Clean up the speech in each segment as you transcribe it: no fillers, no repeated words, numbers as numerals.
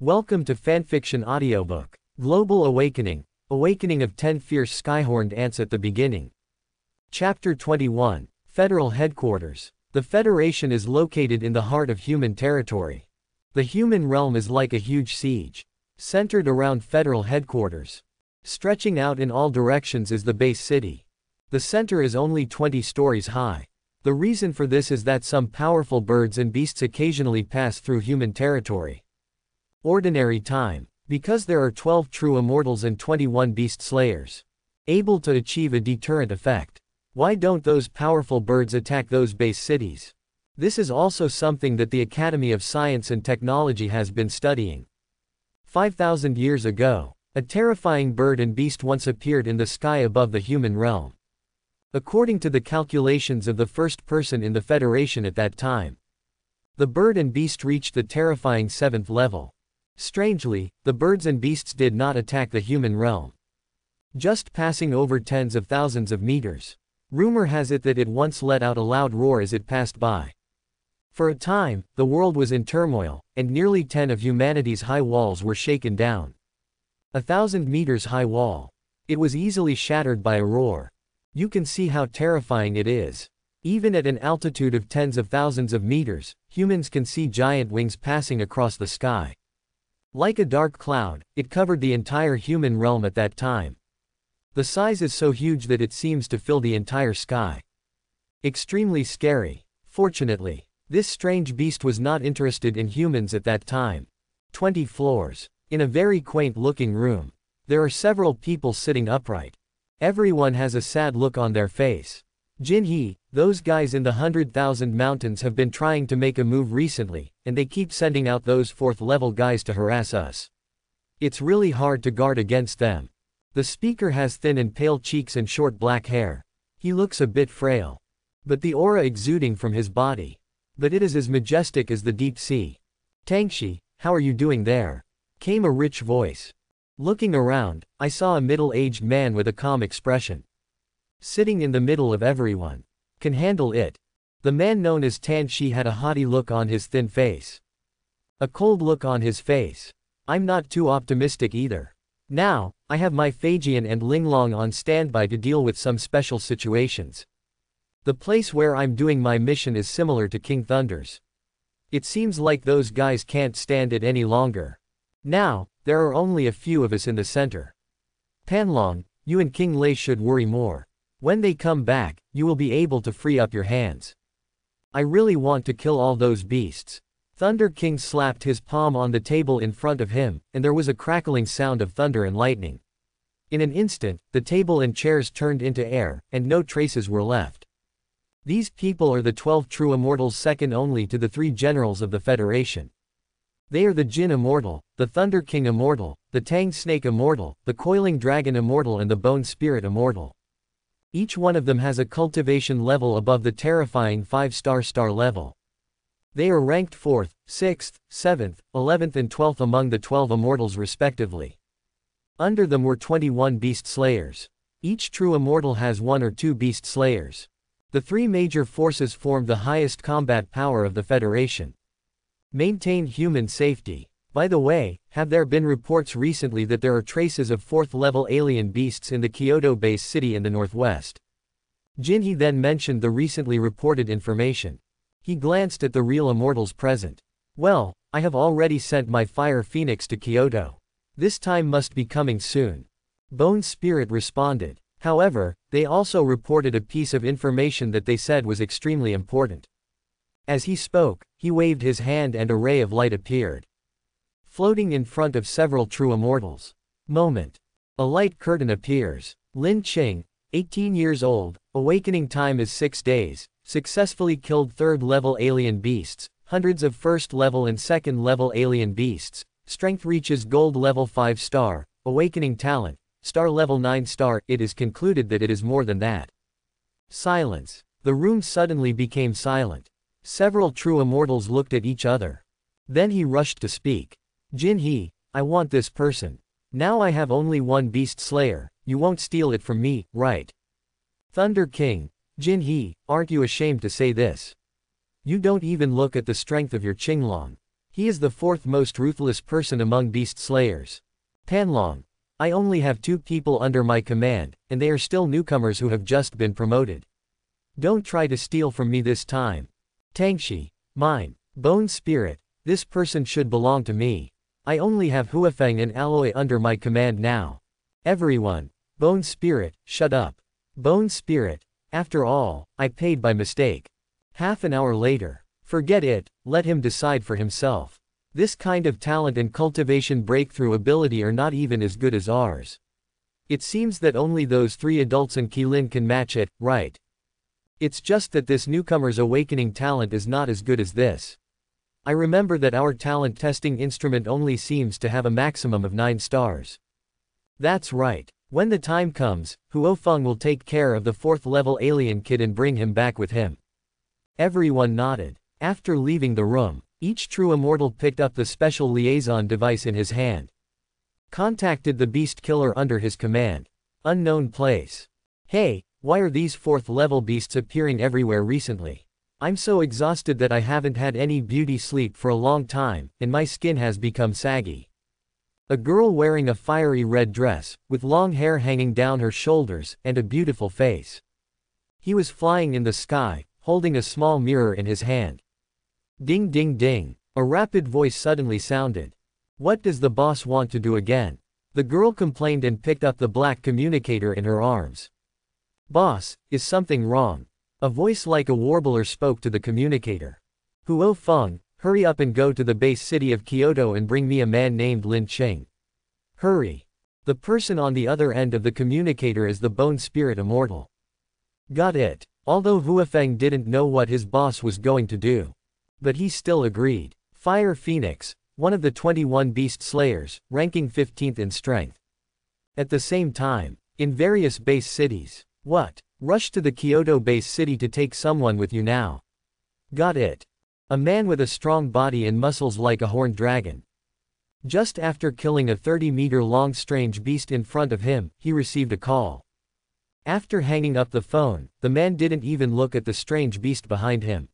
Welcome to Fanfiction Audiobook. Global Awakening. Awakening of 10 Fierce Skyhorned Ants at the Beginning. Chapter 21. Federal Headquarters. The Federation is located in the heart of human territory. The human realm is like a huge siege, centered around Federal Headquarters. Stretching out in all directions is the base city. The center is only 20 stories high. The reason for this is that some powerful birds and beasts occasionally pass through human territory. Ordinary time, because there are 12 true immortals and 21 beast slayers, able to achieve a deterrent effect. Why don't those powerful birds attack those base cities? This is also something that the Academy of Science and Technology has been studying. 5,000 years ago, a terrifying bird and beast once appeared in the sky above the human realm. According to the calculations of the first person in the Federation at that time, the bird and beast reached the terrifying 7th level. Strangely, the birds and beasts did not attack the human realm, just passing over tens of thousands of meters. Rumor has it that it once let out a loud roar as it passed by. For a time, the world was in turmoil, and nearly 10 of humanity's high walls were shaken down. A 1,000 meters high wall. It was easily shattered by a roar. You can see how terrifying it is. Even at an altitude of tens of thousands of meters, humans can see giant wings passing across the sky. Like a dark cloud, it covered the entire human realm at that time. The size is so huge that it seems to fill the entire sky. Extremely scary. Fortunately, this strange beast was not interested in humans at that time. 20 floors. In a very quaint-looking room, there are several people sitting upright. Everyone has a sad look on their face. Jin He, those guys in the 100,000 mountains have been trying to make a move recently, and they keep sending out those 4th-level guys to harass us. It's really hard to guard against them. The speaker has thin and pale cheeks and short black hair. He looks a bit frail, but the aura exuding from his body, but it is as majestic as the deep sea. "Tang Xi, how are you doing there?" came a rich voice. Looking around, I saw a middle-aged man with a calm expression, sitting in the middle of everyone. "Can handle it." The man known as Tang Xi had a haughty look on his thin face, a cold look on his face. I'm not too optimistic either. Now, I have my Feijian and Linglong on standby to deal with some special situations. The place where I'm doing my mission is similar to King Thunder's. It seems like those guys can't stand it any longer. Now, there are only a few of us in the center. Panlong, you and King Lei should worry more. When they come back, you will be able to free up your hands. I really want to kill all those beasts. Thunder King slapped his palm on the table in front of him, and there was a crackling sound of thunder and lightning. In an instant, the table and chairs turned into air, and no traces were left. These people are the 12 true immortals, second only to the 3 generals of the Federation. They are the Jin Immortal, the Thunder King Immortal, the Tang Snake Immortal, the Coiling Dragon Immortal, and the Bone Spirit Immortal. Each one of them has a cultivation level above the terrifying 5-star level. They are ranked 4th, 6th, 7th, 11th and 12th among the 12 immortals respectively. Under them were 21 beast slayers. Each true immortal has 1 or 2 beast slayers. The 3 major forces formed the highest combat power of the Federation. Maintained human safety. By the way, have there been reports recently that there are traces of 4th-level alien beasts in the Kyoto base city in the northwest? Jin He then mentioned the recently reported information. He glanced at the real immortals present. Well, I have already sent my Fire Phoenix to Kyoto. This time must be coming soon. Bone Spirit responded. However, they also reported a piece of information that they said was extremely important. As he spoke, he waved his hand and a ray of light appeared, floating in front of several true immortals. Moment. A light curtain appears. Lin Qing, 18 years old, awakening time is 6 days, successfully killed 3rd-level alien beasts, hundreds of 1st-level and 2nd-level alien beasts, strength reaches gold level 5-star, awakening talent, star level 9-star, it is concluded that it is more than that. Silence. The room suddenly became silent. Several true immortals looked at each other. Then he rushed to speak. Jin He, I want this person. Now I have only 1 beast slayer, you won't steal it from me, right? Thunder King, Jin He, aren't you ashamed to say this? You don't even look at the strength of your Qinglong. He is the fourth most ruthless person among beast slayers. Panlong. I only have 2 people under my command, and they are still newcomers who have just been promoted. Don't try to steal from me this time. Tang Xi. Mine. Bone Spirit. This person should belong to me. I only have Huofeng and Alloy under my command now. Everyone. Bone Spirit, shut up. Bone Spirit. After all, I paid by mistake. Half an hour later. Forget it, let him decide for himself. This kind of talent and cultivation breakthrough ability are not even as good as ours. It seems that only those 3 adults in Qilin can match it, right? It's just that this newcomer's awakening talent is not as good as this. I remember that our talent testing instrument only seems to have a maximum of 9 stars. That's right. When the time comes, Huofeng will take care of the 4th level alien kid and bring him back with him. Everyone nodded. After leaving the room, each true immortal picked up the special liaison device in his hand. Contacted the beast killer under his command. Unknown place. Hey, why are these 4th level beasts appearing everywhere recently? I'm so exhausted that I haven't had any beauty sleep for a long time, and my skin has become saggy. A girl wearing a fiery red dress, with long hair hanging down her shoulders, and a beautiful face. He was flying in the sky, holding a small mirror in his hand. Ding ding ding, a rapid voice suddenly sounded. What does the boss want to do again? The girl complained and picked up the black communicator in her arms. Boss, is something wrong? A voice like a warbler spoke to the communicator. Huofeng, hurry up and go to the base city of Kyoto and bring me a man named Lin Qing. Hurry. The person on the other end of the communicator is the Bone Spirit Immortal. Got it. Although Huofeng didn't know what his boss was going to do. But he still agreed. Fire Phoenix, one of the 21 beast slayers, ranking 15th in strength. At the same time, in various base cities. What? Rush to the Kyoto base city to take someone with you now. Got it. A man with a strong body and muscles like a horned dragon. Just after killing a 30-meter-long strange beast in front of him, he received a call. After hanging up the phone, the man didn't even look at the strange beast behind him.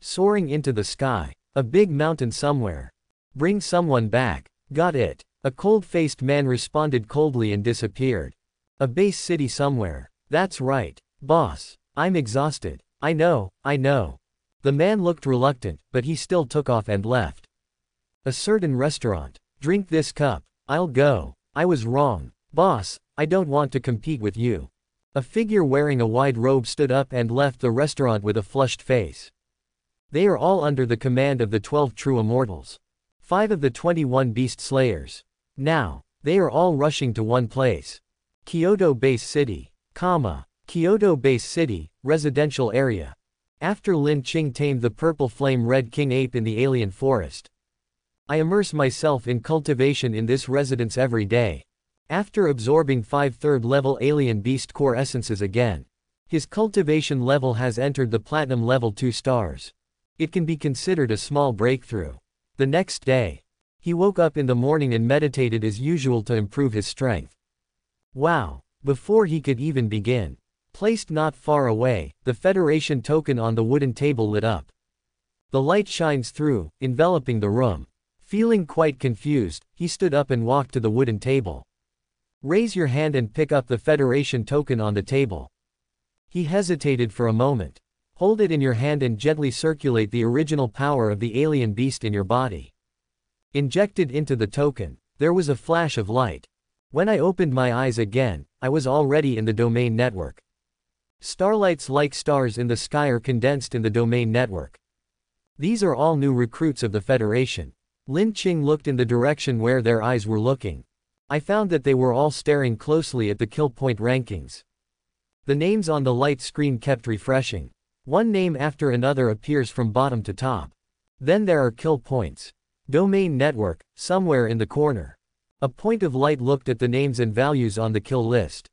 Soaring into the sky. A big mountain somewhere. Bring someone back. Got it. A cold-faced man responded coldly and disappeared. A base city somewhere. That's right. Boss. I'm exhausted. I know. The man looked reluctant, but he still took off and left. A certain restaurant. Drink this cup. I'll go. I was wrong. Boss, I don't want to compete with you. A figure wearing a wide robe stood up and left the restaurant with a flushed face. They are all under the command of the 12 true immortals. 5 of the 21 beast slayers. Now, they are all rushing to one place. Kyoto Base City, Kyoto Base City, residential area. After Lin Qing tamed the Purple Flame Red King Ape in the alien forest. I immerse myself in cultivation in this residence every day. After absorbing 5 3rd-level alien beast core essences again. His cultivation level has entered the platinum level 2 stars. It can be considered a small breakthrough. The next day. He woke up in the morning and meditated as usual to improve his strength. Wow. Before he could even begin. Placed not far away, the Federation token on the wooden table lit up. The light shines through, enveloping the room. Feeling quite confused, he stood up and walked to the wooden table. Raise your hand and pick up the Federation token on the table. He hesitated for a moment. Hold it in your hand and gently circulate the original power of the alien beast in your body. Injected into the token, there was a flash of light. When I opened my eyes again, I was already in the domain network. Starlights like stars in the sky are condensed in the domain network. These are all new recruits of the Federation. Lin Qing looked in the direction where their eyes were looking. I found that they were all staring closely at the kill point rankings. The names on the light screen kept refreshing. One name after another appears from bottom to top. Then there are kill points. Domain network, somewhere in the corner. A point of light looked at the names and values on the kill list.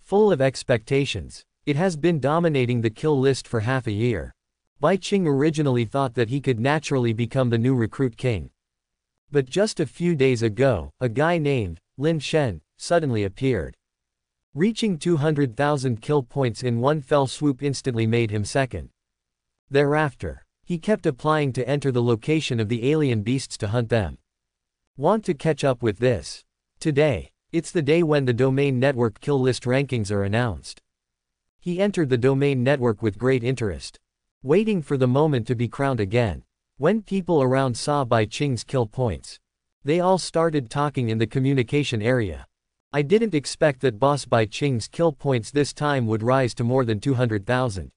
Full of expectations. It has been dominating the kill list for half a year. Bai Qing originally thought that he could naturally become the new recruit king. But just a few days ago, a guy named Lin Shen suddenly appeared. Reaching 200,000 kill points in one fell swoop instantly made him second. Thereafter, He kept applying to enter the location of the alien beasts to hunt them. Want to catch up with this? Today, it's the day when the domain network kill list rankings are announced. He entered the domain network with great interest, waiting for the moment to be crowned again. When people around saw Bai Qing's kill points, they all started talking in the communication area. I didn't expect that boss Bai Qing's kill points this time would rise to more than 200,000.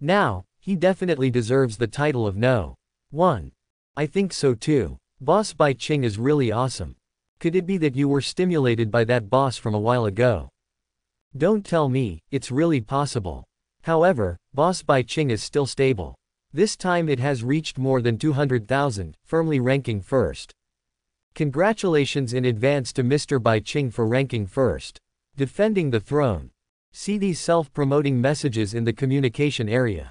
Now, he definitely deserves the title of No. 1. I think so too. Boss Bai Qing is really awesome. Could it be that you were stimulated by that boss from a while ago? Don't tell me, it's really possible. However, boss Bai Qing is still stable. This time it has reached more than 200,000, firmly ranking first. Congratulations in advance to Mr. Bai Qing for ranking first. Defending the throne. See these self-promoting messages in the communication area.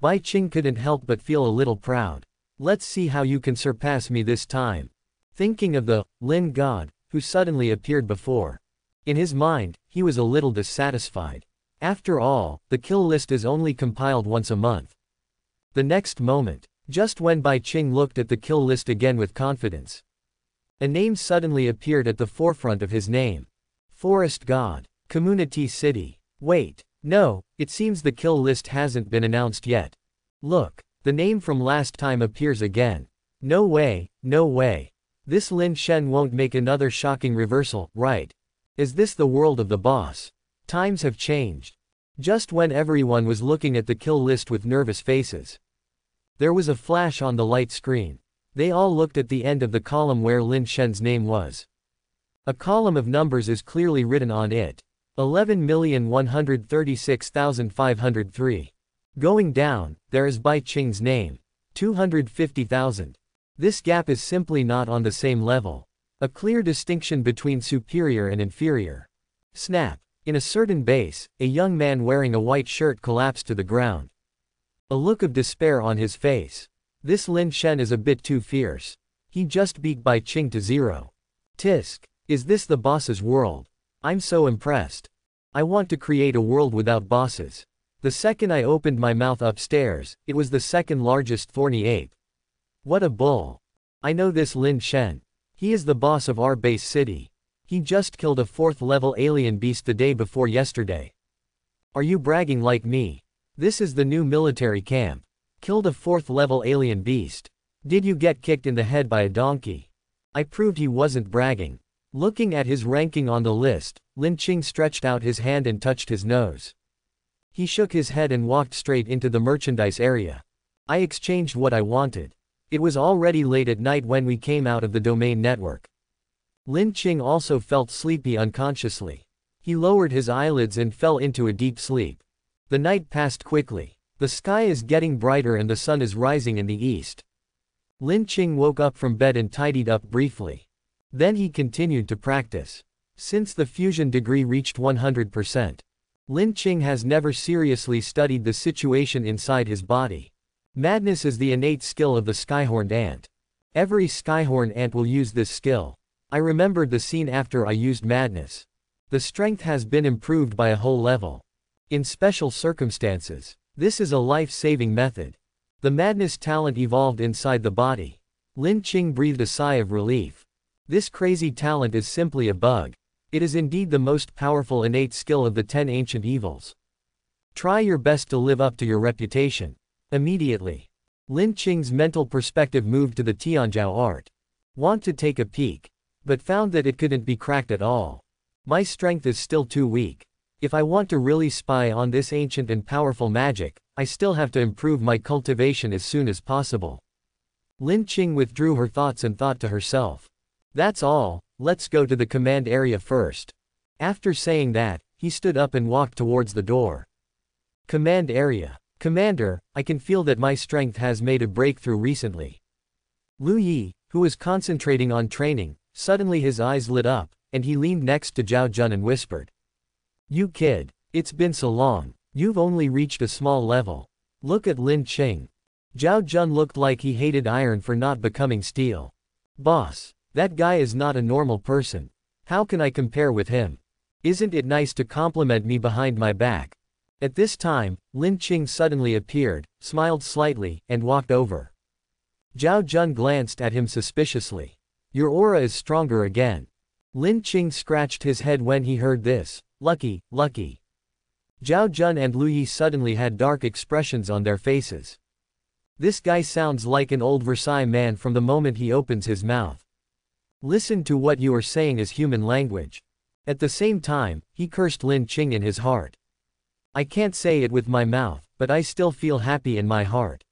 Bai Qing couldn't help but feel a little proud. Let's see how you can surpass me this time. Thinking of the Lin God, who suddenly appeared before. In his mind, he was a little dissatisfied. After all, the kill list is only compiled once a month. The next moment, just when Bai Qing looked at the kill list again with confidence, a name suddenly appeared at the forefront of his name. Forest God. Community City. Wait. No, it seems the kill list hasn't been announced yet. Look, the name from last time appears again. No way, no way. This Lin Shen won't make another shocking reversal, right? Is this the world of the boss? Times have changed. Just when everyone was looking at the kill list with nervous faces, there was a flash on the light screen. They all looked at the end of the column where Lin Shen's name was. A column of numbers is clearly written on it. 11,136,503. Going down, there is Bai Qing's name. 250,000. This gap is simply not on the same level. A clear distinction between superior and inferior. Snap. In a certain base, a young man wearing a white shirt collapsed to the ground. A look of despair on his face. This Lin Shen is a bit too fierce. He just beat Bai Qing to 0. Tisk. Is this the boss's world? I'm so impressed. I want to create a world without bosses. The second I opened my mouth upstairs, it was the second largest thorny ape. What a bull. I know this Lin Shen. He is the boss of our base city. He just killed a 4th level alien beast the day before yesterday. Are you bragging like me? This is the new military camp. Killed a 4th level alien beast. Did you get kicked in the head by a donkey? I proved he wasn't bragging. Looking at his ranking on the list, Lin Qing stretched out his hand and touched his nose. He shook his head and walked straight into the merchandise area. I exchanged what I wanted. It was already late at night when we came out of the domain network. Lin Qing also felt sleepy unconsciously. He lowered his eyelids and fell into a deep sleep. The night passed quickly. The sky is getting brighter and the sun is rising in the east. Lin Qing woke up from bed and tidied up briefly. Then he continued to practice. Since the fusion degree reached 100%, Lin Qing has never seriously studied the situation inside his body. Madness is the innate skill of the Skyhorned Ant. Every Skyhorned Ant will use this skill. I remembered the scene after I used Madness. The strength has been improved by a whole level. In special circumstances, this is a life-saving method. The madness talent evolved inside the body. Lin Qing breathed a sigh of relief. This crazy talent is simply a bug. It is indeed the most powerful innate skill of the 10 ancient evils. Try your best to live up to your reputation. Immediately, Lin Qing's mental perspective moved to the Tianzhao art. Want to take a peek, but found that it couldn't be cracked at all. My strength is still too weak. If I want to really spy on this ancient and powerful magic, I still have to improve my cultivation as soon as possible. Lin Qing withdrew her thoughts and thought to herself. That's all, let's go to the command area first. After saying that, he stood up and walked towards the door. Command area. Commander, I can feel that my strength has made a breakthrough recently. Lu Yi, who was concentrating on training, suddenly his eyes lit up, and he leaned next to Zhao Jun and whispered. You kid, it's been so long, you've only reached a small level. Look at Lin Qing. Zhao Jun looked like he hated iron for not becoming steel. Boss, that guy is not a normal person. How can I compare with him? Isn't it nice to compliment me behind my back? At this time, Lin Qing suddenly appeared, smiled slightly, and walked over. Zhao Jun glanced at him suspiciously. "Your aura is stronger again." Lin Qing scratched his head when he heard this. "Lucky, lucky." Zhao Jun and Lu Yi suddenly had dark expressions on their faces. "This guy sounds like an old Versailles man from the moment he opens his mouth. Listen to what you are saying is human language." At the same time, he cursed Lin Qing in his heart. "I can't say it with my mouth, but I still feel happy in my heart."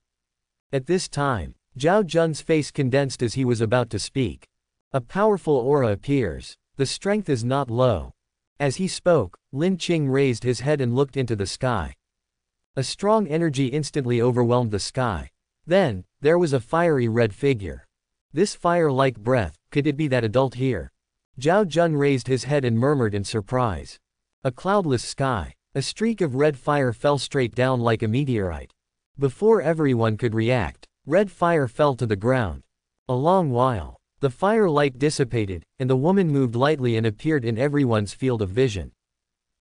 At this time, Zhao Jun's face condensed as he was about to speak. A powerful aura appears. The strength is not low. As he spoke, Lin Qing raised his head and looked into the sky. A strong energy instantly overwhelmed the sky. Then, there was a fiery red figure. This fire-like breath, could it be that adult here? Zhao Jun raised his head and murmured in surprise. A cloudless sky. A streak of red fire fell straight down like a meteorite. Before everyone could react, red fire fell to the ground. A long while, the fire light dissipated, and the woman moved lightly and appeared in everyone's field of vision.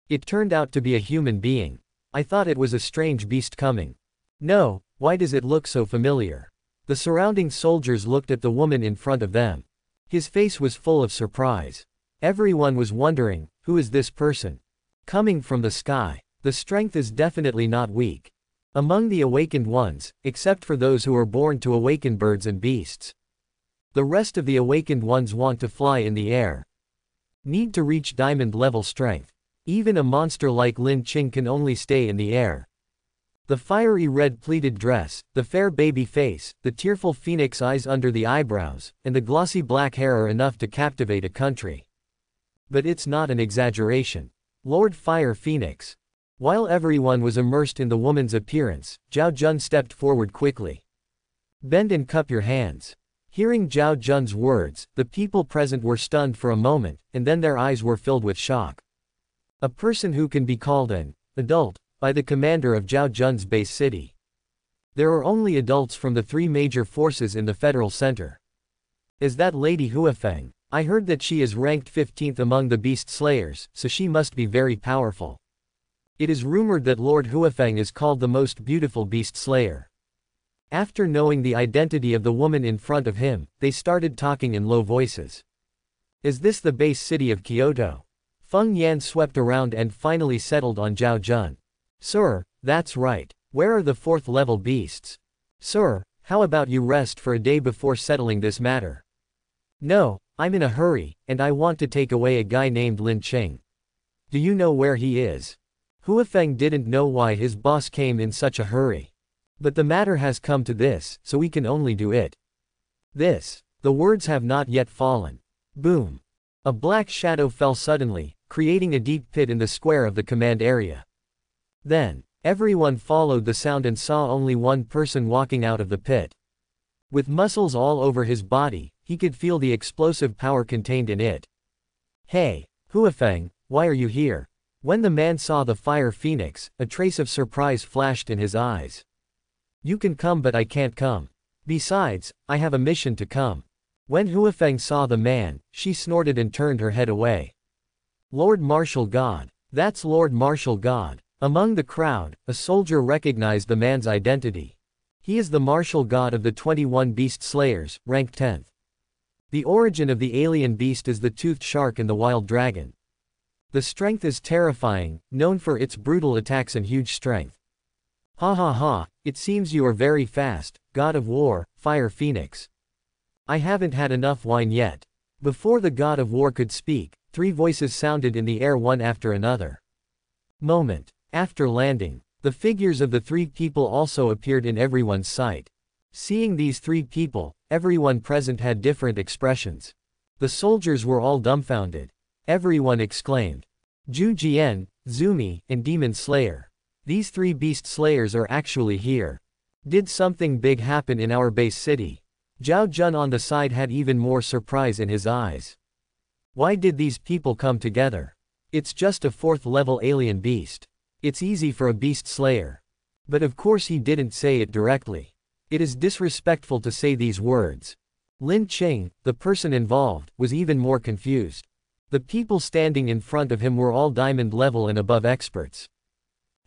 It turned out to be a human being. "I thought it was a strange beast coming. No, why does it look so familiar?" The surrounding soldiers looked at the woman in front of them. His face was full of surprise. Everyone was wondering, who is this person? Coming from the sky, the strength is definitely not weak. Among the awakened ones, except for those who are born to awaken birds and beasts. The rest of the awakened ones want to fly in the air. Need to reach diamond-level strength. Even a monster like Lin Qing can only stay in the air. The fiery red pleated dress, the fair baby face, the tearful phoenix eyes under the eyebrows, and the glossy black hair are enough to captivate a country. But it's not an exaggeration. Lord Fire Phoenix. While everyone was immersed in the woman's appearance, Zhao Jun stepped forward quickly. "Bend and cup your hands." Hearing Zhao Jun's words, the people present were stunned for a moment, and then their eyes were filled with shock. A person who can be called an adult by the commander of Zhao Jun's base city. There are only adults from the three major forces in the federal center. "Is that Lady Huofeng? I heard that she is ranked 15th among the beast slayers, so she must be very powerful. It is rumored that Lord Huofeng is called the most beautiful beast slayer." After knowing the identity of the woman in front of him, they started talking in low voices. "Is this the base city of Kyoto?" Feng Yan swept around and finally settled on Zhao Jun. "Sir, that's right. Where are the fourth level beasts? Sir, how about you rest for a day before settling this matter?" "No, I'm in a hurry, and I want to take away a guy named Lin Qing. Do you know where he is?" Huofeng didn't know why his boss came in such a hurry. "But the matter has come to this, so we can only do it." This. The words have not yet fallen. Boom. A black shadow fell suddenly, creating a deep pit in the square of the command area. Then, everyone followed the sound and saw only one person walking out of the pit. With muscles all over his body, he could feel the explosive power contained in it. "Hey, Huofeng, why are you here?" When the man saw the fire phoenix, a trace of surprise flashed in his eyes. "You can come, but I can't come. Besides, I have a mission to come." When Huofeng saw the man, she snorted and turned her head away. "Lord Martial God. That's Lord Martial God." Among the crowd, a soldier recognized the man's identity. He is the martial god of the 21 beast slayers, ranked 10th. The origin of the alien beast is the toothed shark and the wild dragon. The strength is terrifying, known for its brutal attacks and huge strength. "Ha ha ha, it seems you are very fast, God of War, Fire Phoenix. I haven't had enough wine yet." Before the God of War could speak, three voices sounded in the air one after another. Moment. After landing, the figures of the three people also appeared in everyone's sight. Seeing these three people, everyone present had different expressions. The soldiers were all dumbfounded. Everyone exclaimed. "Zhu Jian, Zumi, and Demon Slayer. These three beast slayers are actually here. Did something big happen in our base city?" Zhao Jun on the side had even more surprise in his eyes. Why did these people come together? It's just a fourth level alien beast. It's easy for a beast slayer. But of course he didn't say it directly. It is disrespectful to say these words. Lin Qing, the person involved, was even more confused. The people standing in front of him were all diamond level and above experts.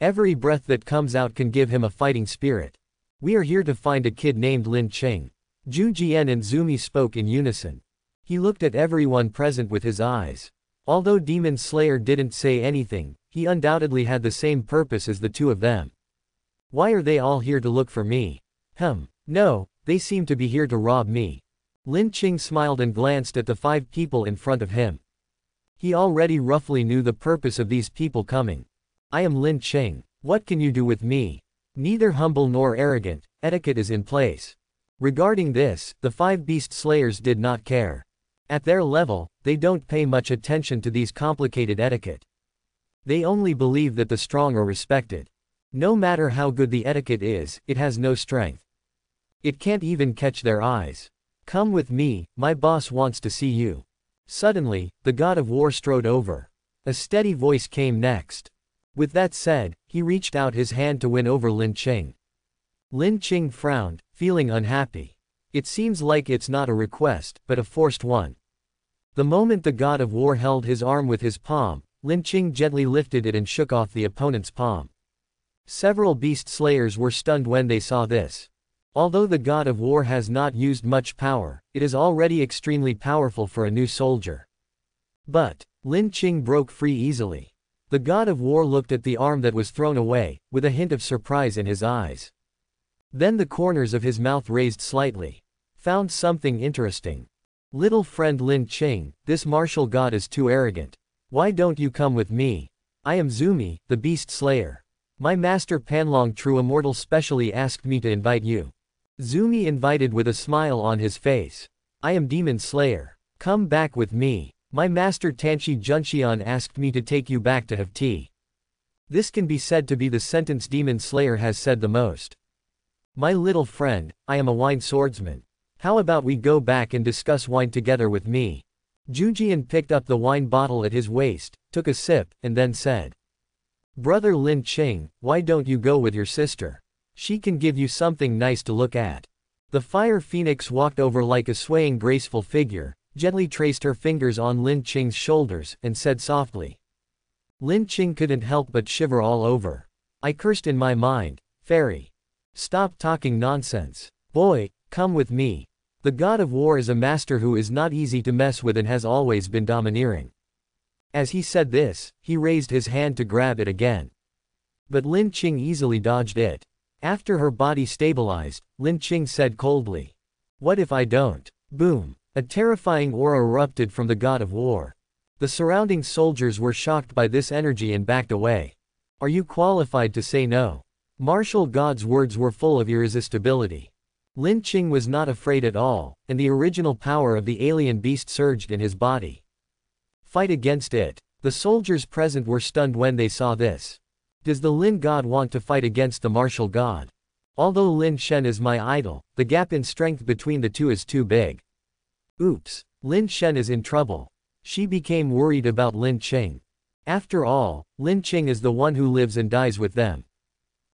Every breath that comes out can give him a fighting spirit. We are here to find a kid named Lin Qing. Zhu Jian and Zumi spoke in unison. He looked at everyone present with his eyes. Although Demon Slayer didn't say anything, he undoubtedly had the same purpose as the two of them. Why are they all here to look for me? No, they seem to be here to rob me. Lin Qing smiled and glanced at the five people in front of him. He already roughly knew the purpose of these people coming. I am Lin Qing. What can you do with me? Neither humble nor arrogant, etiquette is in place. Regarding this, the five beast slayers did not care. At their level, they don't pay much attention to these complicated etiquette. They only believe that the strong are respected. No matter how good the etiquette is, it has no strength. It can't even catch their eyes. Come with me, my boss wants to see you. Suddenly, the god of war strode over. A steady voice came next. With that said, he reached out his hand to win over Lin Qing. Lin Qing frowned, feeling unhappy. It seems like it's not a request, but a forced one. The moment the god of war held his arm with his palm, Lin Qing gently lifted it and shook off the opponent's palm. Several beast slayers were stunned when they saw this. Although the god of war has not used much power, it is already extremely powerful for a new soldier. But Lin Qing broke free easily. The god of war looked at the arm that was thrown away, with a hint of surprise in his eyes. Then the corners of his mouth raised slightly. Found something interesting. Little friend Lin Qing, this martial god is too arrogant. Why don't you come with me? I am Zumi, the beast slayer. My master Panlong True Immortal specially asked me to invite you. Zumi invited with a smile on his face. I am Demon Slayer. Come back with me. My master Tang Xi Junxian asked me to take you back to have tea. This can be said to be the sentence Demon Slayer has said the most. My little friend, I am a wine swordsman. How about we go back and discuss wine together with me? Zhu Jian picked up the wine bottle at his waist, took a sip, and then said. Brother Lin Qing, why don't you go with your sister? She can give you something nice to look at. The fire phoenix walked over like a swaying graceful figure, gently traced her fingers on Lin Qing's shoulders, and said softly. Lin Qing couldn't help but shiver all over. I cursed in my mind, fairy. Stop talking nonsense. Boy, come with me. The god of war is a master who is not easy to mess with and has always been domineering. As he said this, he raised his hand to grab it again. But Lin Qing easily dodged it. After her body stabilized, Lin Qing said coldly. What if I don't? Boom! A terrifying aura erupted from the god of war. The surrounding soldiers were shocked by this energy and backed away. Are you qualified to say no? Martial God's words were full of irresistibility. Lin Qing was not afraid at all, and the original power of the alien beast surged in his body. Fight against it. The soldiers present were stunned when they saw this. Does the Lin God want to fight against the martial god? Although Lin Shen is my idol, the gap in strength between the two is too big. Oops. Lin Shen is in trouble. She became worried about Lin Qing. After all, Lin Qing is the one who lives and dies with them.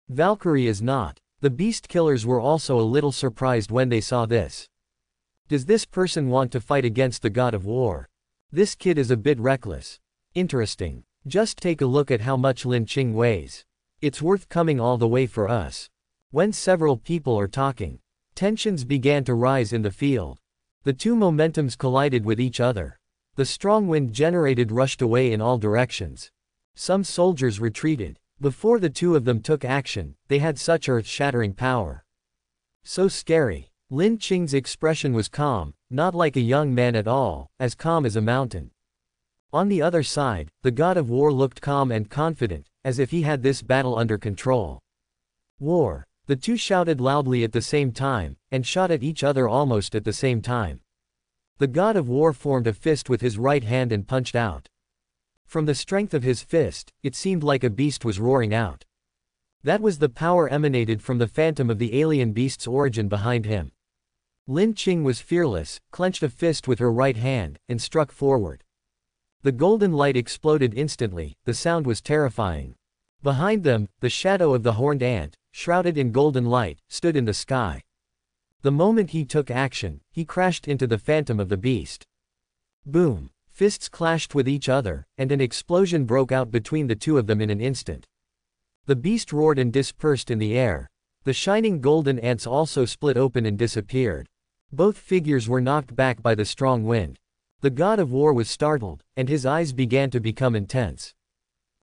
Valkyrie is not. The beast killers were also a little surprised when they saw this. Does this person want to fight against the god of war? This kid is a bit reckless. Interesting. Just take a look at how much Lin Qing weighs. It's worth coming all the way for us. When several people are talking, tensions began to rise in the field. The two momentums collided with each other. The strong wind generated rushed away in all directions. Some soldiers retreated. Before the two of them took action, they had such earth-shattering power. So scary. Lin Qing's expression was calm, not like a young man at all, as calm as a mountain. On the other side, the god of war looked calm and confident, as if he had this battle under control. War. The two shouted loudly at the same time, and shot at each other almost at the same time. The god of war formed a fist with his right hand and punched out. From the strength of his fist, it seemed like a beast was roaring out. That was the power emanated from the phantom of the alien beast's origin behind him. Lin Qing was fearless, clenched a fist with her right hand, and struck forward. The golden light exploded instantly, the sound was terrifying. Behind them, the shadow of the horned ant, shrouded in golden light, stood in the sky. The moment he took action, he crashed into the phantom of the beast. Boom! Fists clashed with each other, and an explosion broke out between the two of them in an instant. The beast roared and dispersed in the air. The shining golden ants also split open and disappeared. Both figures were knocked back by the strong wind. The god of war was startled, and his eyes began to become intense.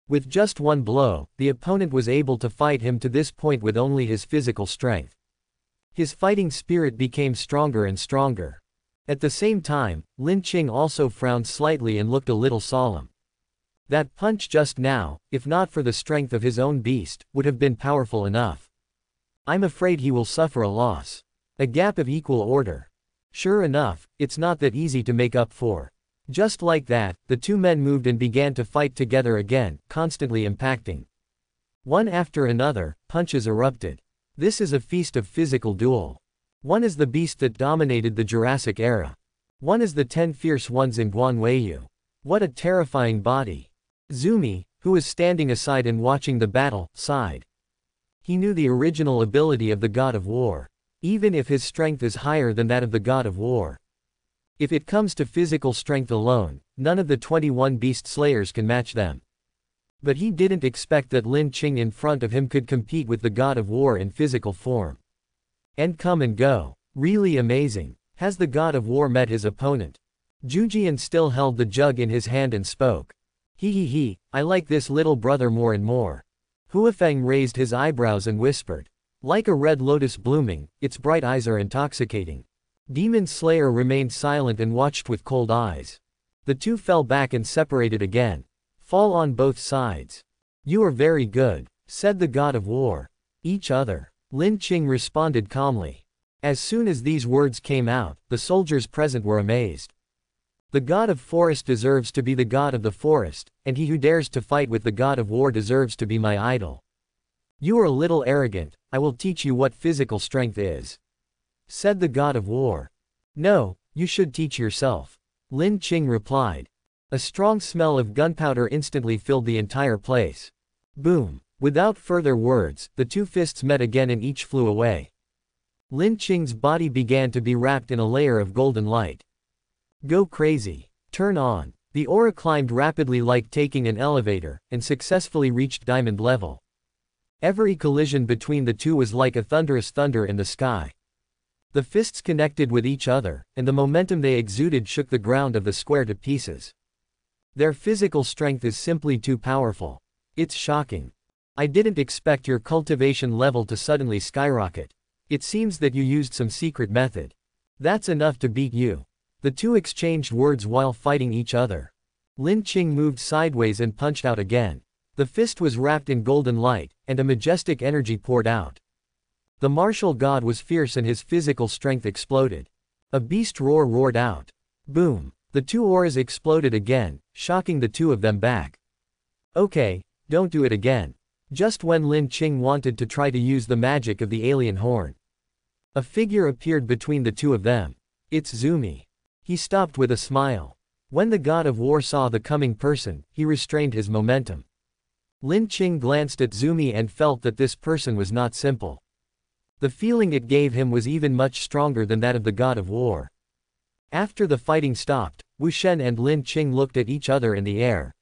With just one blow, the opponent was able to fight him to this point with only his physical strength. His fighting spirit became stronger and stronger. At the same time, Lin Qing also frowned slightly and looked a little solemn. That punch just now, if not for the strength of his own beast, would have been powerful enough. I'm afraid he will suffer a loss. A gap of equal order. Sure enough, it's not that easy to make up for. Just like that, the two men moved and began to fight together again, constantly impacting. One after another, punches erupted. This is a feast of physical duel. One is the beast that dominated the Jurassic era. One is the 10 fierce ones in Guangyuan. What a terrifying body. Zumi, who was standing aside and watching the battle, sighed. He knew the original ability of the god of war. Even if his strength is higher than that of the god of war. If it comes to physical strength alone, none of the 21 beast slayers can match them. But he didn't expect that Lin Qing in front of him could compete with the god of war in physical form. And come and go. Really amazing. Has the god of war met his opponent? Zhu Jian still held the jug in his hand and spoke. He, I like this little brother more and more. Huofeng raised his eyebrows and whispered. Like a red lotus blooming, its bright eyes are intoxicating. Demon Slayer remained silent and watched with cold eyes. The two fell back and separated again. Fall on both sides. You are very good, said the god of war. Each other. Lin Qing responded calmly. As soon as these words came out, the soldiers present were amazed. The god of forest deserves to be the god of the forest, and he who dares to fight with the god of war deserves to be my idol. You are a little arrogant, I will teach you what physical strength is. Said the god of war. No, you should teach yourself. Lin Qing replied. A strong smell of gunpowder instantly filled the entire place. Boom. Without further words, the two fists met again and each flew away. Lin Qing's body began to be wrapped in a layer of golden light. Go crazy. Turn on. The aura climbed rapidly like taking an elevator, and successfully reached diamond level. Every collision between the two was like a thunderous thunder in the sky. The fists connected with each other, and the momentum they exuded shook the ground of the square to pieces. Their physical strength is simply too powerful. It's shocking. I didn't expect your cultivation level to suddenly skyrocket. It seems that you used some secret method. That's enough to beat you. The two exchanged words while fighting each other. Lin Qing moved sideways and punched out again. The fist was wrapped in golden light, and a majestic energy poured out. The martial god was fierce and his physical strength exploded. A beast roar roared out. Boom. The two auras exploded again, shocking the two of them back. Okay, don't do it again. Just when Lin Qing wanted to try to use the magic of the alien horn. A figure appeared between the two of them. It's Zumi. He stopped with a smile. When the god of war saw the coming person, he restrained his momentum. Lin Qing glanced at Zumi and felt that this person was not simple. The feeling it gave him was even much stronger than that of the god of war. After the fighting stopped, Wu Shen and Lin Qing looked at each other in the air.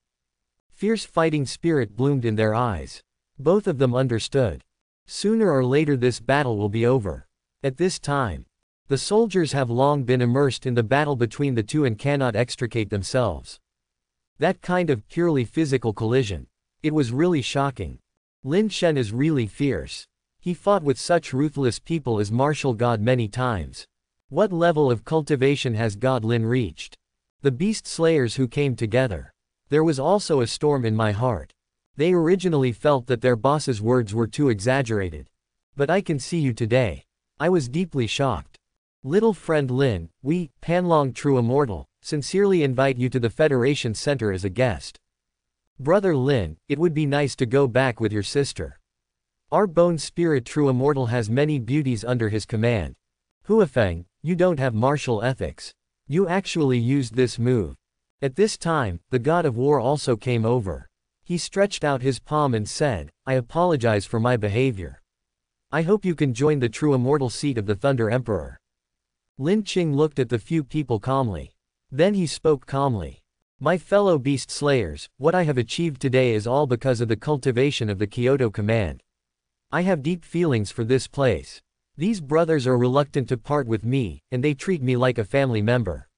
Fierce fighting spirit bloomed in their eyes. Both of them understood. Sooner or later this battle will be over. At this time, the soldiers have long been immersed in the battle between the two and cannot extricate themselves. That kind of purely physical collision. It was really shocking. Lin Shen is really fierce. He fought with such ruthless people as martial god many times. What level of cultivation has God Lin reached? The beast slayers who came together. There was also a storm in my heart. They originally felt that their boss's words were too exaggerated. But I can see you today. I was deeply shocked. Little friend Lin, we, Panlong True Immortal, sincerely invite you to the Federation Center as a guest. Brother Lin, it would be nice to go back with your sister. Our Bone Spirit True Immortal has many beauties under his command. Huofeng, you don't have martial ethics. You actually used this move. At this time, the god of war also came over. He stretched out his palm and said, I apologize for my behavior. I hope you can join the true immortal seat of the Thunder Emperor. Lin Qing looked at the few people calmly. Then he spoke calmly. My fellow beast slayers, what I have achieved today is all because of the cultivation of the Kyoto command. I have deep feelings for this place. These brothers are reluctant to part with me, and they treat me like a family member.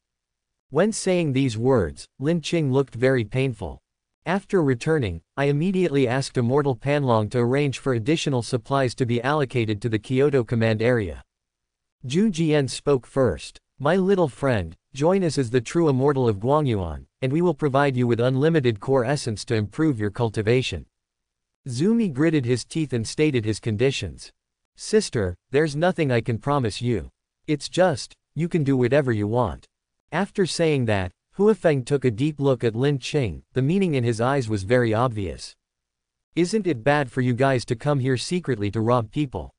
When saying these words, Lin Qing looked very painful. After returning, I immediately asked Immortal Panlong to arrange for additional supplies to be allocated to the Kyoto command area. Zhu Jian spoke first. My little friend, join us as the true immortal of Guangyuan, and we will provide you with unlimited core essence to improve your cultivation. Zumi gritted his teeth and stated his conditions. Sister, there's nothing I can promise you. It's just, you can do whatever you want. After saying that, Huofeng took a deep look at Lin Qing, the meaning in his eyes was very obvious. Isn't it bad for you guys to come here secretly to rob people?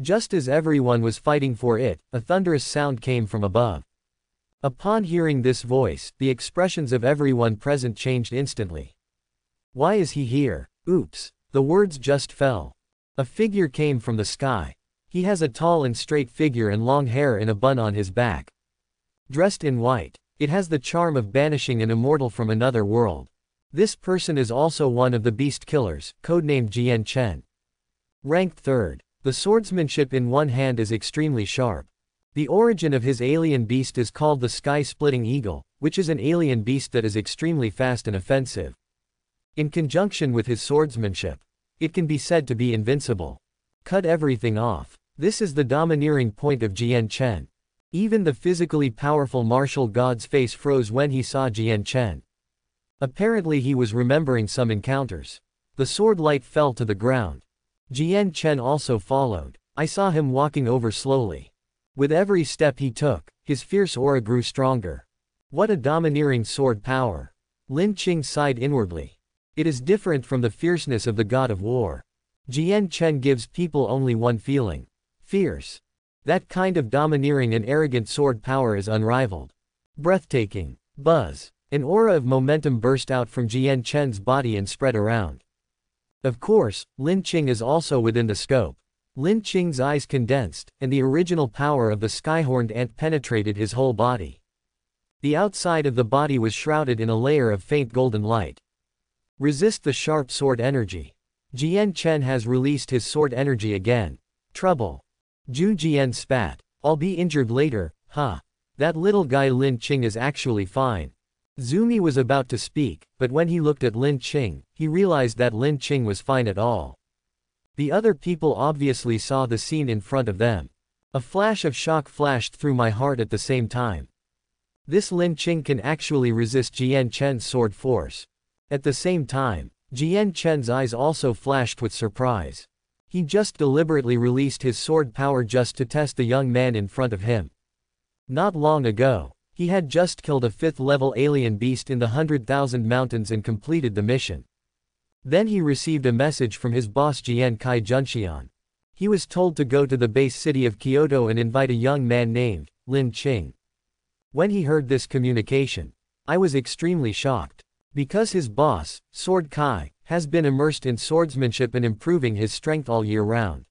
Just as everyone was fighting for it, a thunderous sound came from above. Upon hearing this voice, the expressions of everyone present changed instantly. Why is he here? Oops. The words just fell. A figure came from the sky. He has a tall and straight figure and long hair in a bun on his back. Dressed in white. It has the charm of banishing an immortal from another world. This person is also one of the beast killers, codenamed Jian Chen. Ranked 3rd. The swordsmanship in one hand is extremely sharp. The origin of his alien beast is called the sky-splitting eagle, which is an alien beast that is extremely fast and offensive. In conjunction with his swordsmanship, it can be said to be invincible. Cut everything off. This is the domineering point of Jian Chen. Even the physically powerful martial god's face froze when he saw Jian Chen. Apparently he was remembering some encounters. The sword light fell to the ground. Jian Chen also followed. I saw him walking over slowly. With every step he took, his fierce aura grew stronger. What a domineering sword power. Lin Qing sighed inwardly. It is different from the fierceness of the god of war. Jian Chen gives people only one feeling. Fierce. That kind of domineering and arrogant sword power is unrivaled. Breathtaking. Buzz. An aura of momentum burst out from Jian Chen's body and spread around. Of course, Lin Qing is also within the scope. Lin Qing's eyes condensed, and the original power of the Skyhorned Ant penetrated his whole body. The outside of the body was shrouded in a layer of faint golden light. Resist the sharp sword energy. Jian Chen has released his sword energy again. Trouble. Zhu Jian spat. I'll be injured later, huh? That little guy Lin Qing is actually fine. Zumi was about to speak, but when he looked at Lin Qing, he realized that Lin Qing was fine at all. The other people obviously saw the scene in front of them. A flash of shock flashed through my heart at the same time. This Lin Qing can actually resist Jian Chen's sword force. At the same time, Jian Chen's eyes also flashed with surprise. He just deliberately released his sword power just to test the young man in front of him. Not long ago, he had just killed a 5th-level alien beast in the 100,000 mountains and completed the mission. Then he received a message from his boss Jian Kai Junxian. He was told to go to the base city of Kyoto and invite a young man named Lin Qing. When he heard this communication, I was extremely shocked. Because his boss, Sword Kai, has been immersed in swordsmanship and improving his strength all year round.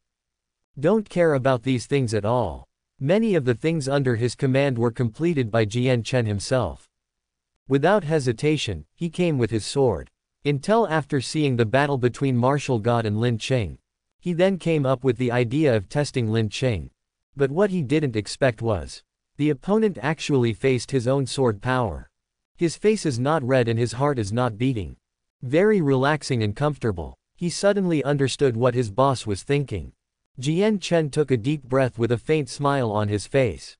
Don't care about these things at all. Many of the things under his command were completed by Jian Chen himself. Without hesitation, he came with his sword. Until after seeing the battle between Martial God and Lin Qing. He then came up with the idea of testing Lin Qing. But what he didn't expect was, the opponent actually faced his own sword power. His face is not red and his heart is not beating. Very relaxing and comfortable. He suddenly understood what his boss was thinking. Jian Chen took a deep breath with a faint smile on his face.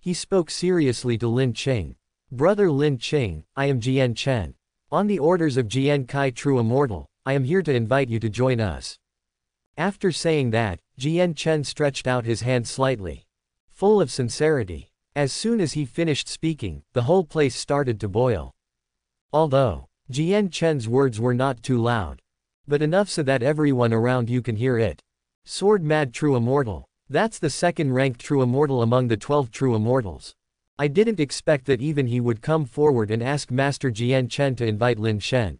He spoke seriously to Lin Qing. Brother Lin Qing, I am Jian Chen. On the orders of Jian Kai True Immortal, I am here to invite you to join us. After saying that, Jian Chen stretched out his hand slightly. Full of sincerity. As soon as he finished speaking, the whole place started to boil. Although, Jian Chen's words were not too loud. But enough so that everyone around you can hear it. Sword Mad True Immortal. That's the 2nd-ranked True Immortal among the 12 True Immortals. I didn't expect that even he would come forward and ask Master Jian Chen to invite Lin Qing.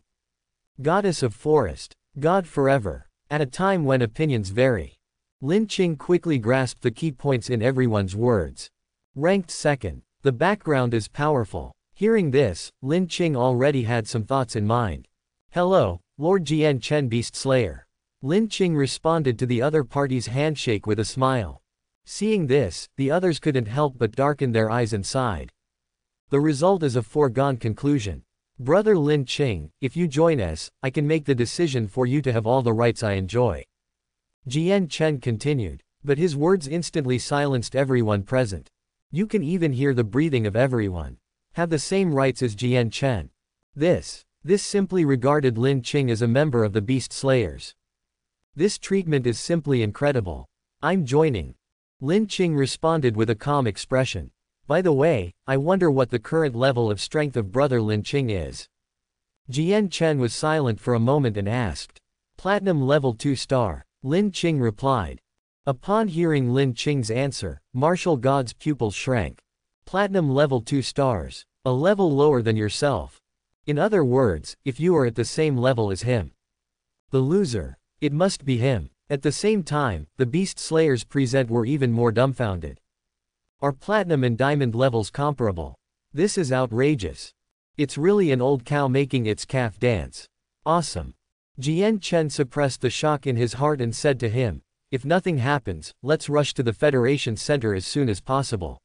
Goddess of Forest. God forever. At a time when opinions vary. Lin Qing quickly grasped the key points in everyone's words. Ranked 2nd. The background is powerful. Hearing this, Lin Qing already had some thoughts in mind. Hello, Lord Jian Chen Beast Slayer. Lin Qing responded to the other party's handshake with a smile. Seeing this, the others couldn't help but darken their eyes and sighed. The result is a foregone conclusion. Brother Lin Qing, if you join us, I can make the decision for you to have all the rights I enjoy. Jian Chen continued, but his words instantly silenced everyone present. You can even hear the breathing of everyone. Have the same rights as Jian Chen. This simply regarded Lin Qing as a member of the Beast Slayers. This treatment is simply incredible. I'm joining. Lin Qing responded with a calm expression. By the way, I wonder what the current level of strength of brother Lin Qing is. Jian Chen was silent for a moment and asked. Platinum level 2-star, Lin Qing replied. Upon hearing Lin Qing's answer, Martial God's pupils shrank. Platinum level 2 stars, a level lower than yourself. In other words, if you are at the same level as him. The loser. It must be him. At the same time, the Beast Slayers present were even more dumbfounded. Are platinum and diamond levels comparable? This is outrageous. It's really an old cow making its calf dance. Awesome. Jian Chen suppressed the shock in his heart and said to him, if nothing happens, let's rush to the Federation Center as soon as possible.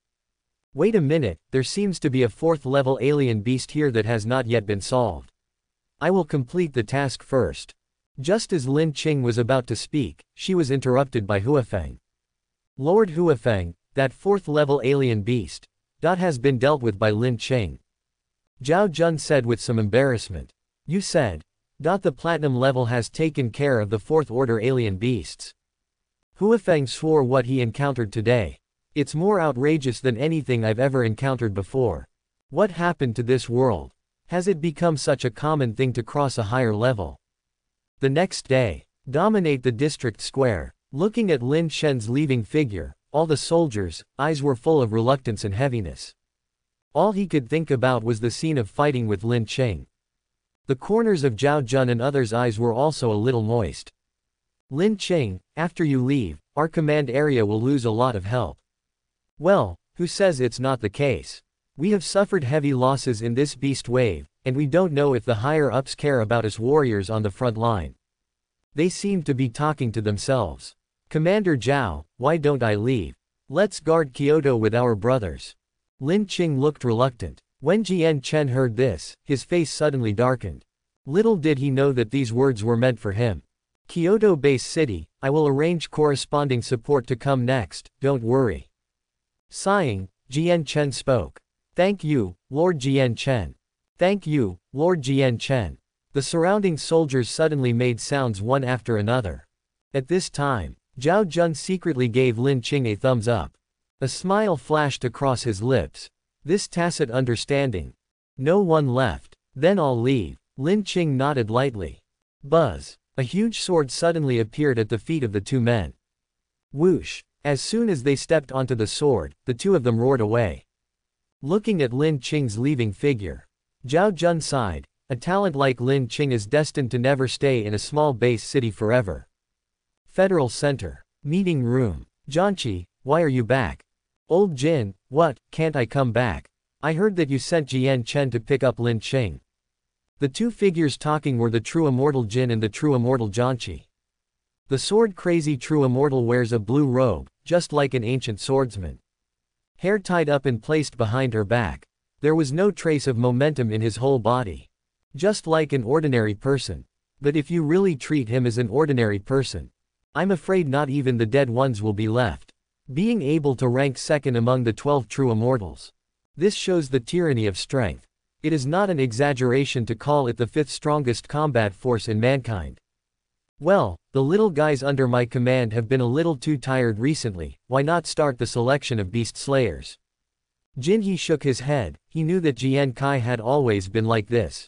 Wait a minute, there seems to be a 4th level alien beast here that has not yet been solved. I will complete the task first. Just as Lin Qing was about to speak, she was interrupted by Huofeng. Lord Huofeng, that 4th level alien beast. That has been dealt with by Lin Qing. Zhao Jun said with some embarrassment. You said. That the platinum level has taken care of the 4th order alien beasts. Huofeng swore what he encountered today. It's more outrageous than anything I've ever encountered before. What happened to this world? Has it become such a common thing to cross a higher level? The next day, dominate the district square. Looking at Lin Shen's leaving figure, all the soldiers' eyes were full of reluctance and heaviness. All he could think about was the scene of fighting with Lin Qing. The corners of Zhao Jun and others' eyes were also a little moist. Lin Qing, after you leave, our command area will lose a lot of help. Well, who says it's not the case? We have suffered heavy losses in this beast wave, and we don't know if the higher-ups care about us warriors on the front line. They seem to be talking to themselves. Commander Zhao, why don't I leave? Let's guard Kyoto with our brothers. Lin Qing looked reluctant. When Jian Chen heard this, his face suddenly darkened. Little did he know that these words were meant for him. Kyoto base city, I will arrange corresponding support to come next, don't worry. Sighing, Jian Chen spoke. Thank you, Lord Jian Chen. Thank you, Lord Jian Chen. The surrounding soldiers suddenly made sounds one after another. At this time, Zhao Jun secretly gave Lin Qing a thumbs up. A smile flashed across his lips. This tacit understanding. No one left. Then I'll leave. Lin Qing nodded lightly. Buzz. A huge sword suddenly appeared at the feet of the two men. Whoosh. As soon as they stepped onto the sword, the two of them roared away. Looking at Lin Qing's leaving figure, Zhao Jun sighed. A talent like Lin Qing is destined to never stay in a small base city forever. Federal Center. Meeting Room. Jianqi, why are you back? Old Jin, what, can't I come back? I heard that you sent Jian Chen to pick up Lin Qing. The two figures talking were the true immortal Jin and the true immortal Jianqi. The sword-crazy true immortal wears a blue robe, just like an ancient swordsman. Hair tied up and placed behind her back. There was no trace of momentum in his whole body. Just like an ordinary person. But if you really treat him as an ordinary person, I'm afraid not even the dead ones will be left. Being able to rank second among the 12 true immortals. This shows the tyranny of strength. It is not an exaggeration to call it the 5th strongest combat force in mankind. Well, the little guys under my command have been a little too tired recently, why not start the selection of beast slayers? Jin He shook his head. He knew that Jian Kai had always been like this.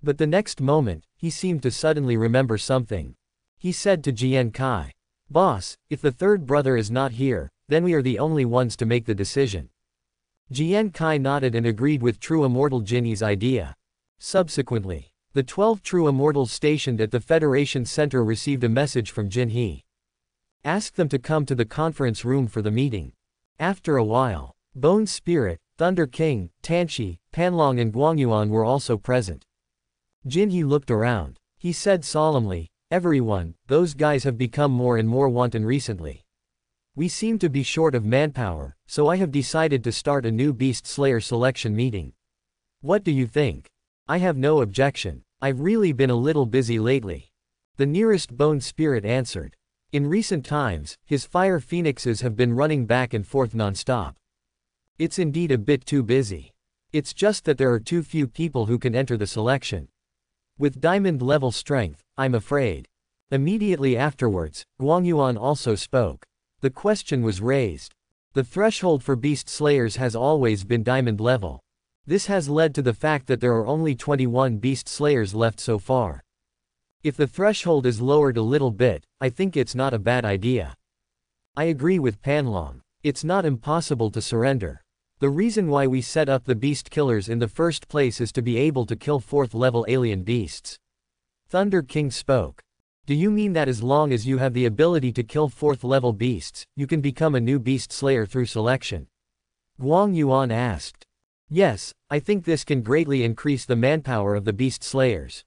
But the next moment, he seemed to suddenly remember something. He said to Jian Kai, boss, if the 3rd brother is not here, then we are the only ones to make the decision. Jian Kai nodded and agreed with true immortal Jin He's idea. Subsequently, the 12 true immortals stationed at the Federation Center received a message from Jin He. Ask them to come to the conference room for the meeting. After a while, Bone Spirit, Thunder King, Tang Xi, Panlong and Guangyuan were also present. Jin He looked around. He said solemnly, "Everyone, those guys have become more and more wanton recently. We seem to be short of manpower, so I have decided to start a new Beast Slayer selection meeting. What do you think?" "I have no objection. I've really been a little busy lately," the nearest Bone Spirit answered. In recent times, his fire phoenixes have been running back and forth non-stop. "It's indeed a bit too busy. It's just that there are too few people who can enter the selection. With diamond-level strength, I'm afraid." Immediately afterwards, Guangyuan also spoke. The question was raised. The threshold for Beast Slayers has always been diamond-level. This has led to the fact that there are only 21 Beast Slayers left so far. If the threshold is lowered a little bit, I think it's not a bad idea. I agree with Panlong. It's not impossible to surrender. The reason why we set up the Beast Killers in the first place is to be able to kill 4th-level alien beasts. Thunder King spoke. "Do you mean that as long as you have the ability to kill 4th-level beasts, you can become a new Beast Slayer through selection?" Guangyuan asked. "Yes, I think this can greatly increase the manpower of the Beast Slayers.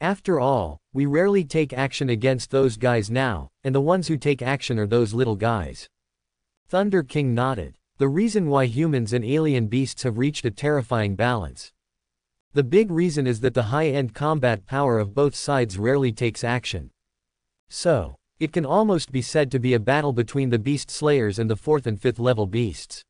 After all, we rarely take action against those guys now, and the ones who take action are those little guys." Thunder King nodded. The reason why humans and alien beasts have reached a terrifying balance. The big reason is that the high-end combat power of both sides rarely takes action. So, it can almost be said to be a battle between the Beast Slayers and the 4th and 5th level beasts.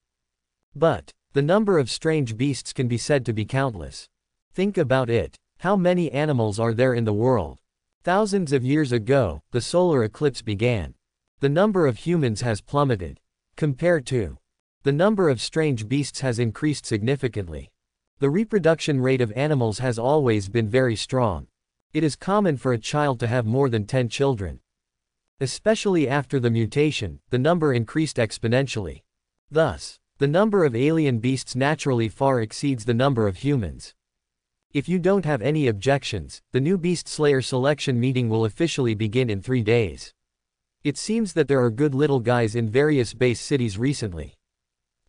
But the number of strange beasts can be said to be countless. Think about it. How many animals are there in the world? Thousands of years ago, the solar eclipse began. The number of humans has plummeted. Compared to the number of strange beasts has increased significantly. The reproduction rate of animals has always been very strong. It is common for a child to have more than 10 children. Especially after the mutation, the number increased exponentially. Thus, the number of alien beasts naturally far exceeds the number of humans. If you don't have any objections, the new Beast Slayer selection meeting will officially begin in 3 days. It seems that there are good little guys in various base cities recently.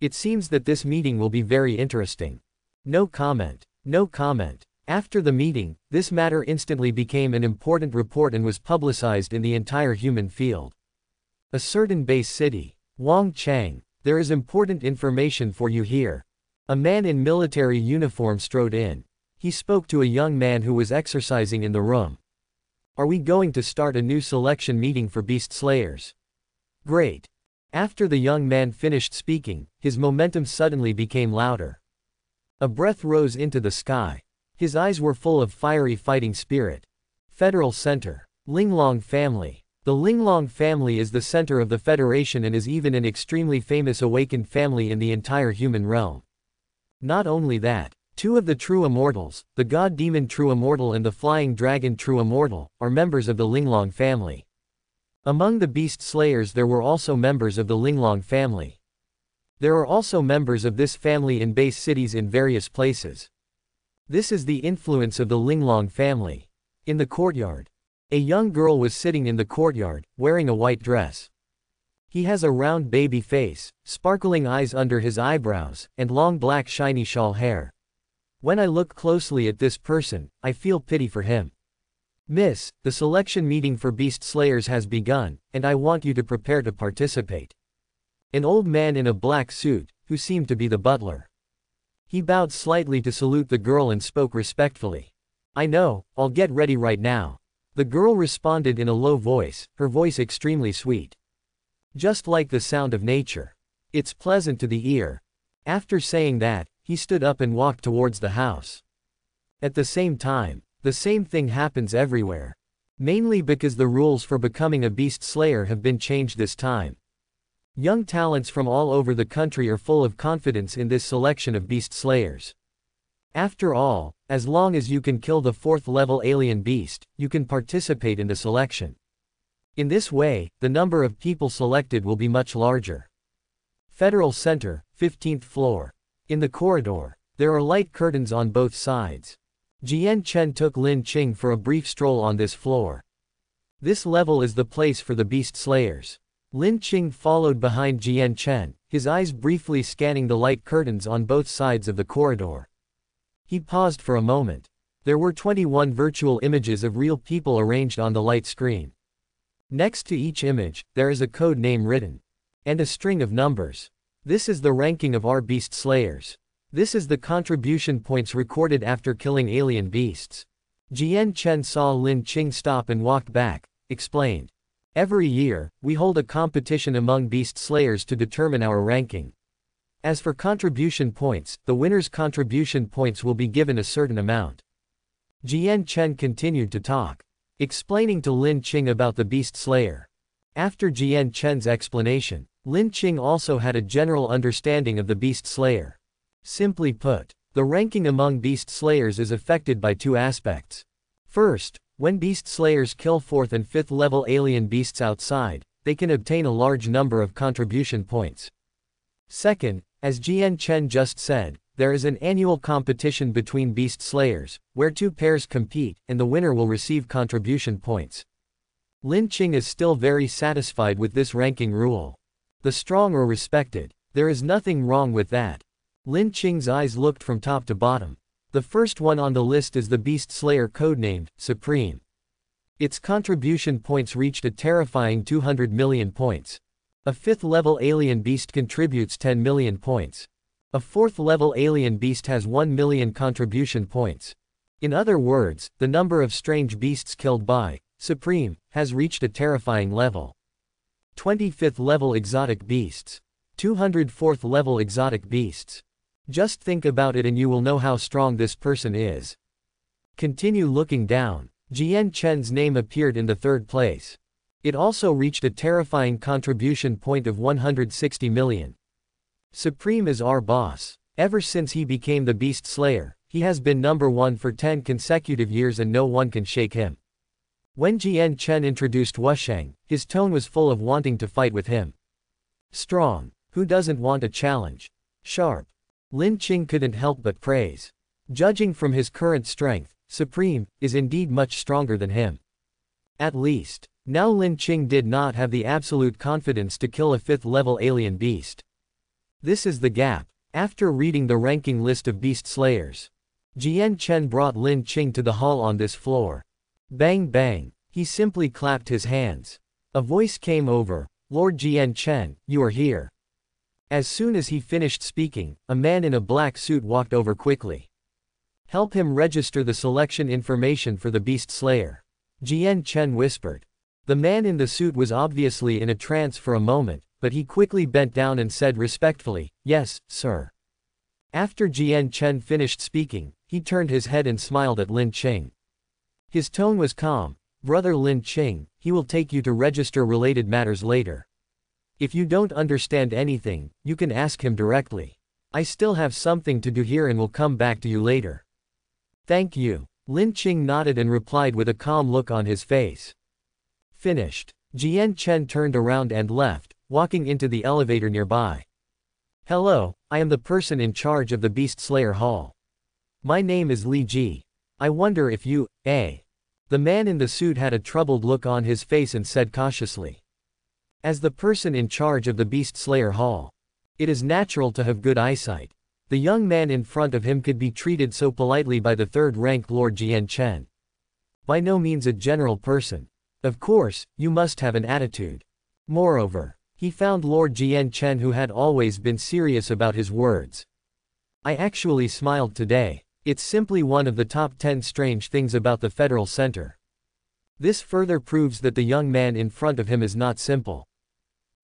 It seems that this meeting will be very interesting. No comment. No comment. After the meeting, this matter instantly became an important report and was publicized in the entire human field. A certain base city, Wang Chang. "There is important information for you here." A man in military uniform strode in. He spoke to a young man who was exercising in the room. "Are we going to start a new selection meeting for Beast Slayers?" "Great." After the young man finished speaking, his momentum suddenly became louder. A breath rose into the sky. His eyes were full of fiery fighting spirit. Federal Center. Linglong Family. The Linglong family is the center of the Federation and is even an extremely famous awakened family in the entire human realm. Not only that, two of the True Immortals, the God Demon True Immortal and the Flying Dragon True Immortal, are members of the Linglong family. Among the Beast Slayers there were also members of the Linglong family. There are also members of this family in base cities in various places. This is the influence of the Linglong family. In the courtyard. A young girl was sitting in the courtyard, wearing a white dress. He has a round baby face, sparkling eyes under his eyebrows, and long black shiny shawl hair. When I look closely at this person, I feel pity for him. "Miss, the selection meeting for Beast Slayers has begun, and I want you to prepare to participate." An old man in a black suit, who seemed to be the butler. He bowed slightly to salute the girl and spoke respectfully. "I know, I'll get ready right now." The girl responded in a low voice, her voice extremely sweet. Just like the sound of nature. It's pleasant to the ear. After saying that, he stood up and walked towards the house. At the same time, the same thing happens everywhere. Mainly because the rules for becoming a Beast Slayer have been changed this time. Young talents from all over the country are full of confidence in this selection of Beast Slayers. After all, as long as you can kill the 4th-level alien beast, you can participate in the selection. In this way, the number of people selected will be much larger. Federal Center, 15th floor. In the corridor, there are light curtains on both sides. Jian Chen took Lin Qing for a brief stroll on this floor. This level is the place for the Beast Slayers. Lin Qing followed behind Jian Chen, his eyes briefly scanning the light curtains on both sides of the corridor. He paused for a moment. There were 21 virtual images of real people arranged on the light screen. Next to each image, there is a code name written. And a string of numbers. This is the ranking of our beast slayers. This is the contribution points recorded after killing alien beasts. Jian Chen saw Lin Qing stop and walked back, explained. Every year, we hold a competition among beast slayers to determine our ranking. As for contribution points, the winner's contribution points will be given a certain amount. Jian Chen continued to talk, explaining to Lin Qing about the beast slayer. After Jian Chen's explanation, Lin Qing also had a general understanding of the beast slayer. Simply put, the ranking among beast slayers is affected by two aspects. First, when beast slayers kill 4th and 5th level alien beasts outside, they can obtain a large number of contribution points. Second, as Jian Chen just said, there is an annual competition between beast slayers, where two pairs compete, and the winner will receive contribution points. Lin Qing is still very satisfied with this ranking rule. The strong are respected. There is nothing wrong with that. Lin Qing's eyes looked from top to bottom. The first one on the list is the beast slayer codenamed Supreme. Its contribution points reached a terrifying 200 million points. A 5th level alien beast contributes 10 million points. A 4th level alien beast has 1 million contribution points. In other words, the number of strange beasts killed by Supreme has reached a terrifying level. 25th level exotic beasts. 204th level exotic beasts. Just think about it and you will know how strong this person is. Continue looking down. Jian Chen's name appeared in the third place. It also reached a terrifying contribution point of 160 million. Supreme is our boss. Ever since he became the beast slayer, he has been number one for 10 consecutive years and no one can shake him. When Jian Chen introduced Huofeng, his tone was full of wanting to fight with him. Strong. Who doesn't want a challenge? Sharp. Lin Qing couldn't help but praise. Judging from his current strength, Supreme is indeed much stronger than him. At least, now Lin Qing did not have the absolute confidence to kill a 5th level alien beast. This is the gap. After reading the ranking list of beast slayers, Jian Chen brought Lin Qing to the hall on this floor. Bang bang, he simply clapped his hands. A voice came over, Lord Jian Chen, you are here. As soon as he finished speaking, a man in a black suit walked over quickly. Help him register the selection information for the beast slayer. Jian Chen whispered. The man in the suit was obviously in a trance for a moment, but he quickly bent down and said respectfully, yes, sir. After Jian Chen finished speaking, he turned his head and smiled at Lin Qing. His tone was calm. Brother Lin Qing, he will take you to register related matters later. If you don't understand anything, you can ask him directly. I still have something to do here and will come back to you later. Thank you. Lin Qing nodded and replied with a calm look on his face. Finished. Jian Chen turned around and left, walking into the elevator nearby. Hello, I am the person in charge of the Beast Slayer Hall. My name is Li Ji. I wonder if you, The man in the suit had a troubled look on his face and said cautiously. As the person in charge of the Beast Slayer Hall, it is natural to have good eyesight. The young man in front of him could be treated so politely by the third-ranked Lord Jian Chen. By no means a general person. Of course, you must have an attitude. Moreover, he found Lord Jian Chen who had always been serious about his words. I actually smiled today. It's simply one of the top 10 strange things about the Federal Center. This further proves that the young man in front of him is not simple.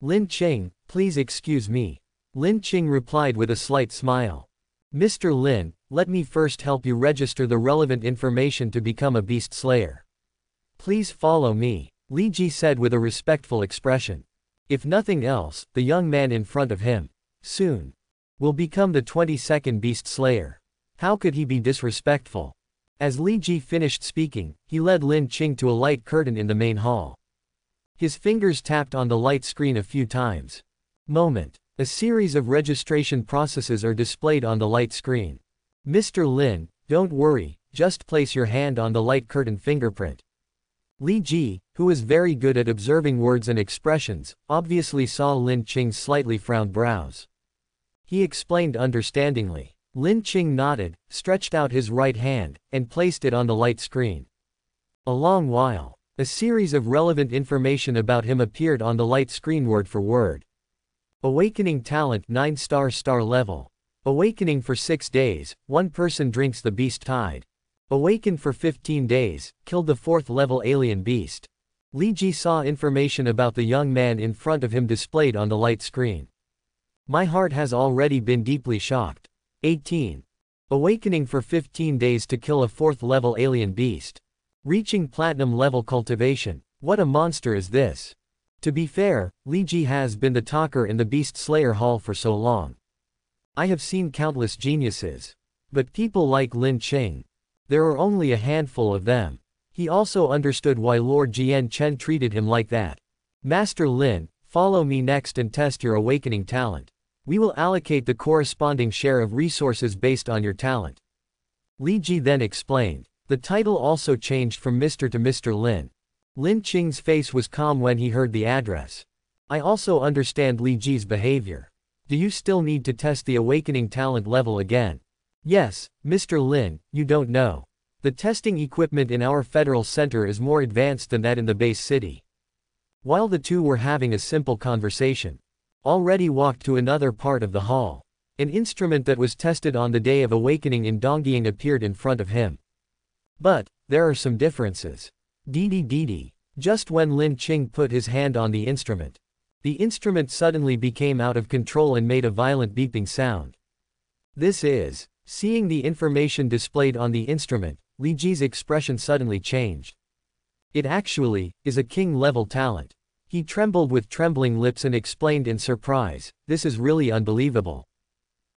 Lin Qing, please excuse me. Lin Qing replied with a slight smile. Mr. Lin, let me first help you register the relevant information to become a beast slayer. Please follow me, Li Ji said with a respectful expression. If nothing else, the young man in front of him, soon, will become the 22nd beast slayer. How could he be disrespectful? As Li Ji finished speaking, he led Lin Qing to a light curtain in the main hall. His fingers tapped on the light screen a few times. Moment. A series of registration processes are displayed on the light screen. Mr. Lin, don't worry, just place your hand on the light curtain fingerprint. Li Ji, who is very good at observing words and expressions, obviously saw Lin Qing's slightly frowned brows. He explained understandingly. Lin Qing nodded, stretched out his right hand, and placed it on the light screen. A long while, a series of relevant information about him appeared on the light screen word for word. Awakening talent 9-star level. Awakening for 6 days, one person drinks the beast tide. Awakened for 15 days, killed the 4th level alien beast. Li Ji saw information about the young man in front of him displayed on the light screen. My heart has already been deeply shocked. 18. Awakening for 15 days to kill a 4th level alien beast. Reaching platinum level cultivation. What a monster is this. To be fair, Li Ji has been the talker in the Beast Slayer Hall for so long. I have seen countless geniuses. But people like Lin Qing, there are only a handful of them. He also understood why Lord Jian Chen treated him like that. Master Lin, follow me next and test your awakening talent. We will allocate the corresponding share of resources based on your talent. Li Ji then explained. The title also changed from Mr. to Mr. Lin. Lin Qing's face was calm when he heard the address. I also understand Li Ji's behavior. Do you still need to test the awakening talent level again? Yes, Mr. Lin, you don't know. The testing equipment in our federal center is more advanced than that in the base city. While the two were having a simple conversation, already walked to another part of the hall. An instrument that was tested on the day of awakening in Dongying appeared in front of him. But, there are some differences. Just when Lin Qing put his hand on the instrument, the instrument suddenly became out of control and made a violent beeping sound. This is. Seeing the information displayed on the instrument, Li Ji's expression suddenly changed. It actually is a king-level talent. He trembled with trembling lips and explained in surprise, this is really unbelievable.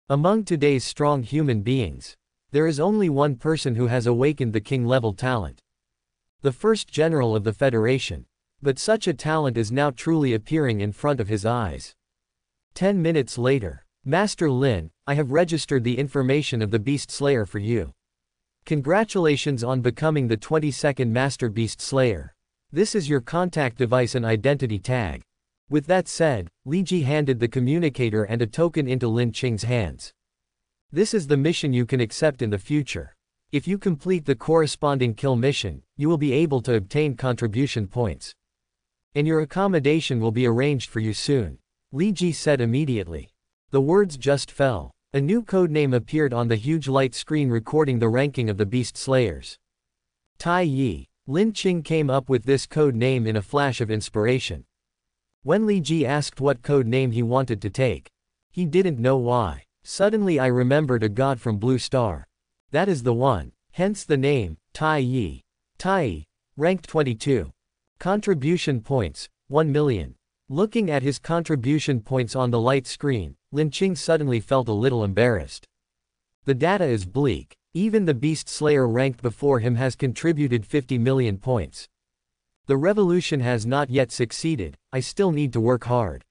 Among today's strong human beings, there is only one person who has awakened the king-level talent. The first general of the Federation. But such a talent is now truly appearing in front of his eyes. 10 minutes later, Master Lin, I have registered the information of the Beast Slayer for you. Congratulations on becoming the 22nd Master Beast Slayer. This is your contact device and identity tag. With that said, Li Ji handed the communicator and a token into Lin Qing's hands. This is the mission you can accept in the future. If you complete the corresponding kill mission, you will be able to obtain contribution points. And your accommodation will be arranged for you soon. Li Ji said immediately. The words just fell. A new codename appeared on the huge light screen recording the ranking of the Beast Slayers. Tai Yi. Lin Qing came up with this code name in a flash of inspiration. When Li Ji asked what code name he wanted to take, he didn't know why. Suddenly I remembered a god from Blue Star. That is the one. Hence the name, Tai Yi. Tai Yi. Ranked 22. Contribution points, 1 million. Looking at his contribution points on the light screen, Lin Qing suddenly felt a little embarrassed. The data is bleak. Even the Beast Slayer ranked before him has contributed 50 million points. The revolution has not yet succeeded, I still need to work hard.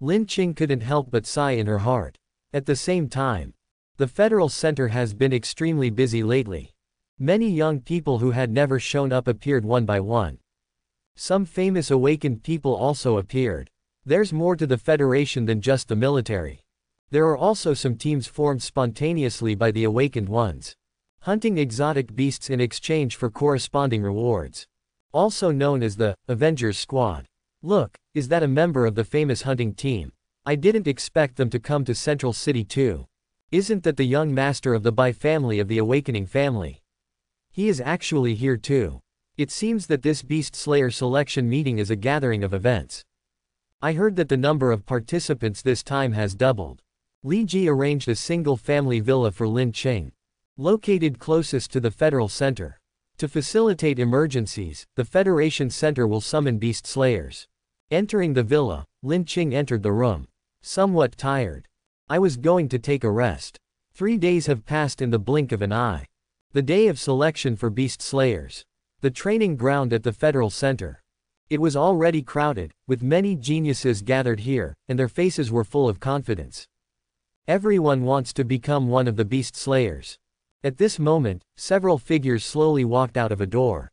Lin Qing couldn't help but sigh in her heart. At the same time, the Federal Center has been extremely busy lately. Many young people who had never shown up appeared one by one. Some famous awakened people also appeared. There's more to the Federation than just the military. There are also some teams formed spontaneously by the awakened ones, hunting exotic beasts in exchange for corresponding rewards. Also known as the Avengers Squad. Look, is that a member of the famous hunting team? I didn't expect them to come to Central City too. Isn't that the young master of the Bai family of the Awakening family? He is actually here too. It seems that this Beast Slayer selection meeting is a gathering of events. I heard that the number of participants this time has doubled. Li Ji arranged a single family villa for Lin Qing, located closest to the Federal Center. To facilitate emergencies, the Federation Center will summon Beast Slayers. Entering the villa, Lin Qing entered the room. Somewhat tired. I was going to take a rest. 3 days have passed in the blink of an eye. The day of selection for Beast Slayers. The training ground at the Federal Center. It was already crowded, with many geniuses gathered here, and their faces were full of confidence. Everyone wants to become one of the Beast Slayers. At this moment, several figures slowly walked out of a door.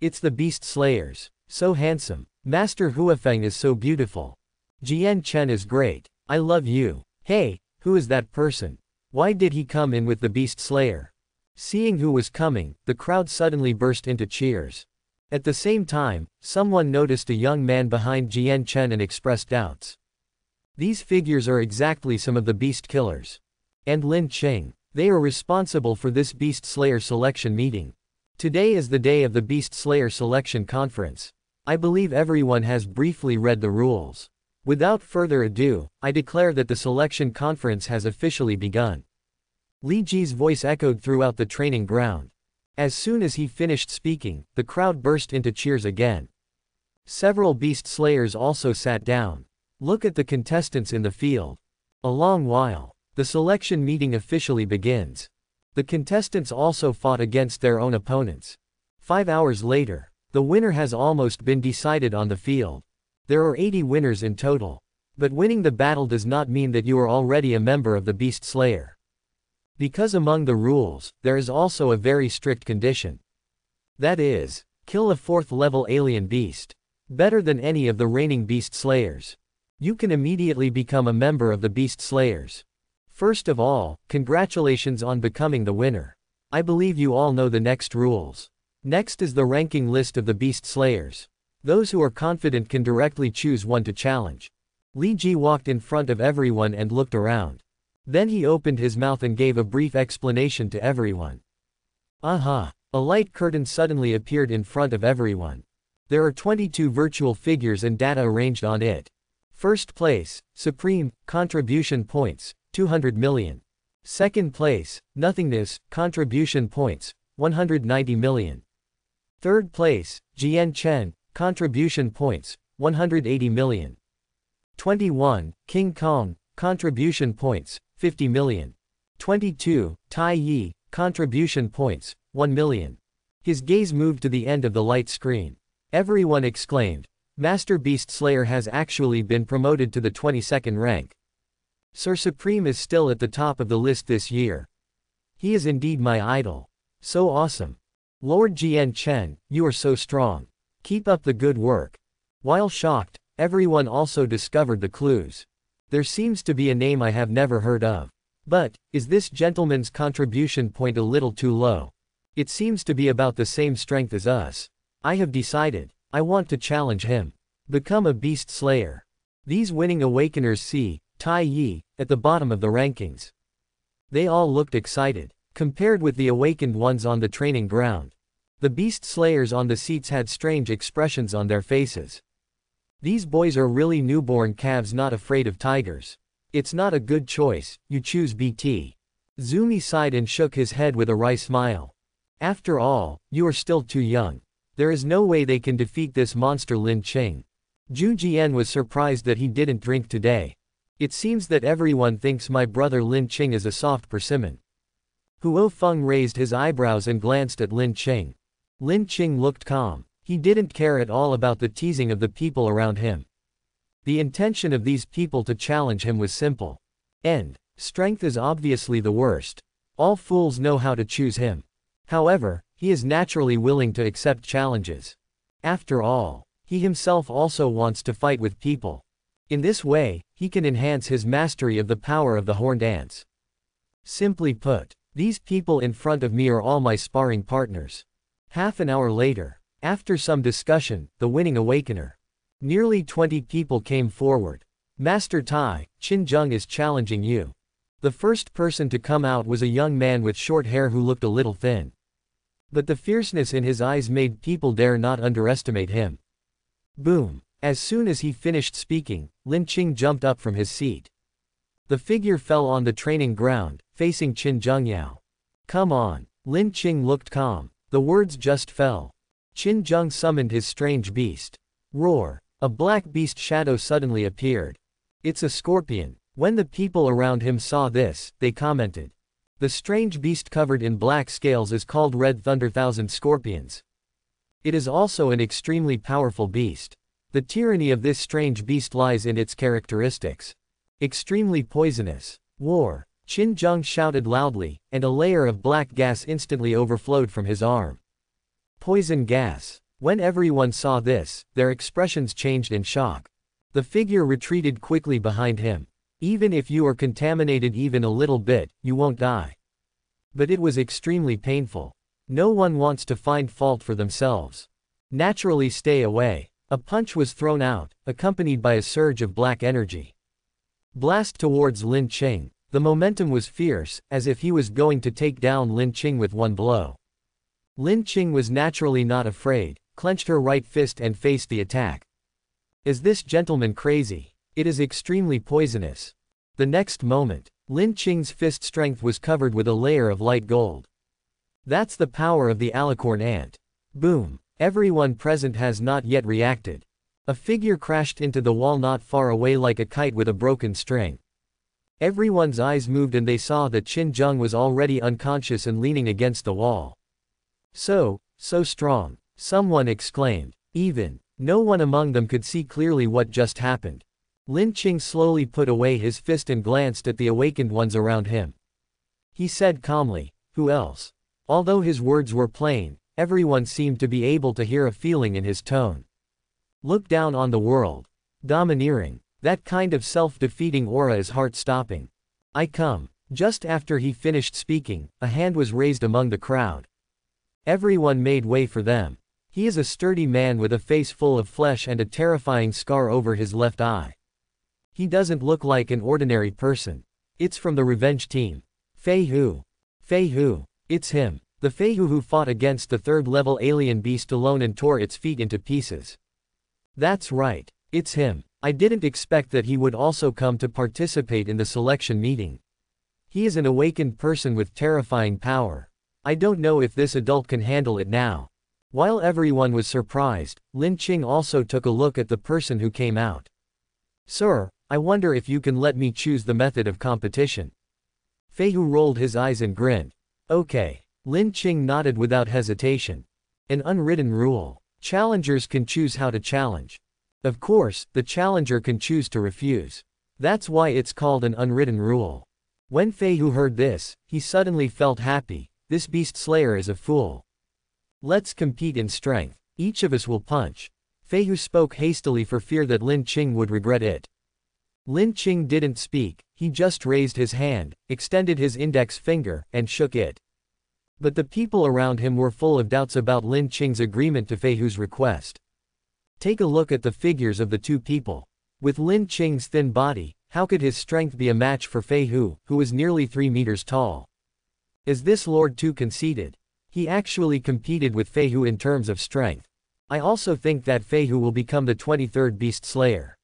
It's the Beast Slayers. So handsome. Master Huofeng is so beautiful. Jian Chen is great. I love you. Hey, who is that person? Why did he come in with the Beast Slayer? Seeing who was coming, the crowd suddenly burst into cheers. At the same time, someone noticed a young man behind Jian Chen and expressed doubts. These figures are exactly some of the beast killers. And Lin Qing. They are responsible for this Beast Slayer selection meeting. Today is the day of the Beast Slayer selection conference. I believe everyone has briefly read the rules. Without further ado, I declare that the selection conference has officially begun. Li Ji's voice echoed throughout the training ground. As soon as he finished speaking, the crowd burst into cheers again. Several Beast Slayers also sat down. Look at the contestants in the field. A long while, the selection meeting officially begins. The contestants also fought against their own opponents. 5 hours later, the winner has almost been decided on the field. There are 80 winners in total. But winning the battle does not mean that you are already a member of the Beast Slayer. Because among the rules, there is also a very strict condition. That is, kill a 4th-level alien beast. Better than any of the reigning Beast Slayers. You can immediately become a member of the Beast Slayers. First of all, congratulations on becoming the winner. I believe you all know the next rules. Next is the ranking list of the Beast Slayers. Those who are confident can directly choose one to challenge. Li Ji walked in front of everyone and looked around. Then he opened his mouth and gave a brief explanation to everyone. A light curtain suddenly appeared in front of everyone. There are 22 virtual figures and data arranged on it. First place, Supreme, contribution points, 200 million. Second place, Nothingness, contribution points, 190 million. Third place, Jian Chen, contribution points, 180 million. 21, King Kong, contribution points, 50 million. 22, Tai Yi, contribution points, 1 million. His gaze moved to the end of the light screen. Everyone exclaimed, Master Beast Slayer has actually been promoted to the 22nd rank. Sir Supreme is still at the top of the list this year. He is indeed my idol. So awesome. Lord Jian Chen, you are so strong. Keep up the good work. While shocked, everyone also discovered the clues. There seems to be a name I have never heard of. But, is this gentleman's contribution point a little too low? It seems to be about the same strength as us. I have decided. I want to challenge him. Become a Beast Slayer. These winning awakeners see Tai Yi at the bottom of the rankings. They all looked excited, compared with the awakened ones on the training ground. The Beast Slayers on the seats had strange expressions on their faces. These boys are really newborn calves not afraid of tigers. It's not a good choice, you choose BT. Zumi sighed and shook his head with a wry smile. After all, you are still too young. There is no way they can defeat this monster Lin Qing. Zhu Jian was surprised that he didn't drink today. It seems that everyone thinks my brother Lin Qing is a soft persimmon. Huofeng raised his eyebrows and glanced at Lin Qing. Lin Qing looked calm. He didn't care at all about the teasing of the people around him. The intention of these people to challenge him was simple. And, strength is obviously the worst. All fools know how to choose him. However, he is naturally willing to accept challenges. After all, he himself also wants to fight with people. In this way, he can enhance his mastery of the power of the horned ants. Simply put, these people in front of me are all my sparring partners. Half an hour later, after some discussion, the winning awakener. Nearly 20 people came forward. Master Tai, Qin Zheng is challenging you. The first person to come out was a young man with short hair who looked a little thin. But the fierceness in his eyes made people dare not underestimate him. Boom. As soon as he finished speaking, Lin Qing jumped up from his seat. The figure fell on the training ground, facing Qin Zheng Yao. Come on. Lin Qing looked calm. The words just fell. Qin Zheng summoned his strange beast. Roar. A black beast shadow suddenly appeared. It's a scorpion. When the people around him saw this, they commented. The strange beast covered in black scales is called Red Thunder Thousand Scorpions. It is also an extremely powerful beast. The tyranny of this strange beast lies in its characteristics. Extremely poisonous. War. Qin Zheng shouted loudly, and a layer of black gas instantly overflowed from his arm. Poison gas. When everyone saw this, their expressions changed in shock. The figure retreated quickly behind him. Even if you are contaminated even a little bit, you won't die. But it was extremely painful. No one wants to find fault for themselves. Naturally, stay away. A punch was thrown out, accompanied by a surge of black energy. Blast towards Lin Qing. The momentum was fierce, as if he was going to take down Lin Qing with one blow. Lin Qing was naturally not afraid, clenched her right fist and faced the attack. Is this gentleman crazy? It is extremely poisonous. The next moment, Lin Qing's fist strength was covered with a layer of light gold. That's the power of the alicorn ant. Boom. Everyone present has not yet reacted. A figure crashed into the wall not far away like a kite with a broken string. Everyone's eyes moved and they saw that Qin Zheng was already unconscious and leaning against the wall. So strong, someone exclaimed. Even, no one among them could see clearly what just happened. Lin Qing slowly put away his fist and glanced at the awakened ones around him. He said calmly, "Who else?" Although his words were plain, everyone seemed to be able to hear a feeling in his tone. Look down on the world. Domineering. That kind of self-defeating aura is heart-stopping. I come. Just after he finished speaking, a hand was raised among the crowd. Everyone made way for them. He is a sturdy man with a face full of flesh and a terrifying scar over his left eye. He doesn't look like an ordinary person. It's from the revenge team. Fei Hu. Fei Hu. It's him. The Fei Hu who fought against the third-level alien beast alone and tore its feet into pieces. That's right. It's him. I didn't expect that he would also come to participate in the selection meeting. He is an awakened person with terrifying power. I don't know if this adult can handle it now. While everyone was surprised, Lin Qing also took a look at the person who came out. Sir, I wonder if you can let me choose the method of competition. Fei Hu rolled his eyes and grinned. Okay. Lin Qing nodded without hesitation. An unwritten rule. Challengers can choose how to challenge. Of course, the challenger can choose to refuse. That's why it's called an unwritten rule. When Fei Hu heard this, he suddenly felt happy. This beast slayer is a fool. Let's compete in strength. Each of us will punch. Fei Hu spoke hastily for fear that Lin Qing would regret it. Lin Qing didn't speak, he just raised his hand, extended his index finger, and shook it. But the people around him were full of doubts about Lin Qing's agreement to Fei Hu's request. Take a look at the figures of the two people. With Lin Qing's thin body, how could his strength be a match for Fei Hu, who is nearly 3 meters tall? Is this lord too conceited? He actually competed with Fei Hu in terms of strength. I also think that Fei Hu will become the 23rd Beast Slayer.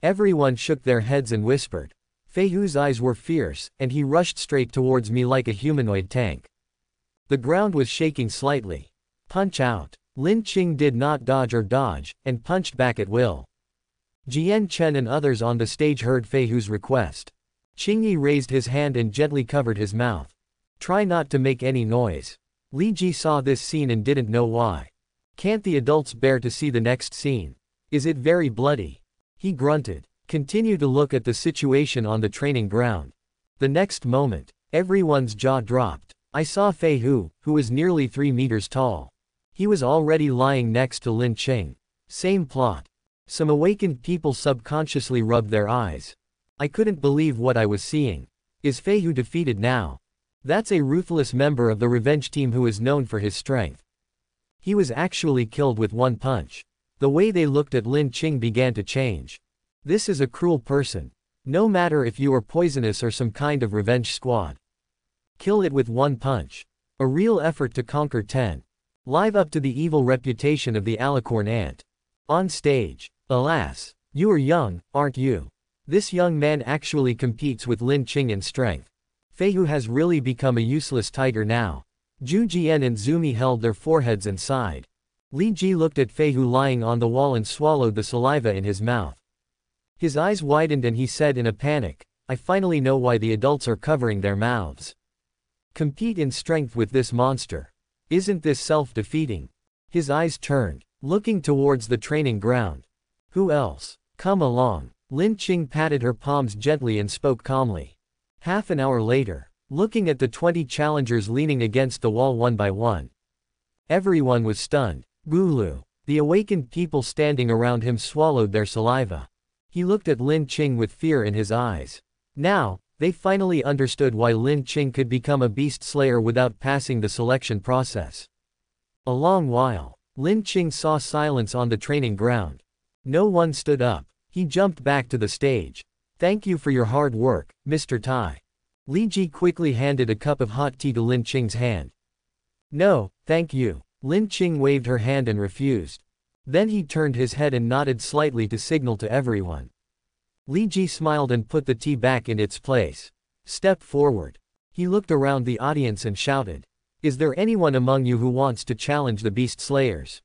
Everyone shook their heads and whispered. Fei Hu's eyes were fierce, and he rushed straight towards me like a humanoid tank. The ground was shaking slightly. Punch out. Lin Qing did not dodge, and punched back at will. Jian Chen and others on the stage heard Fei Hu's request. Qing Yi raised his hand and gently covered his mouth. Try not to make any noise. Li Ji saw this scene and didn't know why. Can't the adults bear to see the next scene? Is it very bloody? He grunted, continued to look at the situation on the training ground. The next moment, everyone's jaw dropped. I saw Fei Hu, who was nearly 3 meters tall. He was already lying next to Lin Qing. Same plot. Some awakened people subconsciously rubbed their eyes. I couldn't believe what I was seeing. Is Fei Hu defeated now? That's a ruthless member of the revenge team who is known for his strength. He was actually killed with one punch. The way they looked at Lin Qing began to change. This is a cruel person. No matter if you are poisonous or some kind of revenge squad. Kill it with one punch. A real effort to conquer 10. Live up to the evil reputation of the alicorn ant. On stage. Alas. You are young, aren't you? This young man actually competes with Lin Qing in strength. Fei Hu has really become a useless tiger now. Zhu Jian and Zumi held their foreheads and sighed. Li Ji looked at Fei Hu lying on the wall and swallowed the saliva in his mouth. His eyes widened and he said in a panic, I finally know why the adults are covering their mouths. Compete in strength with this monster. Isn't this self-defeating? His eyes turned, looking towards the training ground. Who else? Come along. Lin Qing patted her palms gently and spoke calmly. Half an hour later, looking at the 20 challengers leaning against the wall one by one. Everyone was stunned. Bulu. The awakened people standing around him swallowed their saliva. He looked at Lin Qing with fear in his eyes. Now, they finally understood why Lin Qing could become a beast slayer without passing the selection process. A long while, Lin Qing saw silence on the training ground. No one stood up. He jumped back to the stage. Thank you for your hard work, Mr. Tai. Li Ji quickly handed a cup of hot tea to Lin Qing's hand. No, thank you. Lin Qing waved her hand and refused. Then he turned his head and nodded slightly to signal to everyone. Li Ji smiled and put the tea back in its place. Step forward. He looked around the audience and shouted. Is there anyone among you who wants to challenge the beast slayers?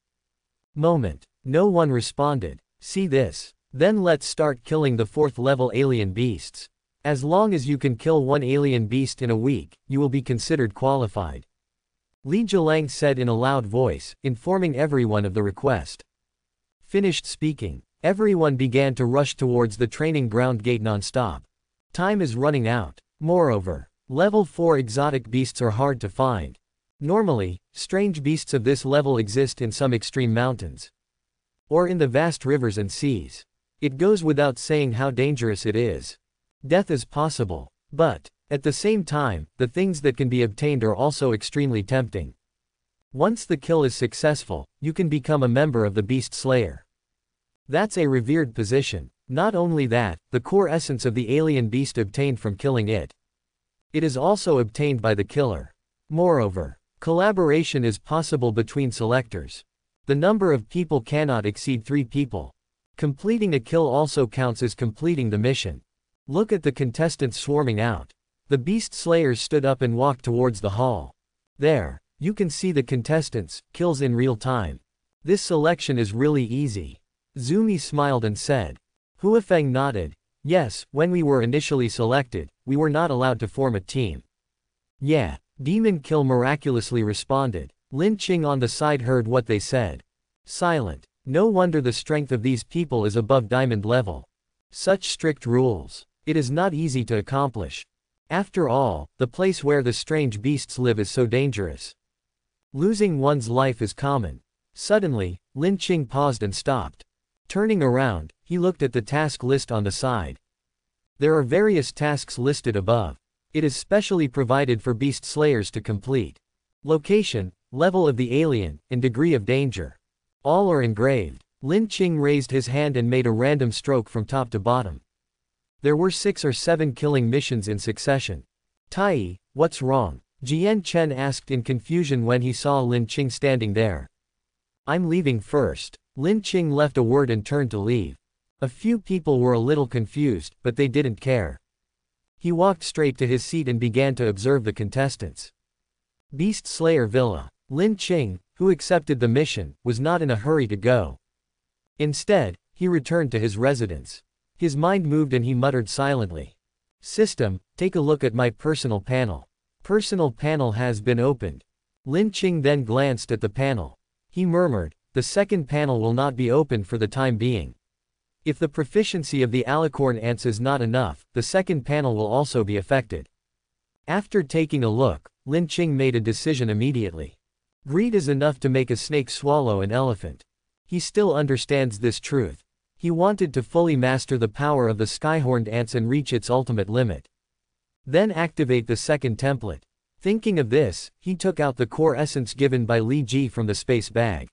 Moment. No one responded. See this. Then let's start killing the 4th level alien beasts. As long as you can kill 1 alien beast in a week, you will be considered qualified. Li Jilang said in a loud voice, informing everyone of the request. Finished speaking, everyone began to rush towards the training ground gate non-stop. Time is running out. Moreover, level 4 exotic beasts are hard to find. Normally, strange beasts of this level exist in some extreme mountains, or in the vast rivers and seas. It goes without saying how dangerous it is. Death is possible. But, at the same time, the things that can be obtained are also extremely tempting. Once the kill is successful, you can become a member of the Beast Slayer. That's a revered position. Not only that, the core essence of the alien beast obtained from killing it. It is also obtained by the killer. Moreover, collaboration is possible between selectors. The number of people cannot exceed 3 people. Completing a kill also counts as completing the mission. Look at the contestants swarming out. The beast slayers stood up and walked towards the hall. There, you can see the contestants, kills in real time. This selection is really easy. Zumi smiled and said. Huofeng nodded. Yes, when we were initially selected, we were not allowed to form a team. Yeah, Demon Kill miraculously responded. Lin Qing on the side heard what they said. Silent. No wonder the strength of these people is above diamond level. Such strict rules. It is not easy to accomplish. After all, the place where the strange beasts live is so dangerous. Losing one's life is common. Suddenly, Lin Qing paused and stopped. Turning around, he looked at the task list on the side. There are various tasks listed above. It is specially provided for beast slayers to complete. Location, level of the alien, and degree of danger. All are engraved. Lin Qing raised his hand and made a random stroke from top to bottom. There were 6 or 7 killing missions in succession. Tai Yi, what's wrong? Jian Chen asked in confusion when he saw Lin Qing standing there. I'm leaving first. Lin Qing left a word and turned to leave. A few people were a little confused, but they didn't care. He walked straight to his seat and began to observe the contestants. Beast Slayer Villa. Lin Qing, who accepted the mission, was not in a hurry to go. Instead, he returned to his residence. His mind moved and he muttered silently. System, take a look at my personal panel. Personal panel has been opened. Lin Qing then glanced at the panel. He murmured, the second panel will not be opened for the time being. If the proficiency of the alicorn ants is not enough, the second panel will also be affected. After taking a look, Lin Qing made a decision immediately. Greed is enough to make a snake swallow an elephant. He still understands this truth. He wanted to fully master the power of the Skyhorned Ants and reach its ultimate limit. Then activate the second template. Thinking of this, he took out the core essence given by Li Ji from the space bag.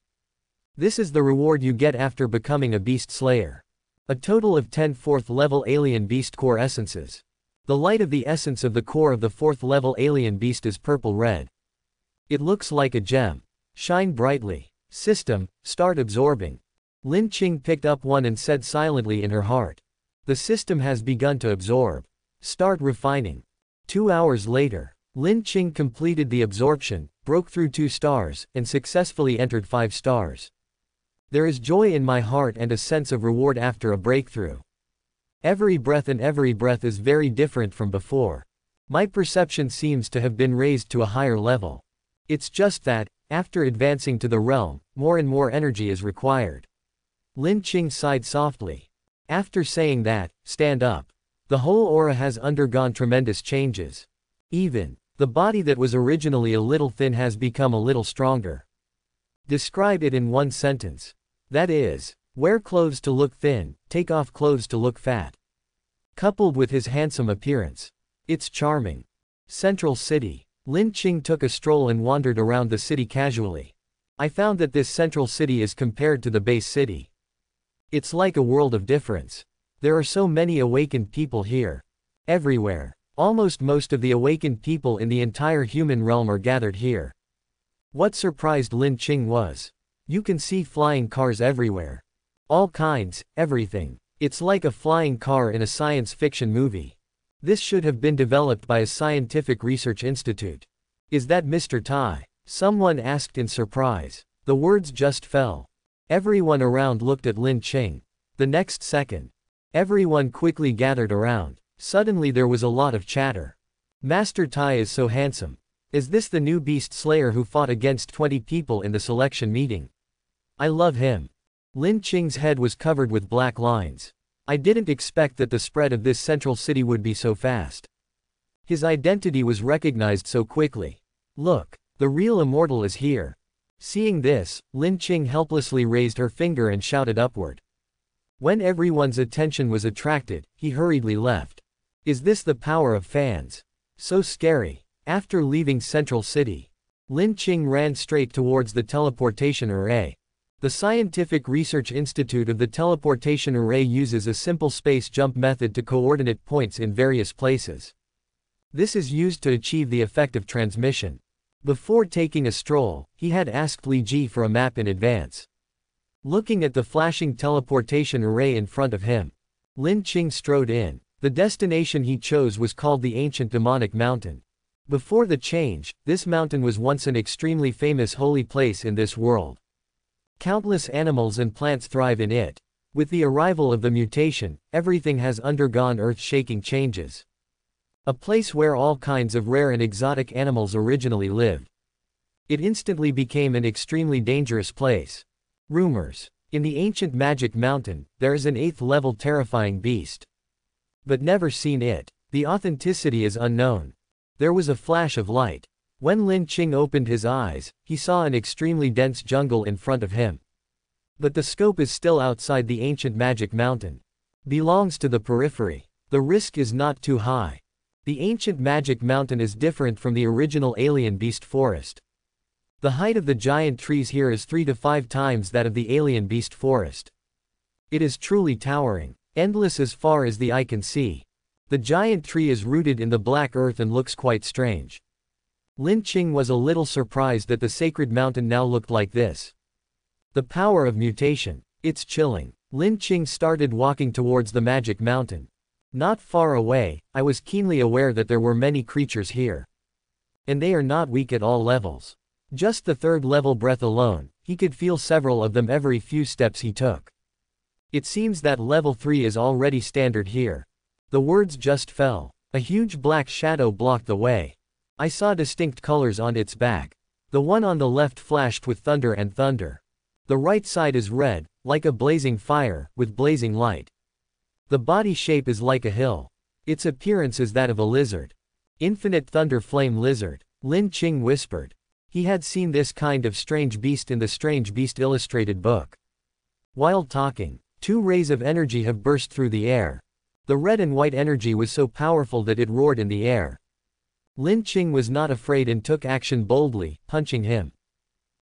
This is the reward you get after becoming a beast slayer. A total of 10 4th level alien beast core essences. The light of the essence of the core of the 4th level alien beast is purple red. It looks like a gem. Shine brightly. System, start absorbing. Lin Qing picked up one and said silently in her heart. The system has begun to absorb. Start refining. 2 hours later, Lin Qing completed the absorption, broke through 2 stars, and successfully entered 5 stars. There is joy in my heart and a sense of reward after a breakthrough. Every breath is very different from before. My perception seems to have been raised to a higher level. It's just that, after advancing to the realm, more and more energy is required. Lin Qing sighed softly. After saying that, stand up. The whole aura has undergone tremendous changes. Even the body that was originally a little thin has become a little stronger. Describe it in one sentence. That is, wear clothes to look thin, take off clothes to look fat. Coupled with his handsome appearance, it's charming. Central City. Lin Qing took a stroll and wandered around the city casually. I found that this central city is compared to the base city. It's like a world of difference. There are so many awakened people here. Everywhere. Almost most of the awakened people in the entire human realm are gathered here. What surprised Lin Qing was, you can see flying cars everywhere. All kinds, everything. It's like a flying car in a science fiction movie. This should have been developed by a scientific research institute. Is that Mr. Tai? Someone asked in surprise. The words just fell. Everyone around looked at Lin Qing. The next second, everyone quickly gathered around. Suddenly there was a lot of chatter. Master Tai is so handsome. Is this the new beast slayer who fought against 20 people in the selection meeting? I love him. Lin Qing's head was covered with black lines. I didn't expect that the spread of this central city would be so fast. His identity was recognized so quickly. Look, the real immortal is here. Seeing this, Lin Qing helplessly raised her finger and shouted upward. When everyone's attention was attracted, he hurriedly left. Is this the power of fans? So scary. After leaving Central City, Lin Qing ran straight towards the teleportation array. The Scientific Research Institute of the teleportation array uses a simple space jump method to coordinate points in various places. This is used to achieve the effect of transmission. Before taking a stroll, he had asked Li Ji for a map in advance. Looking at the flashing teleportation array in front of him, Lin Qing strode in. The destination he chose was called the Ancient Demonic Mountain. Before the change, this mountain was once an extremely famous holy place in this world. Countless animals and plants thrive in it. With the arrival of the mutation, everything has undergone earth-shaking changes. A place where all kinds of rare and exotic animals originally lived. It instantly became an extremely dangerous place. Rumors. In the ancient Magic Mountain, there is an 8th-level terrifying beast. But never seen it. The authenticity is unknown. There was a flash of light. When Lin Qing opened his eyes, he saw an extremely dense jungle in front of him. But the scope is still outside the ancient Magic Mountain. Belongs to the periphery. The risk is not too high. The ancient Magic Mountain is different from the original alien beast forest. The height of the giant trees here is 3 to 5 times that of the alien beast forest. It is truly towering, endless as far as the eye can see. The giant tree is rooted in the black earth and looks quite strange. Lin Qing was a little surprised that the sacred mountain now looked like this. The power of mutation. It's chilling. Lin Qing started walking towards the Magic Mountain. Not far away, I was keenly aware that there were many creatures here. And they are not weak at all levels. Just the 3rd level breath alone, he could feel several of them every few steps he took. It seems that level 3 is already standard here. The words just fell. A huge black shadow blocked the way. I saw distinct colors on its back. The one on the left flashed with thunder and thunder. The right side is red, like a blazing fire, with blazing light. The body shape is like a hill. Its appearance is that of a lizard. Infinite Thunder Flame Lizard, Lin Qing whispered. He had seen this kind of strange beast in the Strange Beast Illustrated book. While talking, 2 rays of energy have burst through the air. The red and white energy was so powerful that it roared in the air. Lin Qing was not afraid and took action boldly, punching him.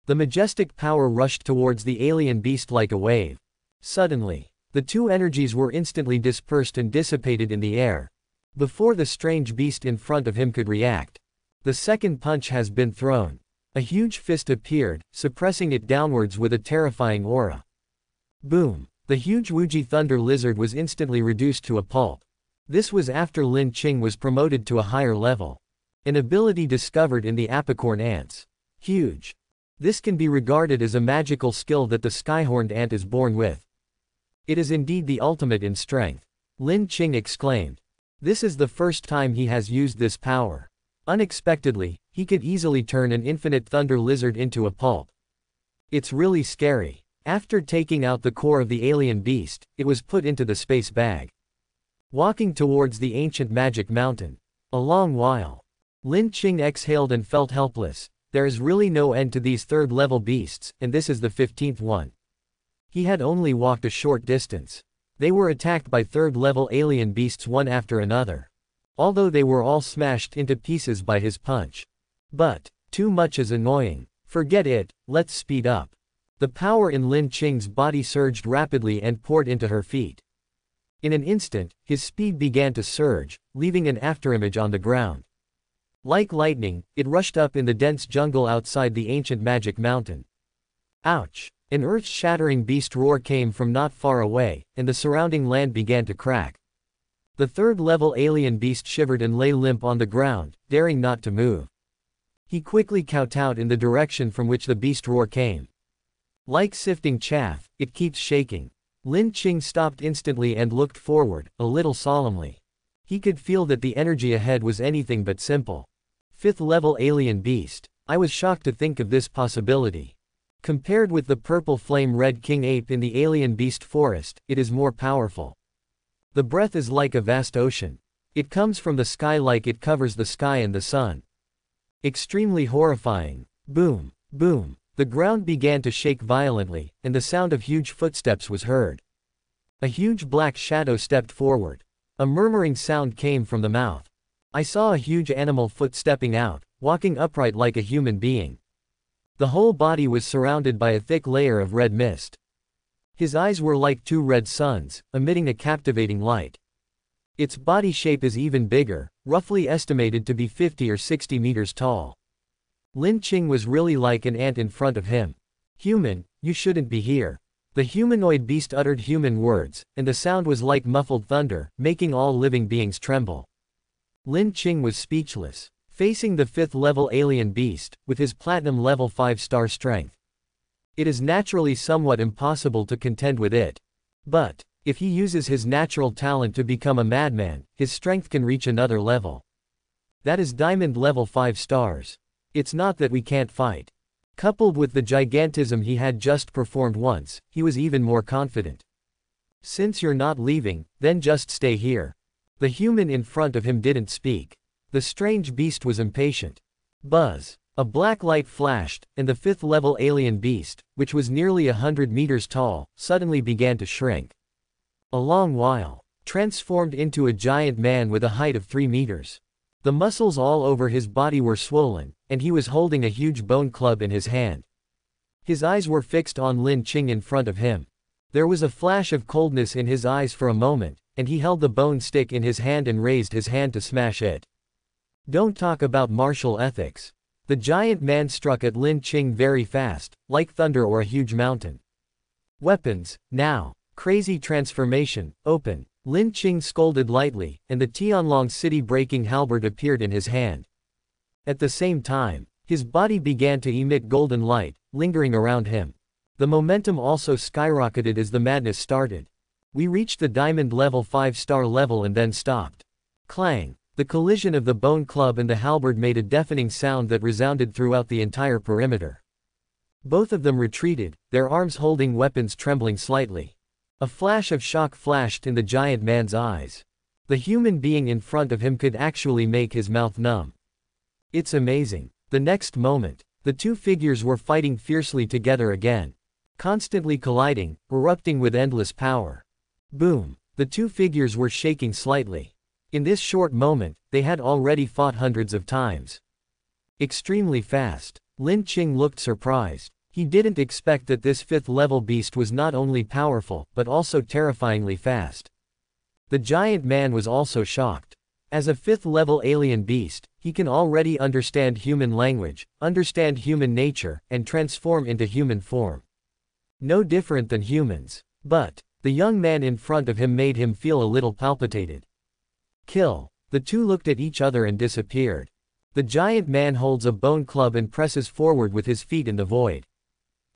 The majestic power rushed towards the alien beast like a wave. Suddenly, the 2 energies were instantly dispersed and dissipated in the air. Before the strange beast in front of him could react, the second punch has been thrown. A huge fist appeared, suppressing it downwards with a terrifying aura. Boom! The huge Wuji Thunder Lizard was instantly reduced to a pulp. This was after Lin Qing was promoted to a higher level. An ability discovered in the apicorn ants. Huge. This can be regarded as a magical skill that the Skyhorned Ant is born with. It is indeed the ultimate in strength. Lin Qing exclaimed. This is the first time he has used this power. Unexpectedly, he could easily turn an infinite Thunder Lizard into a pulp. It's really scary. After taking out the core of the alien beast, it was put into the space bag. Walking towards the ancient Magic Mountain. A long while. Lin Qing exhaled and felt helpless. There is really no end to these third-level beasts, and this is the 15th one. He had only walked a short distance. They were attacked by third-level alien beasts one after another, although they were all smashed into pieces by his punch. But too much is annoying. Forget it, let's speed up. The power in Lin Qing's body surged rapidly and poured into her feet. In an instant, his speed began to surge, leaving an afterimage on the ground. Like lightning, it rushed up in the dense jungle outside the ancient magic mountain. Ouch! An earth-shattering beast roar came from not far away, and the surrounding land began to crack. The third-level alien beast shivered and lay limp on the ground, daring not to move. He quickly kowtowed in the direction from which the beast roar came. Like sifting chaff, it keeps shaking. Lin Qing stopped instantly and looked forward, a little solemnly. He could feel that the energy ahead was anything but simple. Fifth-level alien beast. I was shocked to think of this possibility. Compared with the Purple Flame Red King Ape in the alien beast forest, it is more powerful. The breath is like a vast ocean. It comes from the sky like it covers the sky and the sun. Extremely horrifying. Boom, boom. The ground began to shake violently, and the sound of huge footsteps was heard. A huge black shadow stepped forward. A murmuring sound came from the mouth. I saw a huge animal foot stepping out, walking upright like a human being. The whole body was surrounded by a thick layer of red mist. His eyes were like two red suns, emitting a captivating light. Its body shape is even bigger, roughly estimated to be 50 or 60 meters tall. Lin Qing was really like an ant in front of him. Human, you shouldn't be here. The humanoid beast uttered human words, and the sound was like muffled thunder, making all living beings tremble. Lin Qing was speechless, facing the fifth-level alien beast, with his platinum-level 5-star strength. It is naturally somewhat impossible to contend with it. But if he uses his natural talent to become a madman, his strength can reach another level. That is diamond-level 5 stars. It's not that we can't fight. Coupled with the gigantism he had just performed once, he was even more confident. Since you're not leaving, then just stay here. The human in front of him didn't speak. The strange beast was impatient. Buzz. A black light flashed, and the fifth-level alien beast, which was nearly 100 meters tall, suddenly began to shrink. A long while, transformed into a giant man with a height of 3 meters. The muscles all over his body were swollen, and he was holding a huge bone club in his hand. His eyes were fixed on Lin Qing in front of him. There was a flash of coldness in his eyes for a moment, and he held the bone stick in his hand and raised his hand to smash it. Don't talk about martial ethics. The giant man struck at Lin Qing very fast, like thunder or a huge mountain. Weapons, now. Crazy transformation, open. Lin Qing scolded lightly, and the Tianlong City Breaking Halberd appeared in his hand. At the same time, his body began to emit golden light, lingering around him. The momentum also skyrocketed as the madness started. We reached the diamond level 5-star level and then stopped. Clang! The collision of the bone club and the halberd made a deafening sound that resounded throughout the entire perimeter. Both of them retreated, their arms holding weapons trembling slightly. A flash of shock flashed in the giant man's eyes. The human being in front of him could actually make his mouth numb. It's amazing. The next moment, the two figures were fighting fiercely together again. Constantly colliding, erupting with endless power. Boom! The two figures were shaking slightly. In this short moment, they had already fought hundreds of times. Extremely fast. Lin Qing looked surprised. He didn't expect that this fifth-level beast was not only powerful, but also terrifyingly fast. The giant man was also shocked. As a fifth-level alien beast, he can already understand human language, understand human nature, and transform into human form. No different than humans. But the young man in front of him made him feel a little palpitated. Kill. The two looked at each other and disappeared. The giant man holds a bone club and presses forward with his feet in the void.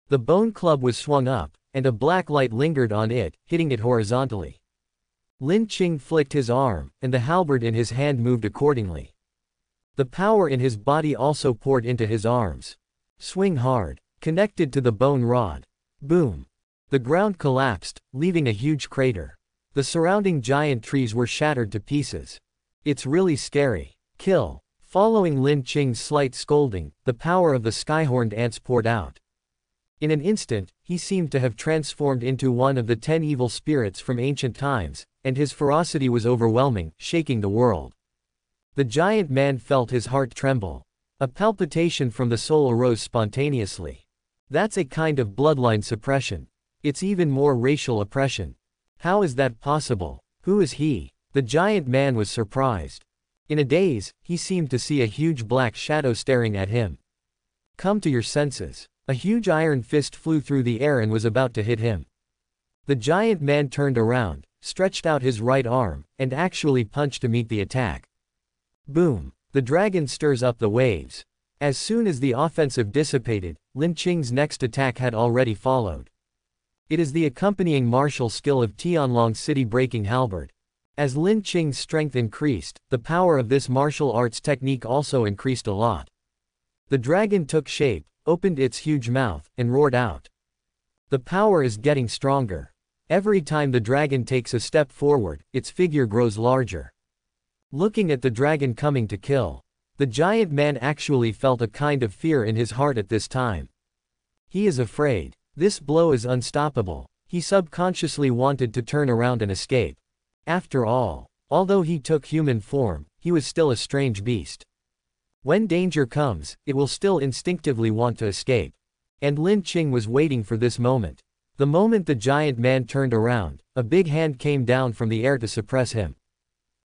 The bone club was swung up, and a black light lingered on it, hitting it horizontally. Lin Qing flicked his arm, and the halberd in his hand moved accordingly. The power in his body also poured into his arms. Swing hard, connected to the bone rod. Boom! The ground collapsed, leaving a huge crater. The surrounding giant trees were shattered to pieces. It's really scary. Kill. Following Lin Qing's slight scolding, the power of the Skyhorned Ants poured out. In an instant, he seemed to have transformed into one of the 10 evil spirits from ancient times, and his ferocity was overwhelming, shaking the world. The giant man felt his heart tremble. A palpitation from the soul arose spontaneously. That's a kind of bloodline suppression. It's even more racial oppression. How is that possible? Who is he? The giant man was surprised. In a daze, he seemed to see a huge black shadow staring at him. Come to your senses. A huge iron fist flew through the air and was about to hit him. The giant man turned around, stretched out his right arm, and actually punched to meet the attack. Boom! The dragon stirs up the waves. As soon as the offensive dissipated, Lin Qing's next attack had already followed. It is the accompanying martial skill of Tianlong City Breaking Halberd. As Lin Qing's strength increased, the power of this martial arts technique also increased a lot. The dragon took shape, opened its huge mouth, and roared out. The power is getting stronger. Every time the dragon takes a step forward, its figure grows larger. Looking at the dragon coming to kill, the giant man actually felt a kind of fear in his heart at this time. He is afraid. This blow is unstoppable. He subconsciously wanted to turn around and escape. After all, although he took human form, he was still a strange beast. When danger comes, it will still instinctively want to escape. And Lin Qing was waiting for this moment. The moment the giant man turned around, a big hand came down from the air to suppress him.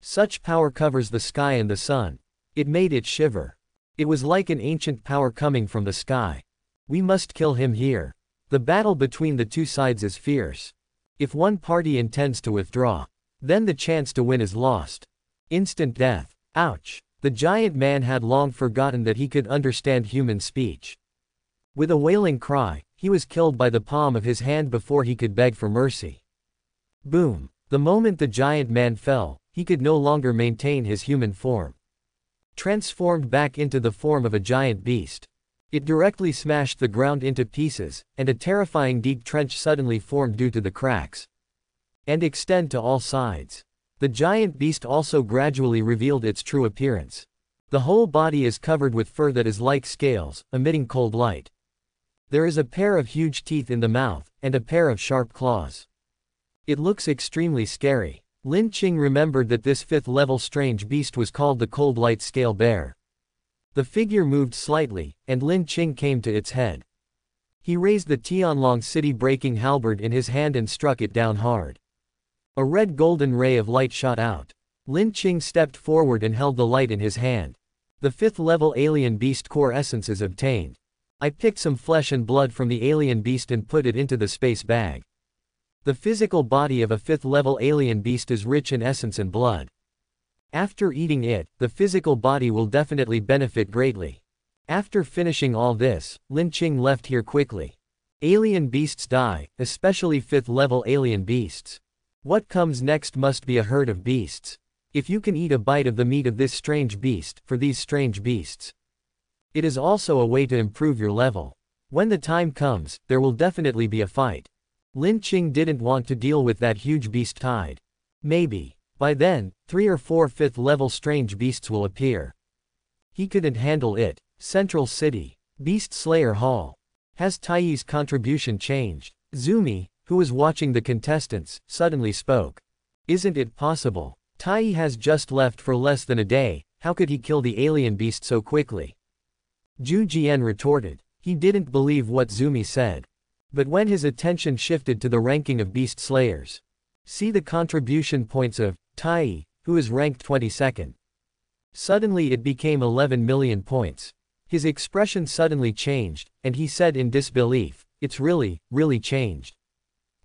Such power covers the sky and the sun. It made it shiver. It was like an ancient power coming from the sky. We must kill him here. The battle between the two sides is fierce. If one party intends to withdraw, then the chance to win is lost. Instant death. Ouch. The giant man had long forgotten that he could understand human speech. With a wailing cry, he was killed by the palm of his hand before he could beg for mercy. Boom. The moment the giant man fell, he could no longer maintain his human form. Transformed back into the form of a giant beast. It directly smashed the ground into pieces, and a terrifying deep trench suddenly formed due to the cracks and extend to all sides. The giant beast also gradually revealed its true appearance. The whole body is covered with fur that is like scales, emitting cold light. There is a pair of huge teeth in the mouth, and a pair of sharp claws. It looks extremely scary. Lin Qing remembered that this 5th-level strange beast was called the Cold Light Scale Bear. The figure moved slightly, and Lin Qing came to its head. He raised the Tianlong City-breaking halberd in his hand and struck it down hard. A red golden ray of light shot out. Lin Qing stepped forward and held the light in his hand. The 5th-level alien beast core essence is obtained. I picked some flesh and blood from the alien beast and put it into the space bag. The physical body of a 5th-level alien beast is rich in essence and blood. After eating it, the physical body will definitely benefit greatly. After finishing all this, Lin Qing left here quickly. Alien beasts die, especially 5th-level alien beasts. What comes next must be a herd of beasts. If you can eat a bite of the meat of this strange beast, for these strange beasts, it is also a way to improve your level. When the time comes, there will definitely be a fight. Lin Qing didn't want to deal with that huge beast tied. Maybe, by then, 3 or 4 5th-level strange beasts will appear. He couldn't handle it. Central City. Beast Slayer Hall. Has Tai Yi's contribution changed? Zumi, who was watching the contestants, suddenly spoke. Isn't it possible? Tai Yi has just left for less than a day. How could he kill the alien beast so quickly? Zhu Jian retorted. He didn't believe what Zumi said. But when his attention shifted to the ranking of beast slayers, see the contribution points of Tai Yi, who is ranked 22nd. Suddenly it became 11 million points. His expression suddenly changed, and he said in disbelief, it's really, really changed.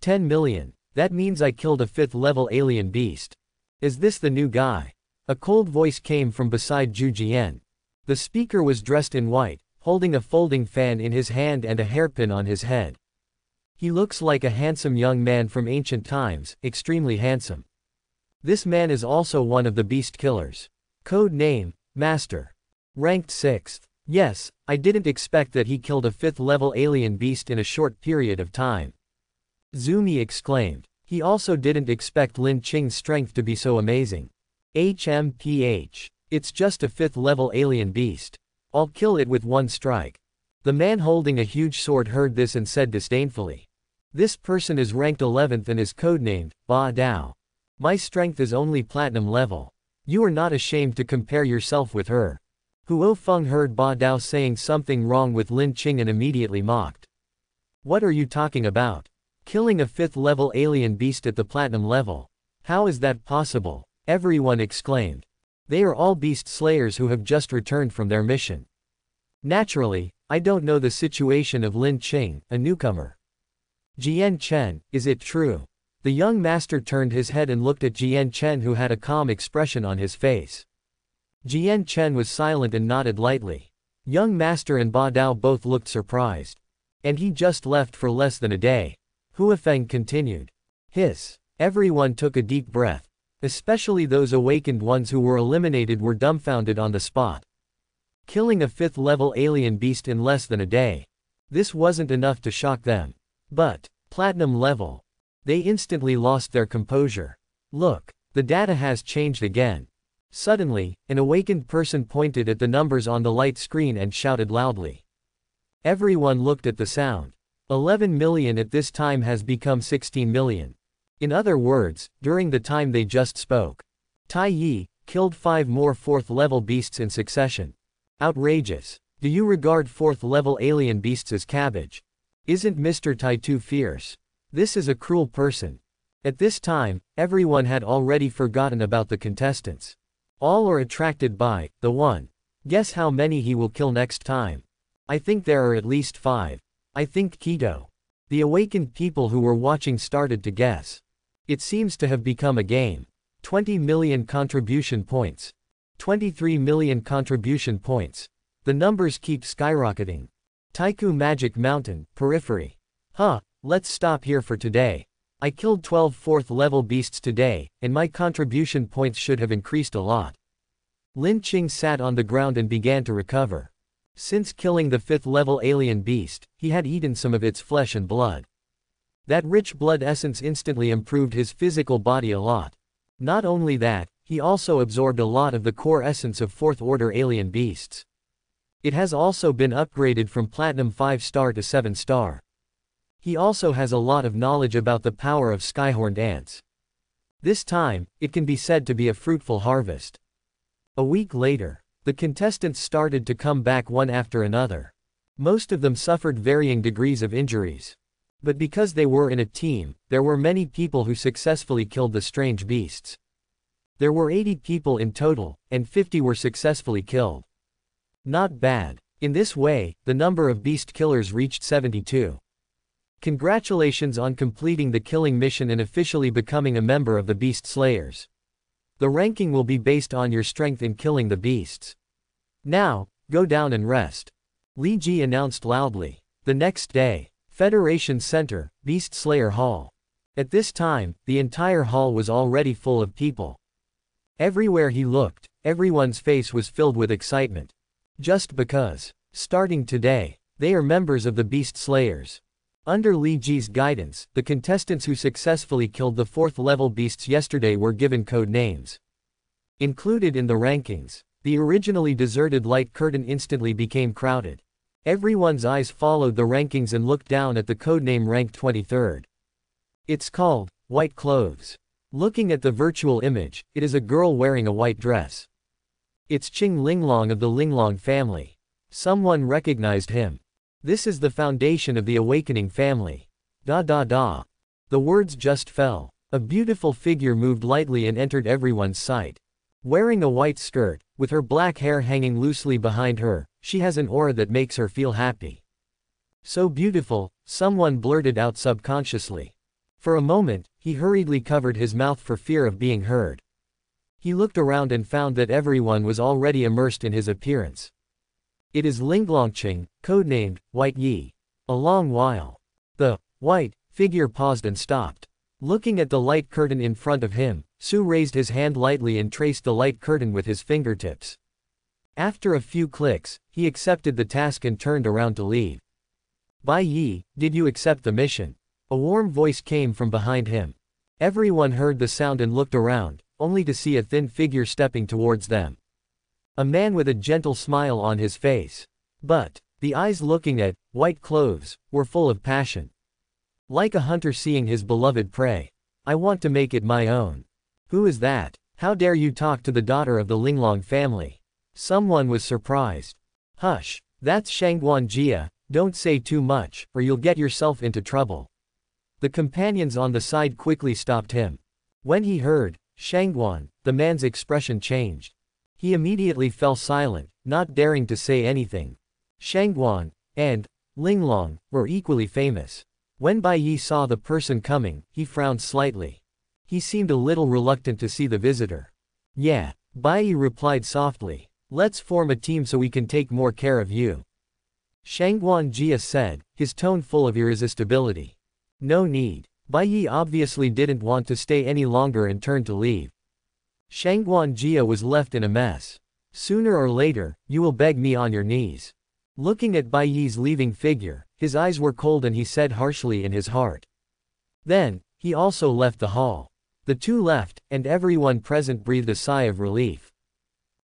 10 million. That means I killed a 5th-level alien beast. Is this the new guy? A cold voice came from beside Zhu Jian. The speaker was dressed in white, holding a folding fan in his hand and a hairpin on his head. He looks like a handsome young man from ancient times, extremely handsome. This man is also one of the beast killers. Code name, Master. Ranked 6th. Yes, I didn't expect that he killed a 5th-level alien beast in a short period of time. Zumi exclaimed. He also didn't expect Lin Qing's strength to be so amazing. HMPH. It's just a 5th-level alien beast. I'll kill it with one strike. The man holding a huge sword heard this and said disdainfully. This person is ranked 11th and is codenamed Ba Dao. My strength is only platinum level. You are not ashamed to compare yourself with her. Huofeng heard Ba Dao saying something wrong with Lin Qing and immediately mocked. What are you talking about? Killing a 5th-level alien beast at the platinum level. How is that possible? Everyone exclaimed. They are all beast slayers who have just returned from their mission. Naturally, I don't know the situation of Lin Qing, a newcomer. Jian Chen, is it true? The young master turned his head and looked at Jian Chen, who had a calm expression on his face. Jian Chen was silent and nodded lightly. Young master and Ba Dao both looked surprised. And he just left for less than a day. Huofeng continued. Hiss. Everyone took a deep breath. Especially those awakened ones who were eliminated were dumbfounded on the spot. Killing a 5th-level alien beast in less than a day. This wasn't enough to shock them. But, platinum level. They instantly lost their composure. Look, the data has changed again. Suddenly, an awakened person pointed at the numbers on the light screen and shouted loudly. Everyone looked at the sound. 11 million at this time has become 16 million. In other words, during the time they just spoke, Tai Yi killed 5 more 4th-level beasts in succession. Outrageous. Do you regard 4th-level alien beasts as cabbage? Isn't Mr. Tai too fierce? This is a cruel person. At this time, everyone had already forgotten about the contestants. All are attracted by the one. Guess how many he will kill next time. I think there are at least 5. I think Kyoto. The awakened people who were watching started to guess. It seems to have become a game. 20 million contribution points. 23 million contribution points. The numbers keep skyrocketing. Taiku Magic Mountain, Periphery. Huh, let's stop here for today. I killed 12 4th-level beasts today, and my contribution points should have increased a lot. Lin Qing sat on the ground and began to recover. Since killing the 5th-level alien beast, he had eaten some of its flesh and blood. That rich blood essence instantly improved his physical body a lot. Not only that, he also absorbed a lot of the core essence of 4th-order alien beasts. It has also been upgraded from Platinum 5-star to 7-star. He also has a lot of knowledge about the power of Skyhorned Ants. This time, it can be said to be a fruitful harvest. A week later, the contestants started to come back one after another. Most of them suffered varying degrees of injuries. But because they were in a team, there were many people who successfully killed the strange beasts. There were 80 people in total, and 50 were successfully killed. Not bad. In this way, the number of beast killers reached 72. Congratulations on completing the killing mission and officially becoming a member of the Beast Slayers. The ranking will be based on your strength in killing the beasts. Now, go down and rest. Li Ji announced loudly. The next day, Federation Center, Beast Slayer Hall. At this time, the entire hall was already full of people. Everywhere he looked, everyone's face was filled with excitement. Just because, starting today, they are members of the Beast Slayers. Under Li Ji's guidance, the contestants who successfully killed the 4th-level beasts yesterday were given code names. Included in the rankings, the originally deserted light curtain instantly became crowded. Everyone's eyes followed the rankings and looked down at the codename ranked 23rd. It's called White Clothes. Looking at the virtual image, it is a girl wearing a white dress. It's Qing Linglong of the Linglong family. Someone recognized him. This is the foundation of the awakening family. The words just fell. A beautiful figure moved lightly and entered everyone's sight. Wearing a white skirt, with her black hair hanging loosely behind her, she has an aura that makes her feel happy. So beautiful, someone blurted out subconsciously. For a moment, he hurriedly covered his mouth for fear of being heard. He looked around and found that everyone was already immersed in his appearance. It is Linglong Qing, codenamed White Yi. A long while. The white figure paused and stopped. Looking at the light curtain in front of him, Su raised his hand lightly and traced the light curtain with his fingertips. After a few clicks, he accepted the task and turned around to leave. Bai Yi, did you accept the mission? A warm voice came from behind him. Everyone heard the sound and looked around, only to see a thin figure stepping towards them. A man with a gentle smile on his face. But the eyes looking at white cloves were full of passion. Like a hunter seeing his beloved prey. I want to make it my own. Who is that? How dare you talk to the daughter of the Linglong family? Someone was surprised. Hush, that's Shangguan Jia, don't say too much, or you'll get yourself into trouble. The companions on the side quickly stopped him. When he heard Shangguan, the man's expression changed. He immediately fell silent, not daring to say anything. Shangguan and Linglong were equally famous. When Bai Yi saw the person coming, he frowned slightly. He seemed a little reluctant to see the visitor. Yeah, Bai Yi replied softly. Let's form a team so we can take more care of you. Shangguan Jia said, his tone full of irresistibility. No need. Bai Yi obviously didn't want to stay any longer and turned to leave. Shangguan Jia was left in a mess. Sooner or later, you will beg me on your knees. Looking at Bai Yi's leaving figure, his eyes were cold and he said harshly in his heart. Then, he also left the hall. The two left, and everyone present breathed a sigh of relief.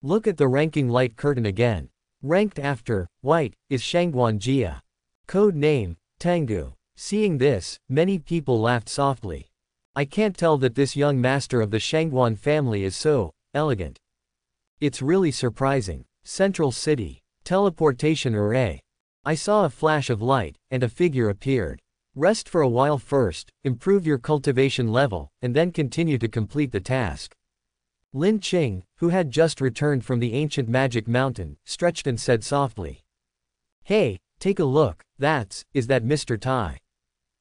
Look at the ranking light curtain again. Ranked after white is Shangguan Jia. Code name, Tengu. Seeing this, many people laughed softly. I can't tell that this young master of the Shangguan family is so elegant. It's really surprising. Central City. Teleportation Array. I saw a flash of light, and a figure appeared. Rest for a while first, improve your cultivation level, and then continue to complete the task. Lin Qing, who had just returned from the ancient magic mountain, stretched and said softly. Hey, take a look, is that Mr. Tai?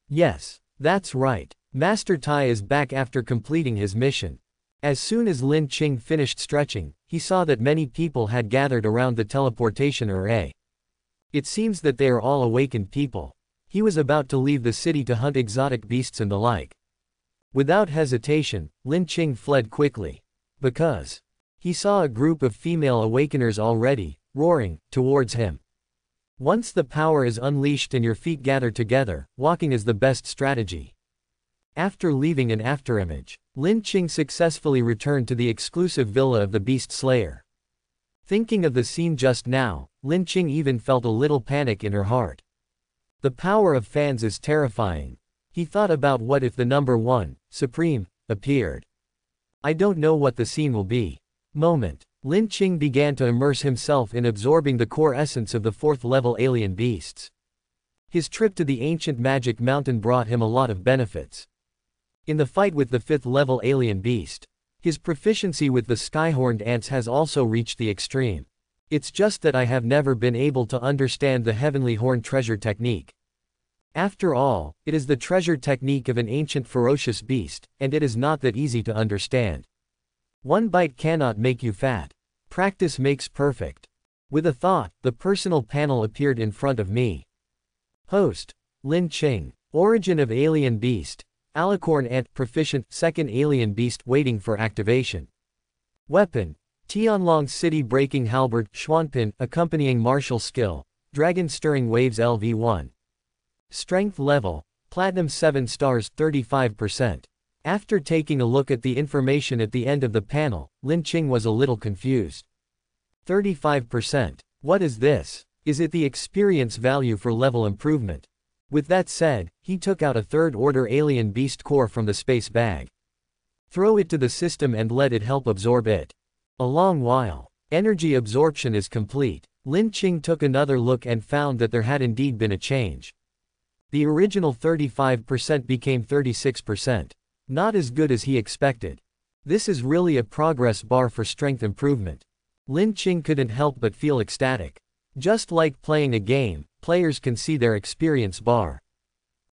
Yes, that's right. Master Tai is back after completing his mission. As soon as Lin Qing finished stretching, he saw that many people had gathered around the teleportation array. It seems that they are all awakened people. He was about to leave the city to hunt exotic beasts and the like. Without hesitation, Lin Qing fled quickly. Because he saw a group of female awakeners already, roaring towards him. Once the power is unleashed and your feet gather together, walking is the best strategy. After leaving an afterimage, Lin Qing successfully returned to the exclusive villa of the Beast Slayer. Thinking of the scene just now, Lin Qing even felt a little panic in her heart. The power of fans is terrifying. He thought about what if the #1, Supreme, appeared. I don't know what the scene will be. Moment. Lin Qing began to immerse himself in absorbing the core essence of the 4th-level alien beasts. His trip to the ancient magic mountain brought him a lot of benefits. In the fight with the 5th-level alien beast, his proficiency with the Skyhorned Ants has also reached the extreme. It's just that I have never been able to understand the Heavenly Horn treasure technique. After all, it is the treasure technique of an ancient ferocious beast, and it is not that easy to understand. One bite cannot make you fat. Practice makes perfect. With a thought, the personal panel appeared in front of me. Host, Lin Qing. Origin of alien beast. Alicorn Ant proficient, 2nd alien beast waiting for activation. Weapon, Tianlong City Breaking Halberd, Xuanpin, accompanying martial skill, Dragon Stirring Waves LV1. Strength level, Platinum 7 stars, 35%. After taking a look at the information at the end of the panel, Lin Qing was a little confused. 35%. What is this? Is it the experience value for level improvement? With that said, he took out a 3rd-order alien beast core from the space bag. Throw it to the system and let it help absorb it. A long while. Energy absorption is complete. Lin Qing took another look and found that there had indeed been a change. The original 35% became 36%. Not as good as he expected. This is really a progress bar for strength improvement. Lin Qing couldn't help but feel ecstatic. Just like playing a game, players can see their experience bar.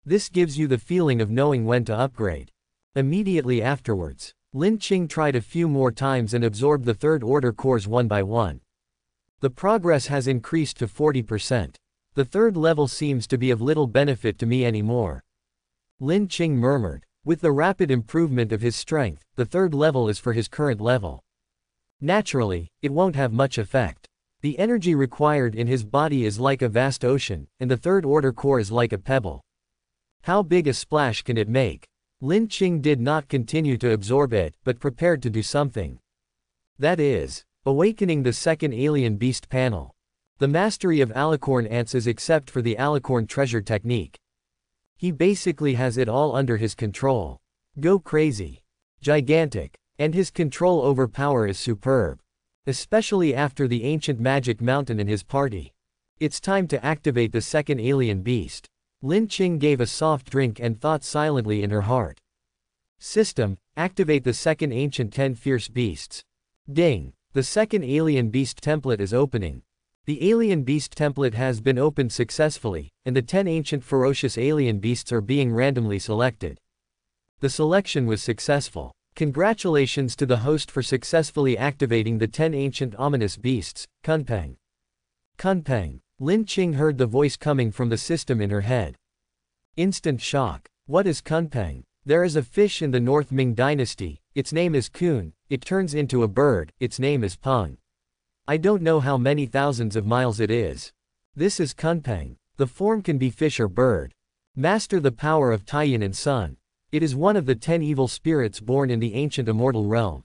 This gives you the feeling of knowing when to upgrade. Immediately afterwards, Lin Qing tried a few more times and absorbed the 3rd-order cores one by one. The progress has increased to 40%. The 3rd level seems to be of little benefit to me anymore. Lin Qing murmured. With the rapid improvement of his strength, the 3rd level is for his current level. Naturally, it won't have much effect. The energy required in his body is like a vast ocean, and the 3rd-order core is like a pebble. How big a splash can it make? Lin Qing did not continue to absorb it, but prepared to do something. That is, Awakening the second alien beast panel. The mastery of alicorn ants is except for the alicorn treasure technique. He basically has it all under his control. Go crazy. Gigantic. And his control over power is superb. Especially after the ancient magic mountain in his party. It's time to activate the second alien beast. Lin Qing gave a soft drink and thought silently in her heart. System, activate the second ancient 10 fierce beasts. Ding! The second alien beast template is opening. The alien beast template has been opened successfully, and the 10 ancient ferocious alien beasts are being randomly selected. The selection was successful. Congratulations to the host for successfully activating the 10 ancient ominous beasts, Kunpeng. Kunpeng. Lin Qing heard the voice coming from the system in her head. Instant shock. What is Kunpeng? There is a fish in the North Ming dynasty, its name is Kun, it turns into a bird, its name is Peng. I don't know how many thousands of miles it is. This is Kunpeng. The form can be fish or bird. Master the power of Tai Yin and Sun. It is one of the 10 evil spirits born in the ancient immortal realm.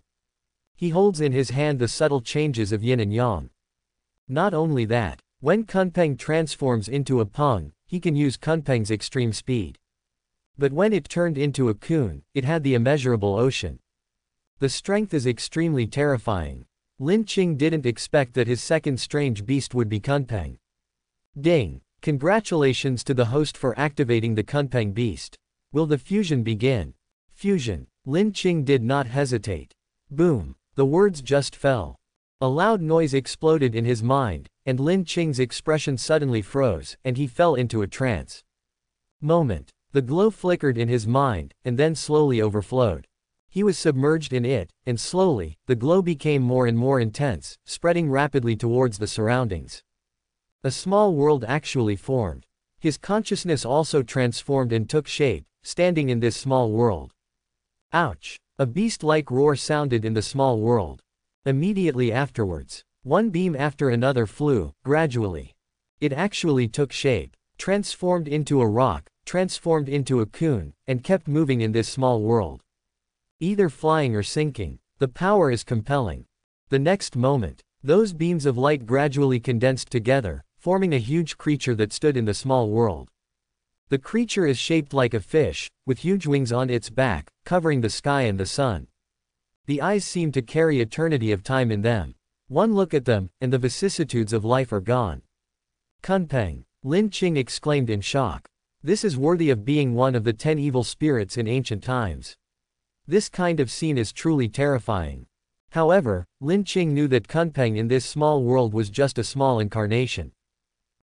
He holds in his hand the subtle changes of yin and yang. Not only that. When Kunpeng transforms into a Peng, he can use Kunpeng's extreme speed. But when it turned into a Kun, it had the immeasurable ocean. The strength is extremely terrifying. Lin Qing didn't expect that his second strange beast would be Kunpeng. Ding! Congratulations to the host for activating the Kunpeng beast. Will the fusion begin? Fusion. Lin Qing did not hesitate. Boom! The words just fell. A loud noise exploded in his mind, and Lin Qing's expression suddenly froze, and he fell into a trance. Moment. The glow flickered in his mind, and then slowly overflowed. He was submerged in it, and slowly, the glow became more and more intense, spreading rapidly towards the surroundings. A small world actually formed. His consciousness also transformed and took shape, standing in this small world. Ouch! A beast-like roar sounded in the small world. Immediately afterwards, one beam after another flew, gradually. It actually took shape, transformed into a rock, transformed into a coon, and kept moving in this small world. Either flying or sinking, the power is compelling. The next moment, those beams of light gradually condensed together, forming a huge creature that stood in the small world. The creature is shaped like a fish, with huge wings on its back, covering the sky and the sun. The eyes seem to carry eternity of time in them. One look at them, and the vicissitudes of life are gone. Kunpeng! Lin Qing exclaimed in shock. This is worthy of being one of the 10 evil spirits in ancient times. This kind of scene is truly terrifying. However, Lin Qing knew that Kunpeng in this small world was just a small incarnation.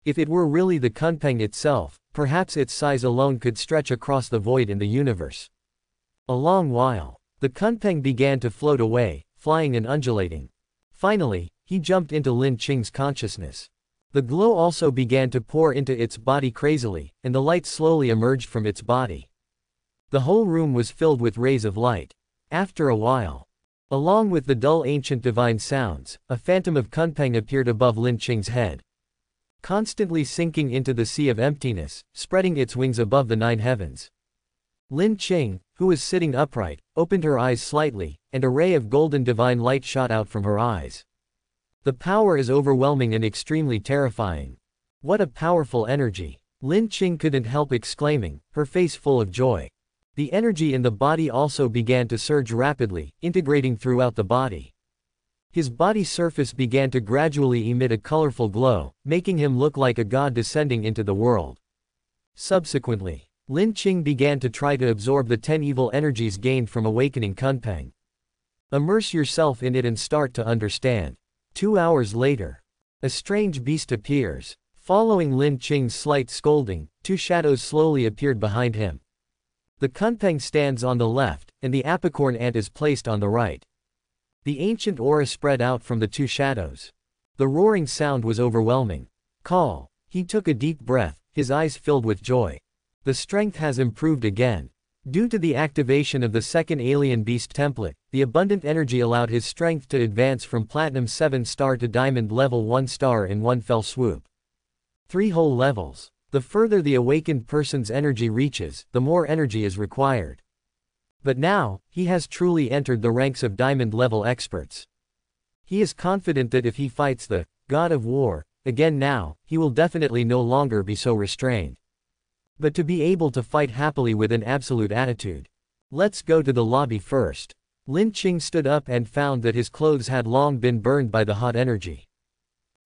If it were really the Kunpeng itself, perhaps its size alone could stretch across the void in the universe. A long while, the Kunpeng began to float away, flying and undulating. Finally, he jumped into Lin Qing's consciousness. The glow also began to pour into its body crazily, and the light slowly emerged from its body. The whole room was filled with rays of light. After a while, along with the dull ancient divine sounds, a phantom of Kunpeng appeared above Lin Qing's head. Constantly sinking into the sea of emptiness, spreading its wings above the 9 heavens. Lin Qing, who was sitting upright, opened her eyes slightly, and a ray of golden divine light shot out from her eyes. The power is overwhelming and extremely terrifying. What a powerful energy! Lin Qing couldn't help exclaiming, her face full of joy. The energy in the body also began to surge rapidly, integrating throughout the body. His body surface began to gradually emit a colorful glow, making him look like a god descending into the world. Subsequently, Lin Qing began to try to absorb the 10 evil energies gained from awakening Kunpeng. Immerse yourself in it and start to understand. 2 hours later, a strange beast appears. Following Lin Qing's slight scolding, 2 shadows slowly appeared behind him. The Kunpeng stands on the left, and the apicorn ant is placed on the right. The ancient aura spread out from the 2 shadows. The roaring sound was overwhelming. Call. He took a deep breath, his eyes filled with joy. The strength has improved again. Due to the activation of the second alien beast template, the abundant energy allowed his strength to advance from platinum 7-star to diamond level 1-star in one fell swoop. 3 whole levels. The further the awakened person's energy reaches, the more energy is required. But now, he has truly entered the ranks of diamond level experts. He is confident that if he fights the God of War again now, he will definitely no longer be so restrained. But to be able to fight happily with an absolute attitude. Let's go to the lobby first. Lin Qing stood up and found that his clothes had long been burned by the hot energy.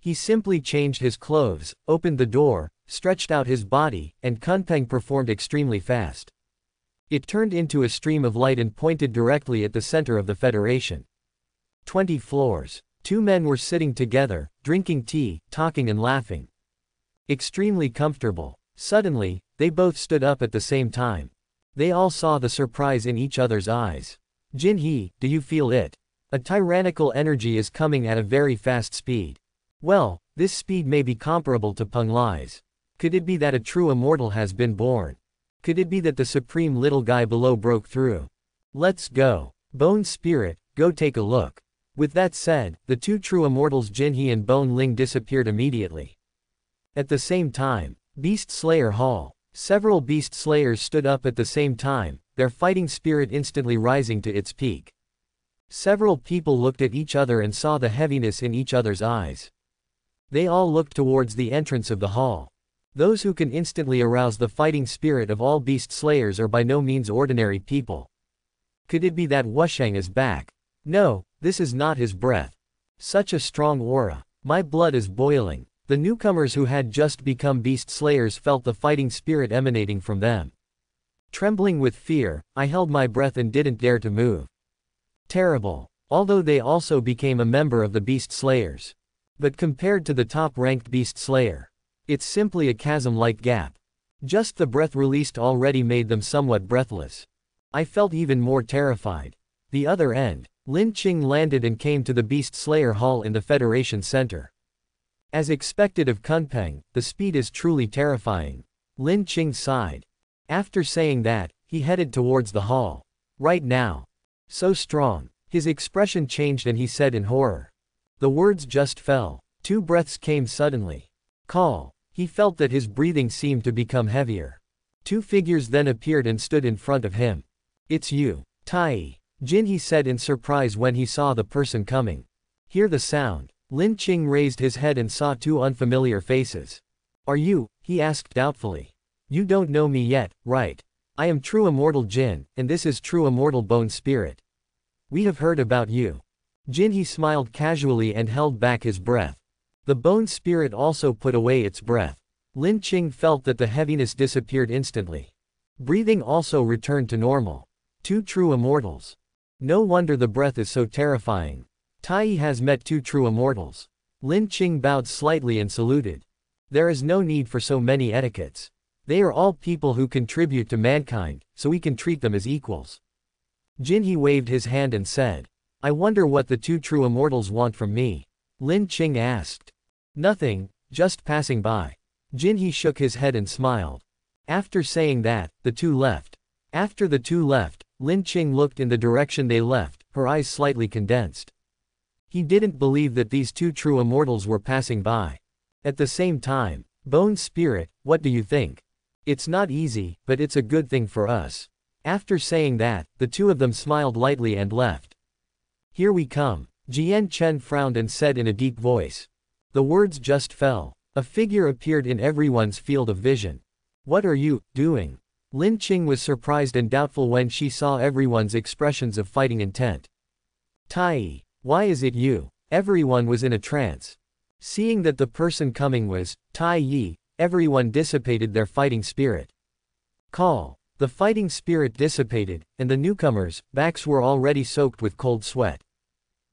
He simply changed his clothes, opened the door, stretched out his body, and Kunpeng performed extremely fast. It turned into a stream of light and pointed directly at the center of the Federation. 20 floors. Two men were sitting together, drinking tea, talking and laughing. Extremely comfortable. Suddenly, they both stood up at the same time. They all saw the surprise in each other's eyes. Jin He, do you feel it? A tyrannical energy is coming at a very fast speed. Well, this speed may be comparable to Peng Lai's. Could it be that a true immortal has been born? Could it be that the supreme little guy below broke through? Let's go. Bone Spirit, go take a look. With that said, the two true immortals Jin He and Bone Ling disappeared immediately. At the same time, Beast Slayer Hall. Several Beast Slayers stood up at the same time, their fighting spirit instantly rising to its peak. Several people looked at each other and saw the heaviness in each other's eyes. They all looked towards the entrance of the hall. Those who can instantly arouse the fighting spirit of all Beast Slayers are by no means ordinary people. Could it be that Wushang is back? No, this is not his breath. Such a strong aura. My blood is boiling. The newcomers who had just become Beast Slayers felt the fighting spirit emanating from them. Trembling with fear, I held my breath and didn't dare to move. Terrible. Although they also became a member of the Beast Slayers. But compared to the top-ranked Beast Slayer, it's simply a chasm-like gap. Just the breath released already made them somewhat breathless. I felt even more terrified. The other end. Lin Qing landed and came to the Beast Slayer Hall in the Federation Center. As expected of Kunpeng, the speed is truly terrifying. Lin Qing sighed. After saying that, he headed towards the hall. Right now. So strong. His expression changed and he said in horror. The words just fell. Two breaths came suddenly. Call. He felt that his breathing seemed to become heavier. Two figures then appeared and stood in front of him. It's you, Tai Yi. Jin He said in surprise when he saw the person coming. Hear the sound. Lin Qing raised his head and saw two unfamiliar faces. Are you, he asked doubtfully. You don't know me yet, right? I am true immortal Jin, and this is true immortal Bone Spirit. We have heard about you. Jin He smiled casually and held back his breath. The Bone Spirit also put away its breath. Lin Qing felt that the heaviness disappeared instantly. Breathing also returned to normal. Two true immortals. No wonder the breath is so terrifying. Tai Yi has met two true immortals. Lin Qing bowed slightly and saluted. There is no need for so many etiquettes. They are all people who contribute to mankind, so we can treat them as equals. Jin He waved his hand and said, I wonder what the two true immortals want from me. Lin Qing asked. Nothing, just passing by. Jin He shook his head and smiled. After saying that, the two left. After the two left, Lin Qing looked in the direction they left, her eyes slightly condensed. He didn't believe that these two true immortals were passing by. At the same time, Bone Spirit, what do you think? It's not easy, but it's a good thing for us. After saying that, the two of them smiled lightly and left. Here we come. Jian Chen frowned and said in a deep voice. The words just fell. A figure appeared in everyone's field of vision. What are you doing? Lin Qing was surprised and doubtful when she saw everyone's expressions of fighting intent. Tai Yi, why is it you? Everyone was in a trance. Seeing that the person coming was Tai Yi, everyone dissipated their fighting spirit. Call. The fighting spirit dissipated, and the newcomers' backs were already soaked with cold sweat.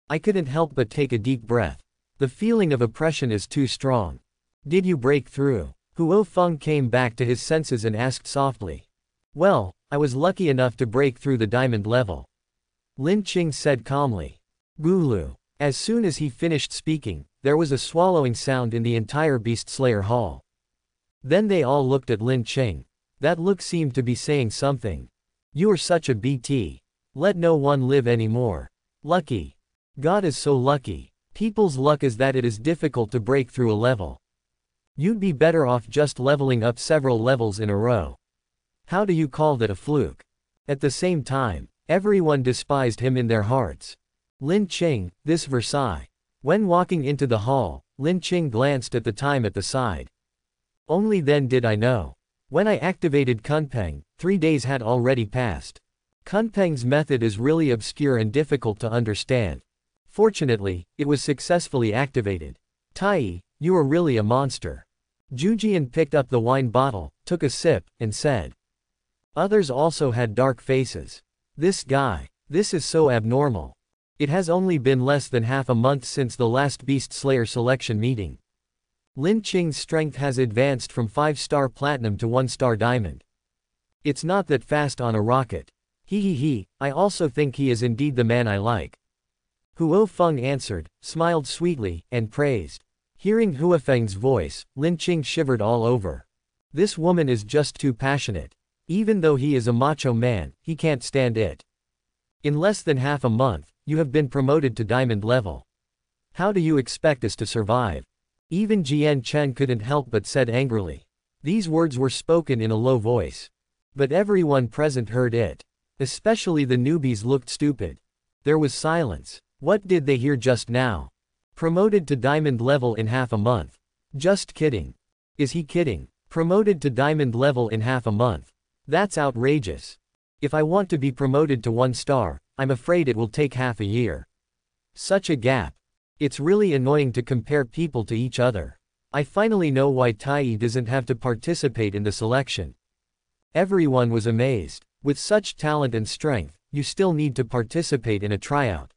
I couldn't help but take a deep breath. The feeling of oppression is too strong. Did you break through? Huofeng came back to his senses and asked softly. Well, I was lucky enough to break through the diamond level. Lin Qing said calmly. Gulu. As soon as he finished speaking, there was a swallowing sound in the entire Beast Slayer Hall. Then they all looked at Lin Qing. That look seemed to be saying something. You are such a BT. Let no one live anymore. Lucky. God is so lucky. People's luck is that it is difficult to break through a level. You'd be better off just leveling up several levels in a row. How do you call that a fluke? At the same time, everyone despised him in their hearts. Lin Qing, this Versailles. When walking into the hall, Lin Qing glanced at the time at the side. Only then did I know. When I activated Kunpeng, 3 days had already passed. Kunpeng's method is really obscure and difficult to understand. Fortunately, it was successfully activated. Tai Yi, you are really a monster. Zhu Jian picked up the wine bottle, took a sip, and said. Others also had dark faces. This guy, this is so abnormal. It has only been less than half a month since the last Beast Slayer selection meeting. Lin Qing's strength has advanced from 5-star platinum to 1-star diamond. It's not that fast on a rocket. He, I also think he is indeed the man I like. Huofeng answered, smiled sweetly, and praised. Hearing Huofeng's voice, Lin Qing shivered all over. This woman is just too passionate. Even though he is a macho man, he can't stand it. In less than half a month, you have been promoted to diamond level. How do you expect us to survive? Even Jian Chen couldn't help but said angrily. These words were spoken in a low voice. But everyone present heard it. Especially the newbies looked stupid. There was silence. What did they hear just now? Promoted to diamond level in half a month. Just kidding. Is he kidding? Promoted to diamond level in half a month. That's outrageous. If I want to be promoted to 1 star, I'm afraid it will take half a year. Such a gap. It's really annoying to compare people to each other. I finally know why Tai Yi doesn't have to participate in the selection. Everyone was amazed. With such talent and strength, you still need to participate in a tryout.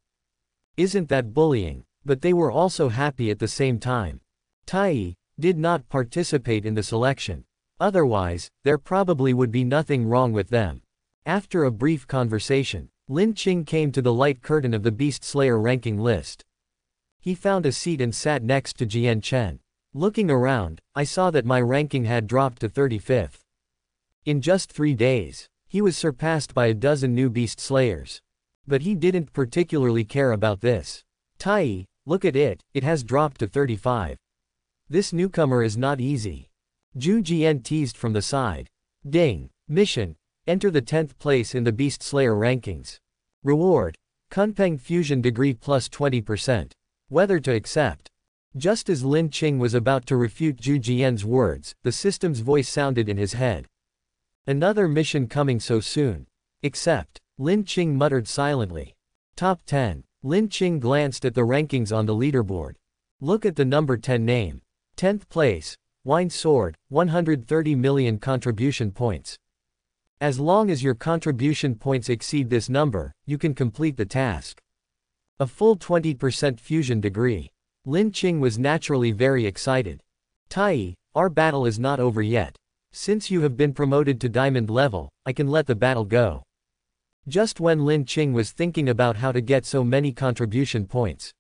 Isn't that bullying? But they were also happy at the same time. Tai Yi did not participate in the selection. Otherwise, there probably would be nothing wrong with them. After a brief conversation, Lin Qing came to the light curtain of the Beast Slayer ranking list. He found a seat and sat next to Jian Chen. Looking around, I saw that my ranking had dropped to 35th. In just 3 days, he was surpassed by a dozen new Beast Slayers. But he didn't particularly care about this. Tai Yi, look at it, it has dropped to 35. This newcomer is not easy. Zhu Jian teased from the side. Ding. Mission. Enter the 10th place in the Beast Slayer rankings. Reward. Kunpeng Fusion Degree plus 20%. Whether to accept. Just as Lin Qing was about to refute Zhu Jian's words, the system's voice sounded in his head. Another mission coming so soon. Accept. Lin Qing muttered silently. Top 10. Lin Qing glanced at the rankings on the leaderboard. Look at the number 10 name. 10th place, Wine Sword, 130 million contribution points. As long as your contribution points exceed this number, you can complete the task. A full 20% fusion degree. Lin Qing was naturally very excited. Tai Yi, our battle is not over yet. Since you have been promoted to diamond level, I can let the battle go. Just when Lin Qing was thinking about how to get so many contribution points,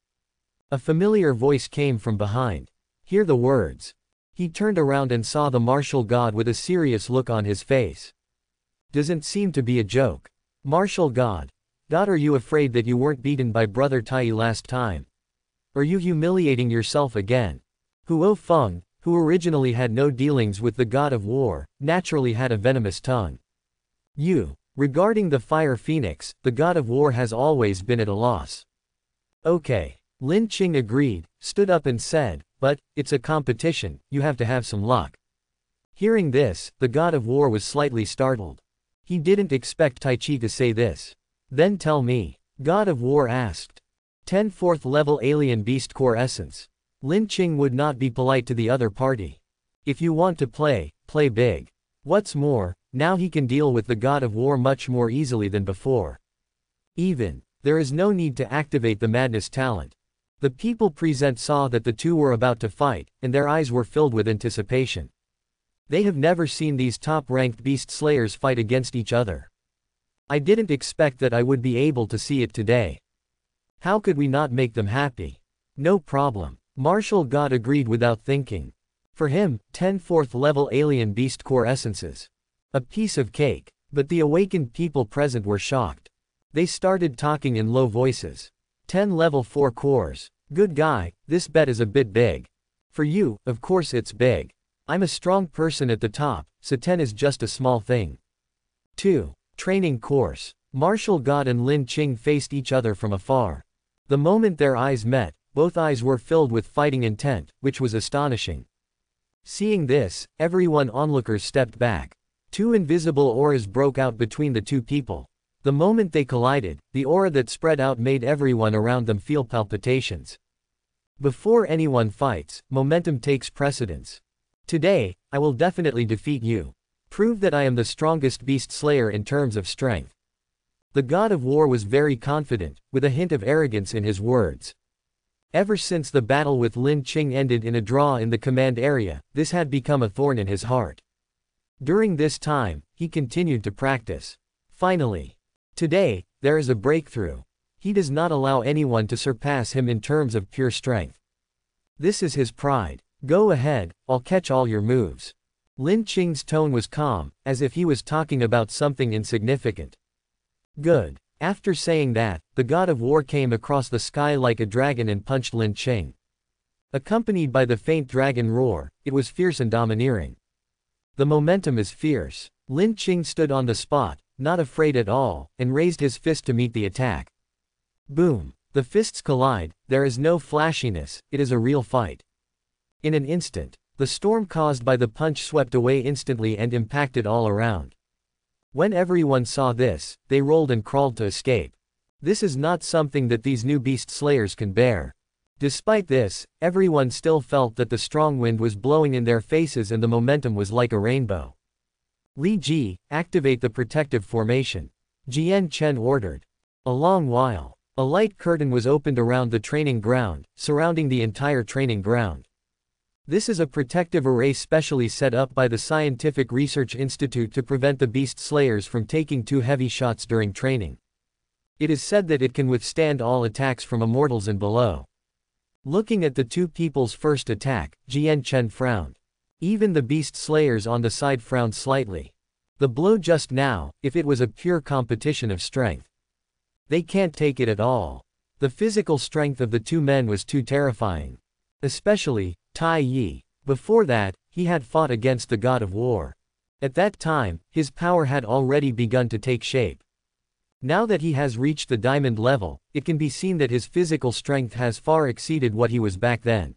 a familiar voice came from behind. Hear the words. He turned around and saw the Martial God with a serious look on his face. Doesn't seem to be a joke. Martial God. Are you afraid that you weren't beaten by brother Tai Yi last time? Are you humiliating yourself again? Huofeng, who originally had no dealings with the god of war, naturally had a venomous tongue. You. Regarding the Fire Phoenix, the god of war has always been at a loss. Okay. Lin Qing agreed, stood up and said, but, it's a competition, you have to have some luck. Hearing this, the god of war was slightly startled. He didn't expect Tai Yi to say this. Then tell me. God of war asked. 10 4th level alien beast core essence. Lin Qing would not be polite to the other party. If you want to play, play big. What's more, now he can deal with the god of war much more easily than before. Even, there is no need to activate the madness talent. The people present saw that the two were about to fight, and their eyes were filled with anticipation. They have never seen these top-ranked beast slayers fight against each other. I didn't expect that I would be able to see it today. How could we not make them happy? No problem. Martial God agreed without thinking. For him, 10 4th level alien beast core essences. A piece of cake. But the awakened people present were shocked. They started talking in low voices. 10 level 4 cores. Good guy, this bet is a bit big. For you, of course it's big. I'm a strong person at the top, so 10 is just a small thing. 2. Training course. Martial God and Lin Qing faced each other from afar. The moment their eyes met, both eyes were filled with fighting intent, which was astonishing. Seeing this, everyone onlookers stepped back. Two invisible auras broke out between the two people. The moment they collided, the aura that spread out made everyone around them feel palpitations. Before anyone fights, momentum takes precedence. Today, I will definitely defeat you. Prove that I am the strongest beast slayer in terms of strength. The god of war was very confident, with a hint of arrogance in his words. Ever since the battle with Lin Qing ended in a draw in the command area, this had become a thorn in his heart. During this time, he continued to practice. Finally. Today, there is a breakthrough. He does not allow anyone to surpass him in terms of pure strength. This is his pride. Go ahead, I'll catch all your moves. Lin Qing's tone was calm, as if he was talking about something insignificant. Good. After saying that, the god of war came across the sky like a dragon and punched Lin Qing. Accompanied by the faint dragon roar, it was fierce and domineering. The momentum is fierce. Lin Qing stood on the spot, not afraid at all, and raised his fist to meet the attack. Boom. The fists collide, there is no flashiness, it is a real fight. In an instant. The storm caused by the punch swept away instantly and impacted all around. When everyone saw this, they rolled and crawled to escape. This is not something that these new beast slayers can bear. Despite this, everyone still felt that the strong wind was blowing in their faces and the momentum was like a rainbow. Li Ji, activate the protective formation. Jian Chen ordered. A long while, a light curtain was opened around the training ground, surrounding the entire training ground. This is a protective array specially set up by the Scientific Research Institute to prevent the beast slayers from taking too heavy shots during training. It is said that it can withstand all attacks from immortals and below. Looking at the two people's first attack, Jian Chen frowned. Even the beast slayers on the side frowned slightly. The blow just now, if it was a pure competition of strength. They can't take it at all. The physical strength of the two men was too terrifying. Especially Tai Yi. Before that, he had fought against the god of war. At that time, his power had already begun to take shape. Now that he has reached the diamond level, it can be seen that his physical strength has far exceeded what he was back then.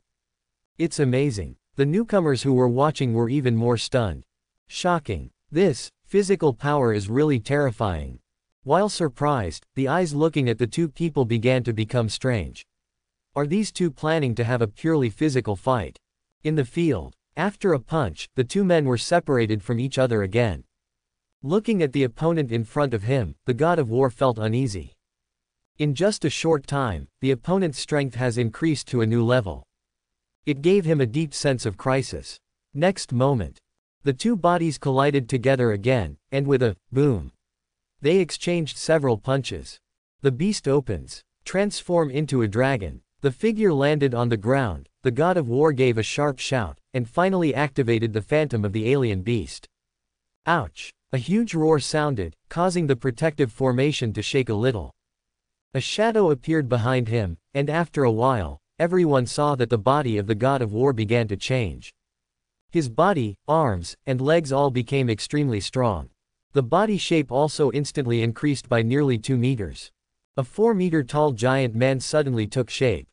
It's amazing. The newcomers who were watching were even more stunned. Shocking. This physical power is really terrifying. While surprised, the eyes looking at the two people began to become strange. Are these two planning to have a purely physical fight? In the field, after a punch, the two men were separated from each other again. Looking at the opponent in front of him, the god of war felt uneasy. In just a short time, the opponent's strength has increased to a new level. It gave him a deep sense of crisis. Next moment, the two bodies collided together again, and with a boom, they exchanged several punches. The beast opens, transform into a dragon. The figure landed on the ground, the god of war gave a sharp shout, and finally activated the phantom of the alien beast. Ouch! A huge roar sounded, causing the protective formation to shake a little. A shadow appeared behind him, and after a while, everyone saw that the body of the god of war began to change. His body, arms, and legs all became extremely strong. The body shape also instantly increased by nearly 2 meters. A 4-meter-tall giant man suddenly took shape.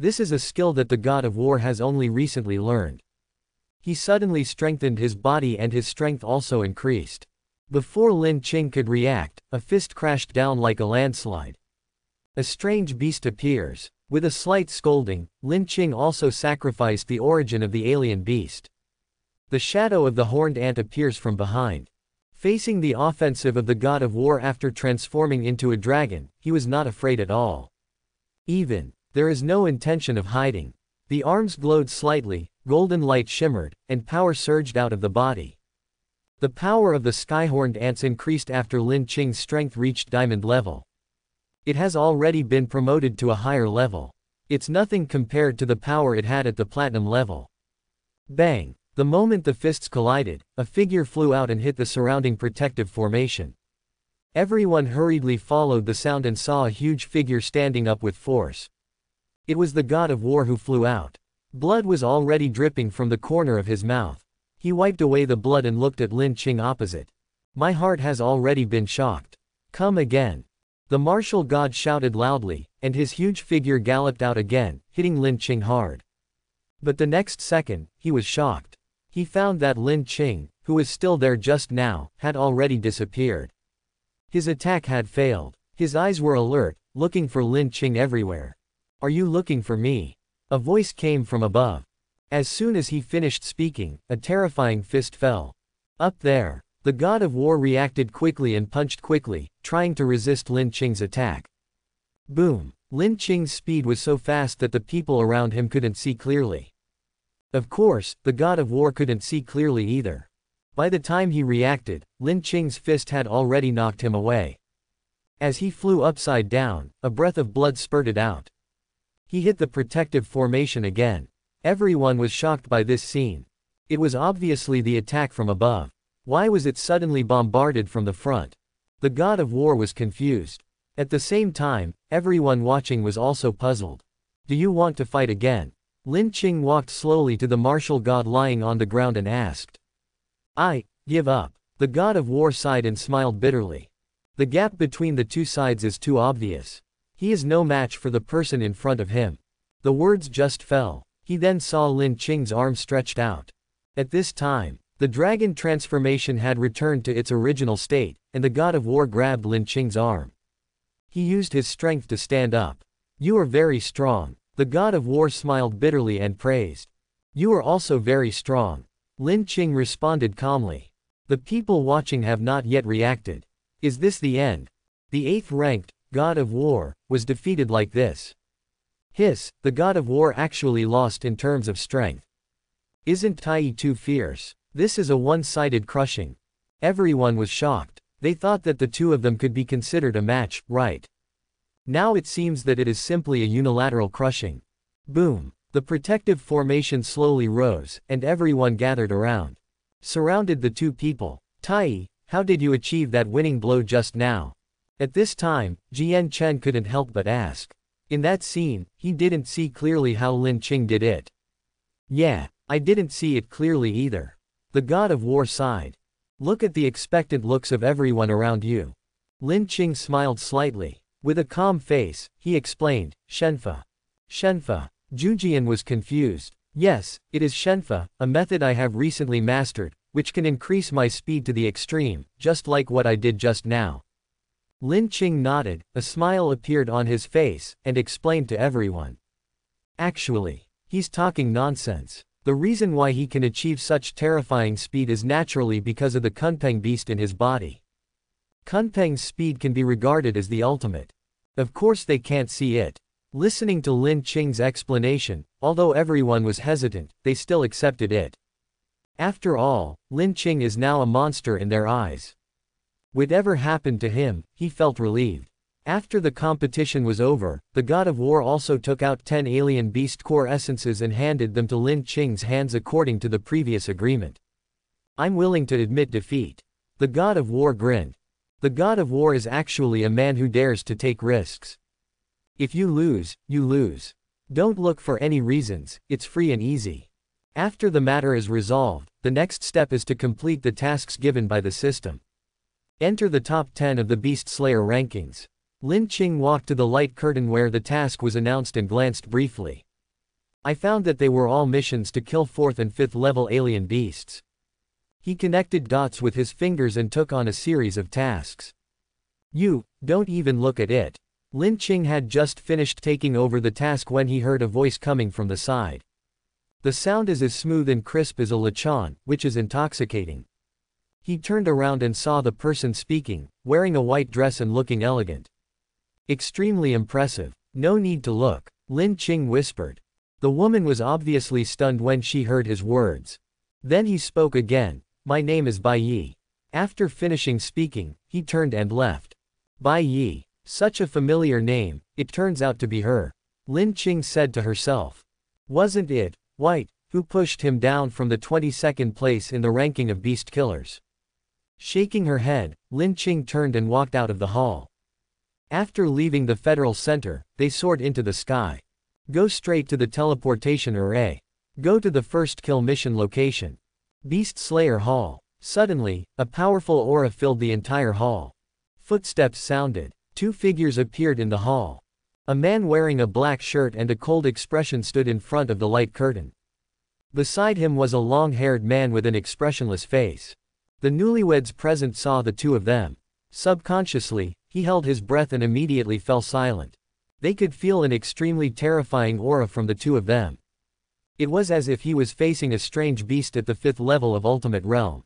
This is a skill that the god of war has only recently learned. He suddenly strengthened his body and his strength also increased. Before Lin Qing could react, a fist crashed down like a landslide. A strange beast appears. With a slight scolding, Lin Qing also sacrificed the origin of the alien beast. The shadow of the horned ant appears from behind. Facing the offensive of the god of war after transforming into a dragon, he was not afraid at all. Even, there is no intention of hiding. The arms glowed slightly, golden light shimmered, and power surged out of the body. The power of the skyhorned ants increased after Lin Qing's strength reached diamond level. It has already been promoted to a higher level. It's nothing compared to the power it had at the platinum level. Bang! The moment the fists collided, a figure flew out and hit the surrounding protective formation. Everyone hurriedly followed the sound and saw a huge figure standing up with force. It was the god of war who flew out. Blood was already dripping from the corner of his mouth. He wiped away the blood and looked at Lin Qing opposite. My heart has already been shocked. Come again. The martial god shouted loudly, and his huge figure galloped out again, hitting Lin Qing hard. But the next second, he was shocked. He found that Lin Qing, who was still there just now, had already disappeared. His attack had failed. His eyes were alert, looking for Lin Qing everywhere. "Are you looking for me?" A voice came from above. As soon as he finished speaking, a terrifying fist fell. Up there, the god of war reacted quickly and punched quickly, trying to resist Lin Qing's attack. Boom! Lin Qing's speed was so fast that the people around him couldn't see clearly. Of course, the god of war couldn't see clearly either. By the time he reacted, Lin Qing's fist had already knocked him away. As he flew upside down, a breath of blood spurted out. He hit the protective formation again. Everyone was shocked by this scene. It was obviously the attack from above. Why was it suddenly bombarded from the front? The god of war was confused. At the same time, everyone watching was also puzzled. "Do you want to fight again?" Lin Qing walked slowly to the martial god lying on the ground and asked. "I give up." The god of war sighed and smiled bitterly. The gap between the two sides is too obvious. He is no match for the person in front of him. The words just fell. He then saw Lin Qing's arm stretched out. At this time, the dragon transformation had returned to its original state, and the god of war grabbed Lin Qing's arm. He used his strength to stand up. "You are very strong." The god of war smiled bitterly and praised. "You are also very strong." Lin Qing responded calmly. The people watching have not yet reacted. Is this the end? The 8th-ranked god of war was defeated like this. Hiss, the god of war actually lost in terms of strength. Isn't Tai Yi too fierce? This is a one-sided crushing. Everyone was shocked. They thought that the two of them could be considered a match, right? Now it seems that it is simply a unilateral crushing. Boom! The protective formation slowly rose, and everyone gathered around. Surrounded the two people. "Tai Yi, how did you achieve that winning blow just now?" At this time, Jian Chen couldn't help but ask. In that scene, he didn't see clearly how Lin Qing did it. "Yeah, I didn't see it clearly either." The god of war sighed. "Look at the expectant looks of everyone around you." Lin Qing smiled slightly. With a calm face, he explained, "Shenfa." "Shenfa?" Zhu Jian was confused. "Yes, it is Shenfa, a method I have recently mastered, which can increase my speed to the extreme, just like what I did just now." Lin Qing nodded, a smile appeared on his face, and explained to everyone. "Actually, he's talking nonsense. The reason why he can achieve such terrifying speed is naturally because of the Kunpeng beast in his body. Kunpeng's speed can be regarded as the ultimate. Of course they can't see it." Listening to Lin Qing's explanation, although everyone was hesitant, they still accepted it. After all, Lin Qing is now a monster in their eyes. Whatever happened to him, he felt relieved. After the competition was over, the god of war also took out 10 alien beast core essences and handed them to Lin Qing's hands according to the previous agreement. "I'm willing to admit defeat." The god of war grinned. "The god of war is actually a man who dares to take risks. If you lose, you lose. Don't look for any reasons, it's free and easy." After the matter is resolved, the next step is to complete the tasks given by the system. Enter the top 10 of the Beast Slayer rankings. Lin Qing walked to the light curtain where the task was announced and glanced briefly. I found that they were all missions to kill 4th and 5th level alien beasts. He connected dots with his fingers and took on a series of tasks. "You, don't even look at it." Lin Qing had just finished taking over the task when he heard a voice coming from the side. The sound is as smooth and crisp as a lachan, which is intoxicating. He turned around and saw the person speaking, wearing a white dress and looking elegant. "Extremely impressive. No need to look," Lin Qing whispered. The woman was obviously stunned when she heard his words. Then he spoke again. "My name is Bai Yi." After finishing speaking, he turned and left. Bai Yi, such a familiar name, it turns out to be her. Lin Qing said to herself. Wasn't it White who pushed him down from the 22nd place in the ranking of beast killers? Shaking her head, Lin Qing turned and walked out of the hall. After leaving the Federal Center, they soared into the sky. Go straight to the teleportation array. Go to the first kill mission location. Beast Slayer Hall. Suddenly, a powerful aura filled the entire hall. Footsteps sounded. Two figures appeared in the hall. A man wearing a black shirt and a cold expression stood in front of the light curtain. Beside him was a long-haired man with an expressionless face. The newlyweds present saw the two of them. Subconsciously, he held his breath and immediately fell silent. They could feel an extremely terrifying aura from the two of them. It was as if he was facing a strange beast at the 5th level of Ultimate Realm.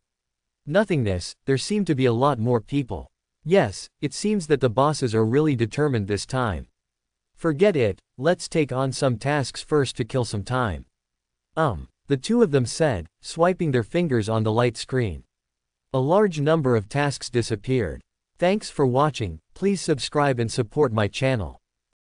Nothingness, there seemed to be a lot more people. Yes, it seems that the bosses are really determined this time. Forget it, let's take on some tasks first to kill some time. The two of them said, swiping their fingers on the light screen. A large number of tasks disappeared. Thanks for watching, please subscribe and support my channel.